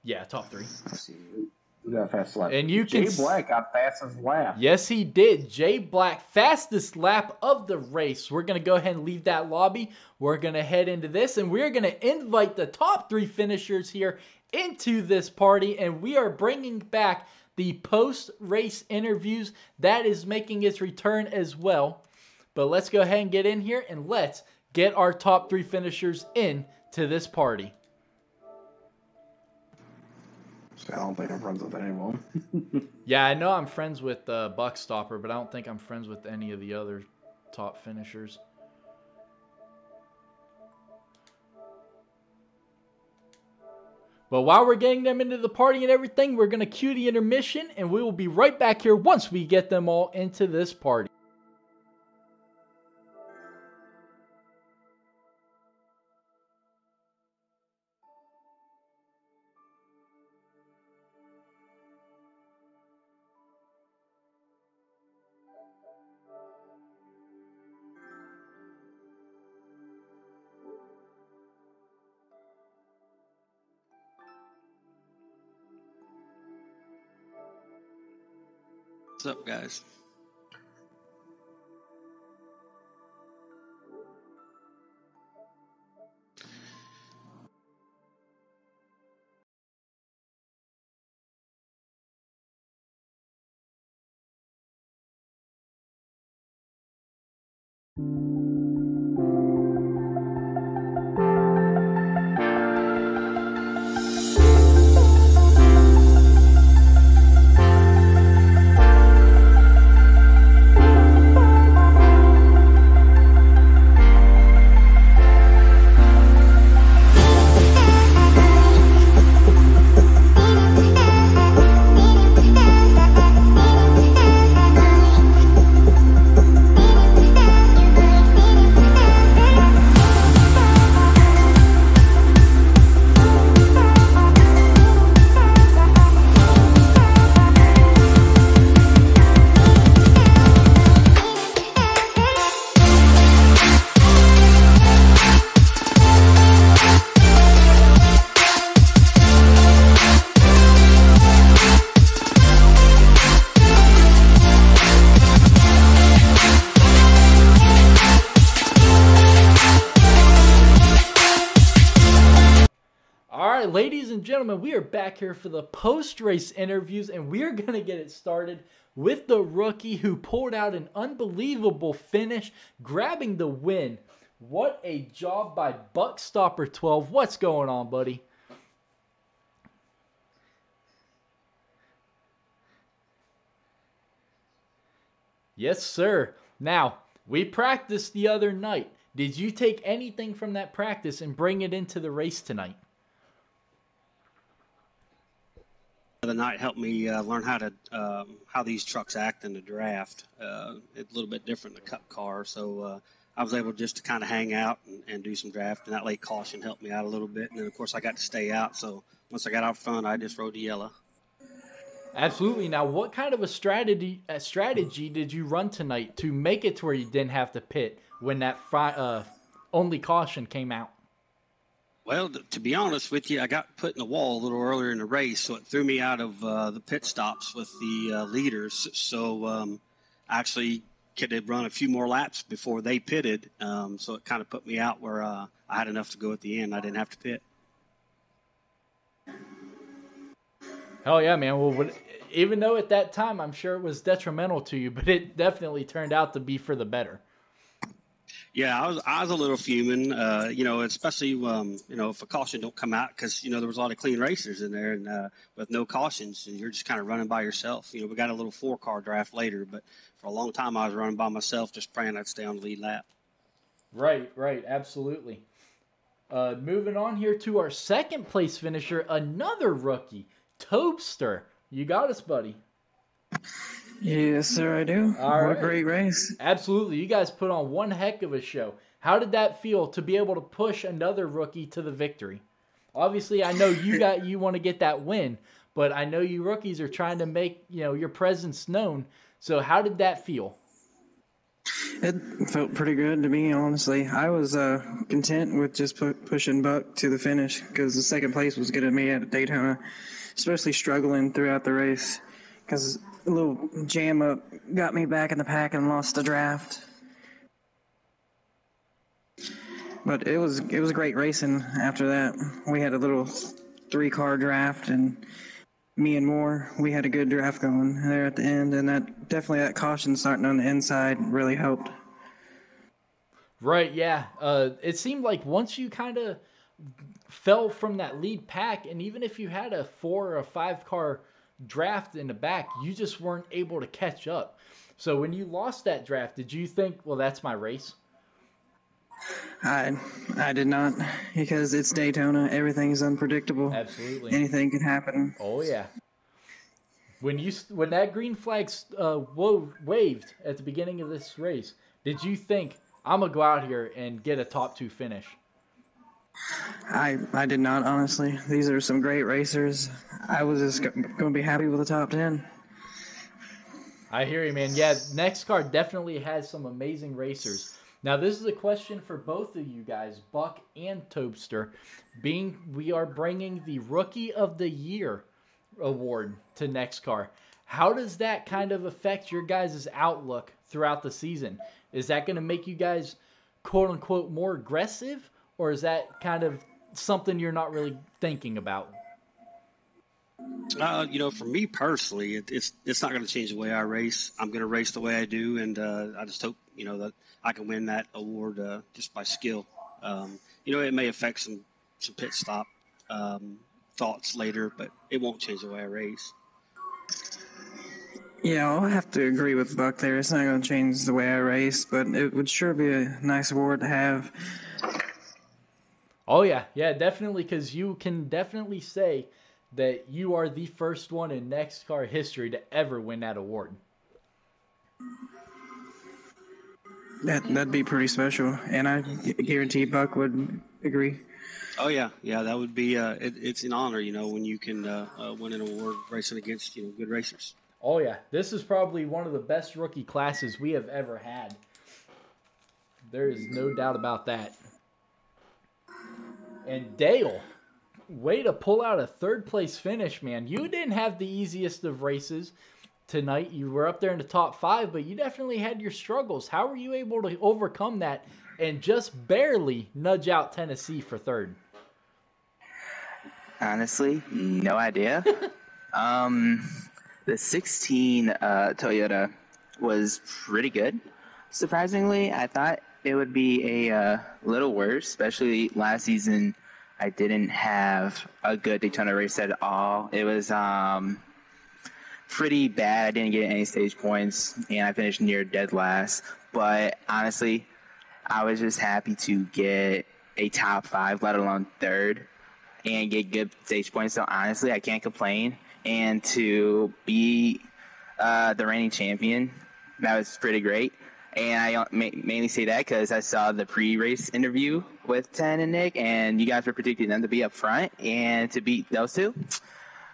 Yeah, top three. Let's see. Fast lap. And you Jay can Black got fastest lap. Yes, he did. Jay Black, fastest lap of the race. We're going to go ahead and leave that lobby. We're going to head into this, and we're going to invite the top three finishers here into this party, and we are bringing back the post-race interviews. That is making its return as well. But let's go ahead and get in here, and let's get our top three finishers in to this party. I don't think I'm friends with anyone. Yeah, I know I'm friends with uh, Buckstopper, but I don't think I'm friends with any of the other top finishers. But while we're getting them into the party and everything, we're going to cue the intermission, and we will be right back here once we get them all into this party. What's up, guys? right, ladies and gentlemen, we are back here for the post-race interviews, and we are going to get it started with the rookie who pulled out an unbelievable finish, grabbing the win. What a job by Buckstopper twelve. What's going on, buddy? Yes, sir. Now, we practiced the other night. Did you take anything from that practice and bring it into the race tonight? The other night helped me uh, learn how to um, how these trucks act in the draft. Uh, it's a little bit different than a cup car, so uh, I was able just to kind of hang out and, and do some draft, and that late caution helped me out a little bit. And then, of course, I got to stay out, so once I got out front, I just rode the yellow. Absolutely. Now, what kind of a strategy a strategy did you run tonight to make it to where you didn't have to pit when that uh, only caution came out? Well, to be honest with you, I got put in the wall a little earlier in the race, so it threw me out of uh, the pit stops with the uh, leaders. So um, I actually could have run a few more laps before they pitted, um, so it kind of put me out where uh, I had enough to go at the end. I didn't have to pit. Hell yeah, man. Well, what, even though at that time I'm sure it was detrimental to you, but it definitely turned out to be for the better. Yeah, I was I was a little fuming, uh, you know, especially, um, you know, if a caution don't come out, because, you know, there was a lot of clean racers in there, and uh, with no cautions, and you're just kind of running by yourself. You know, we got a little four-car draft later, but for a long time I was running by myself, just praying I'd stay on the lead lap. Right, right, absolutely. Uh, moving on here to our second-place finisher, another rookie, Topster. You got us, buddy. Yes, sir, I do. All right. What a great race. Absolutely. You guys put on one heck of a show. How did that feel to be able to push another rookie to the victory? Obviously, I know you got you want to get that win, but I know you rookies are trying to make, you know, your presence known. So how did that feel? It felt pretty good to me, honestly. I was uh, content with just pu pushing Buck to the finish, because the second place was good at me at Daytona, especially struggling throughout the race because a little jam up got me back in the pack and lost the draft. But it was it was great racing after that. We had a little three-car draft, and me and Moore, we had a good draft going there at the end, and that definitely that caution starting on the inside really helped. Right, yeah. Uh, it seemed like once you kind of fell from that lead pack, and even if you had a four or a five-car draft in the back, you just weren't able to catch up. So when you lost that draft, did you think, well, that's my race? I I did not, because it's Daytona. Everything is unpredictable. Absolutely. Anything can happen. Oh, yeah. When you when that green flag uh, waved at the beginning of this race, did you think, I'm going to go out here and get a top two finish? I I did not, honestly. These are some great racers. I was just going to be happy with the top ten. I hear you, man. Yeah, NEXXTCAR definitely has some amazing racers. Now, this is a question for both of you guys, Buck and Topster. Being we are bringing the Rookie of the Year award to NEXXTCAR. How does that kind of affect your guys' outlook throughout the season? Is that going to make you guys, quote-unquote, more aggressive? Or is that kind of something you're not really thinking about? Uh, you know, for me personally, it, it's it's not going to change the way I race. I'm going to race the way I do, and uh, I just hope, you know, that I can win that award uh, just by skill. Um, you know, it may affect some, some pit stop um, thoughts later, but it won't change the way I race. Yeah, I'll have to agree with Buck there. It's not going to change the way I race, but it would sure be a nice award to have. Oh, yeah. Yeah, definitely, because you can definitely say that you are the first one in NEXXTCAR history to ever win that award. That, that'd be pretty special, and I guarantee Buck would agree. Oh, yeah. Yeah, that would be uh, – it, it's an honor, you know, when you can uh, uh, win an award racing against, you know, good racers. Oh, yeah. This is probably one of the best rookie classes we have ever had. There is no doubt about that. And Dale, way to pull out a third-place finish, man. You didn't have the easiest of races tonight. You were up there in the top five, but you definitely had your struggles. How were you able to overcome that and just barely nudge out Tennessee for third? Honestly, no idea. um, the sixteen uh, Toyota was pretty good. Surprisingly, I thought it would be a uh, little worse, especially last season. I didn't have a good Daytona race at all. It was um, pretty bad. I didn't get any stage points, and I finished near dead last. But honestly, I was just happy to get a top five, let alone third, and get good stage points. So honestly, I can't complain. And to be uh, the reigning champion, that was pretty great. And I mainly say that because I saw the pre-race interview with Ten and Nick, and you guys were predicting them to be up front, and to beat those two,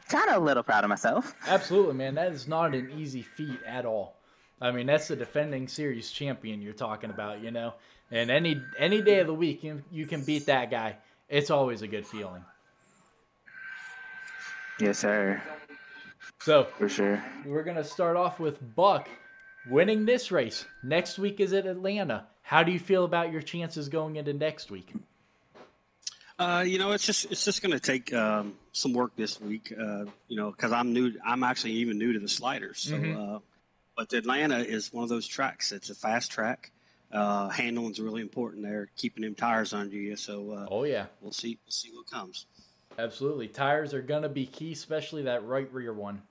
kind of a little proud of myself. Absolutely, man. That is not an easy feat at all. I mean, that's the defending series champion you're talking about, you know. And any any day of the week, you, you can beat that guy. It's always a good feeling. Yes, sir. So, for sure, we're going to start off with Buck. Winning this race. Next week is at Atlanta. How do you feel about your chances going into next week? Uh, you know, it's just it's just going to take um, some work this week. Uh, you know, because I'm new. I'm actually even new to the sliders. So, mm-hmm. uh, but Atlanta is one of those tracks. It's a fast track. Uh, handling's really important there. Keeping them tires under you. So. Uh, oh yeah. We'll see. We'll see what comes. Absolutely, tires are going to be key, especially that right rear one.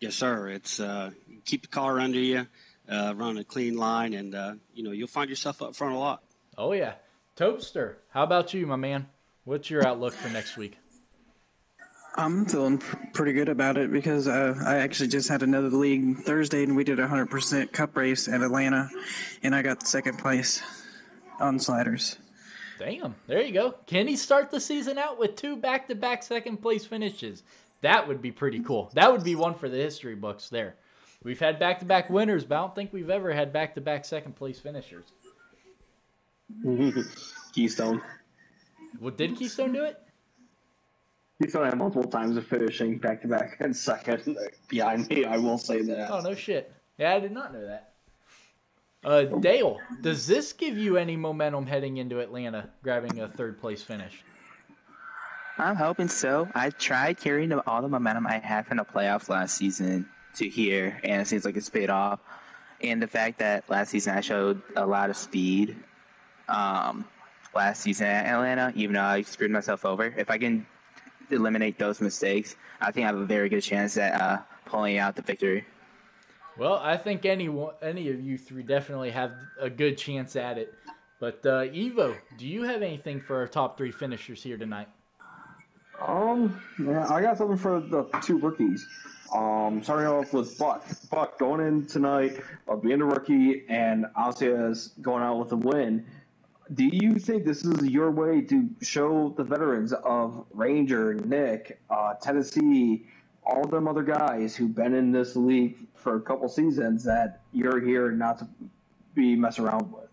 Yes, sir. It's uh, keep the car under you, uh, run a clean line, and uh, you know you'll find yourself up front a lot. Oh yeah, Topster. How about you, my man? What's your outlook for next week? I'm feeling pr pretty good about it because uh, I actually just had another league Thursday, and we did a hundred percent cup race at Atlanta, and I got second place on sliders. Damn, there you go. Can he start the season out with two back-to-back second place finishes? That would be pretty cool. That would be one for the history books there. We've had back-to-back winners, but I don't think we've ever had back-to-back second-place finishers. Keystone. Well, did Keystone do it? Keystone had multiple times of finishing back-to-back and second behind me, I will say that. Oh, no shit. Yeah, I did not know that. Uh, Dale, does this give you any momentum heading into Atlanta, grabbing a third-place finish? I'm hoping so. I tried carrying all the momentum I had from the playoffs last season to here, and it seems like it's paid off. And the fact that last season I showed a lot of speed um, last season at Atlanta, even though I screwed myself over, if I can eliminate those mistakes, I think I have a very good chance at uh, pulling out the victory. Well, I think any, any of you three definitely have a good chance at it. But, uh, Evo, do you have anything for our top three finishers here tonight? Um, yeah, I got something for the two rookies. Um, starting off with Buck. Buck going in tonight, uh, being a rookie, and Alcia's going out with a win. Do you think this is your way to show the veterans of Ranger, Nick, uh, Tennessee, all them other guys who've been in this league for a couple seasons that you're here not to be messing around with?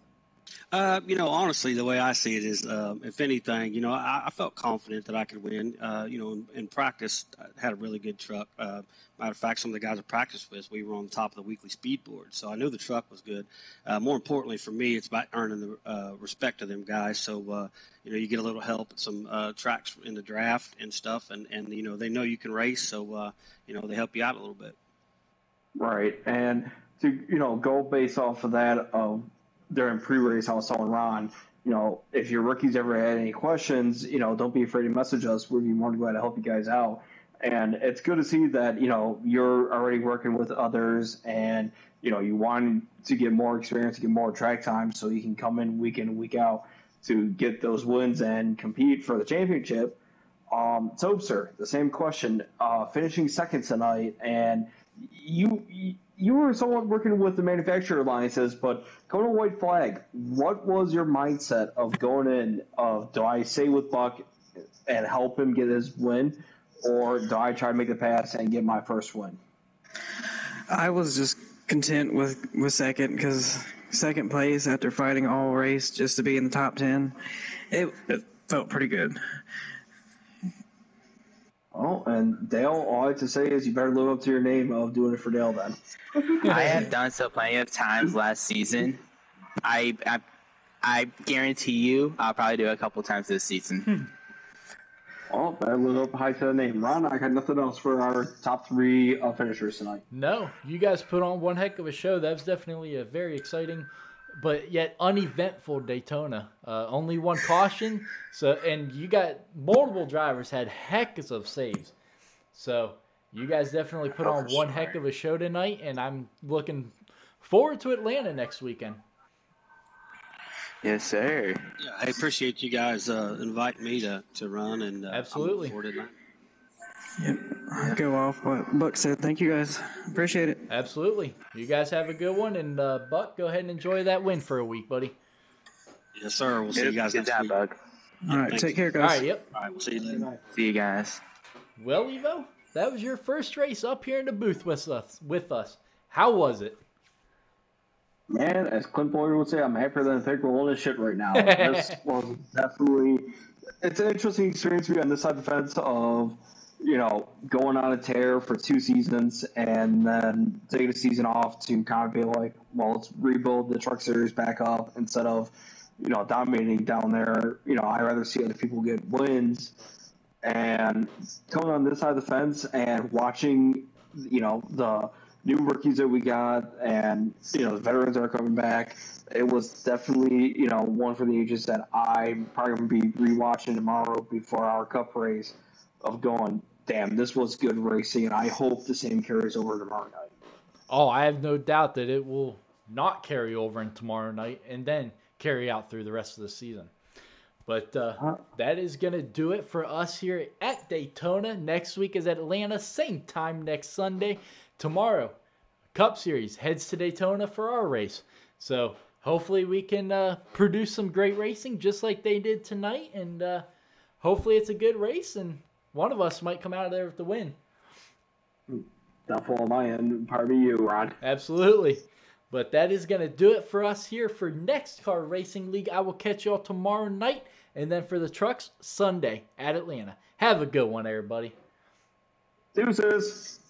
Uh, you know, honestly, the way I see it is, uh, if anything, you know, I, I felt confident that I could win. Uh, you know, in, in practice, I had a really good truck. Uh, matter of fact, some of the guys I practiced with, we were on top of the weekly speed board. So I knew the truck was good. Uh, more importantly for me, it's about earning the uh, respect of them guys. So, uh, you know, you get a little help at some uh, tracks in the draft and stuff. And, and, you know, they know you can race. So, uh, you know, they help you out a little bit. Right. And to, you know, go based off of that, um, during pre-race, I was telling Ron, you know, if your rookies ever had any questions, you know, don't be afraid to message us. We'd be more than glad to help you guys out. And it's good to see that, you know, you're already working with others and, you know, you want to get more experience, to get more track time so you can come in week in and week out to get those wins and compete for the championship. Um, Topster, the same question, uh, finishing second tonight, and you, you You were somewhat working with the manufacturer alliances, but going to White Flag, what was your mindset of going in of, do I stay with Buck and help him get his win, or do I try to make the pass and get my first win? I was just content with, with second, because second place after fighting all race just to be in the top ten, it, it felt pretty good. Oh, and Dale, all I have to say is you better live up to your name of doing it for Dale then. I have done so plenty of times last season. I I, I guarantee you I'll probably do it a couple times this season. Oh, I live up high to the name. Ron, I got nothing else for our top three uh, finishers tonight. No, you guys put on one heck of a show. That was definitely a very exciting, but yet uneventful Daytona. Uh, only one caution. So, and you got multiple drivers had heckers of saves. So you guys definitely put on one heck of a show tonight, and I'm looking forward to Atlanta next weekend. Yes, sir. Yeah, I appreciate you guys uh, inviting me to, to run. And uh, absolutely. Yep. I'll go off what Buck said. Thank you, guys. Appreciate it. Absolutely. You guys have a good one. And, uh, Buck, go ahead and enjoy that win for a week, buddy. Yes, sir. We'll see you guys next week. Buck. All yeah, right. Thanks. Take care, guys. All right. Yep. All right. We'll see you later. See you guys. Well, Evo, that was your first race up here in the booth with us. With us. How was it? Man, as Clint Boyer would say, I'm happier than I think we're all this shit right now. This was definitely, it's an interesting experience to be on this side of the fence of, you know, going on a tear for two seasons and then taking a season off to kind of be like, well, let's rebuild the Truck Series back up instead of, you know, dominating down there. You know, I'd rather see other people get wins. And going on this side of the fence and watching, you know, the new rookies that we got, and you know the veterans are coming back. It was definitely, you know, one for the ages that I'm probably gonna be rewatching tomorrow before our Cup race. Of going, damn, this was good racing, and I hope the same carries over tomorrow night. Oh, I have no doubt that it will not carry over in tomorrow night, and then carry out through the rest of the season. But uh, huh? that is gonna do it for us here at Daytona. Next week is Atlanta, same time next Sunday. Tomorrow, Cup Series heads to Daytona for our race. So hopefully we can uh, produce some great racing just like they did tonight. And uh, hopefully it's a good race and one of us might come out of there with the win. Doubtful on my end. Pardon you, Ron. Absolutely. But that is going to do it for us here for NEXXTCAR Racing League. I will catch you all tomorrow night. And then for the trucks, Sunday at Atlanta. Have a good one, everybody. Deuces.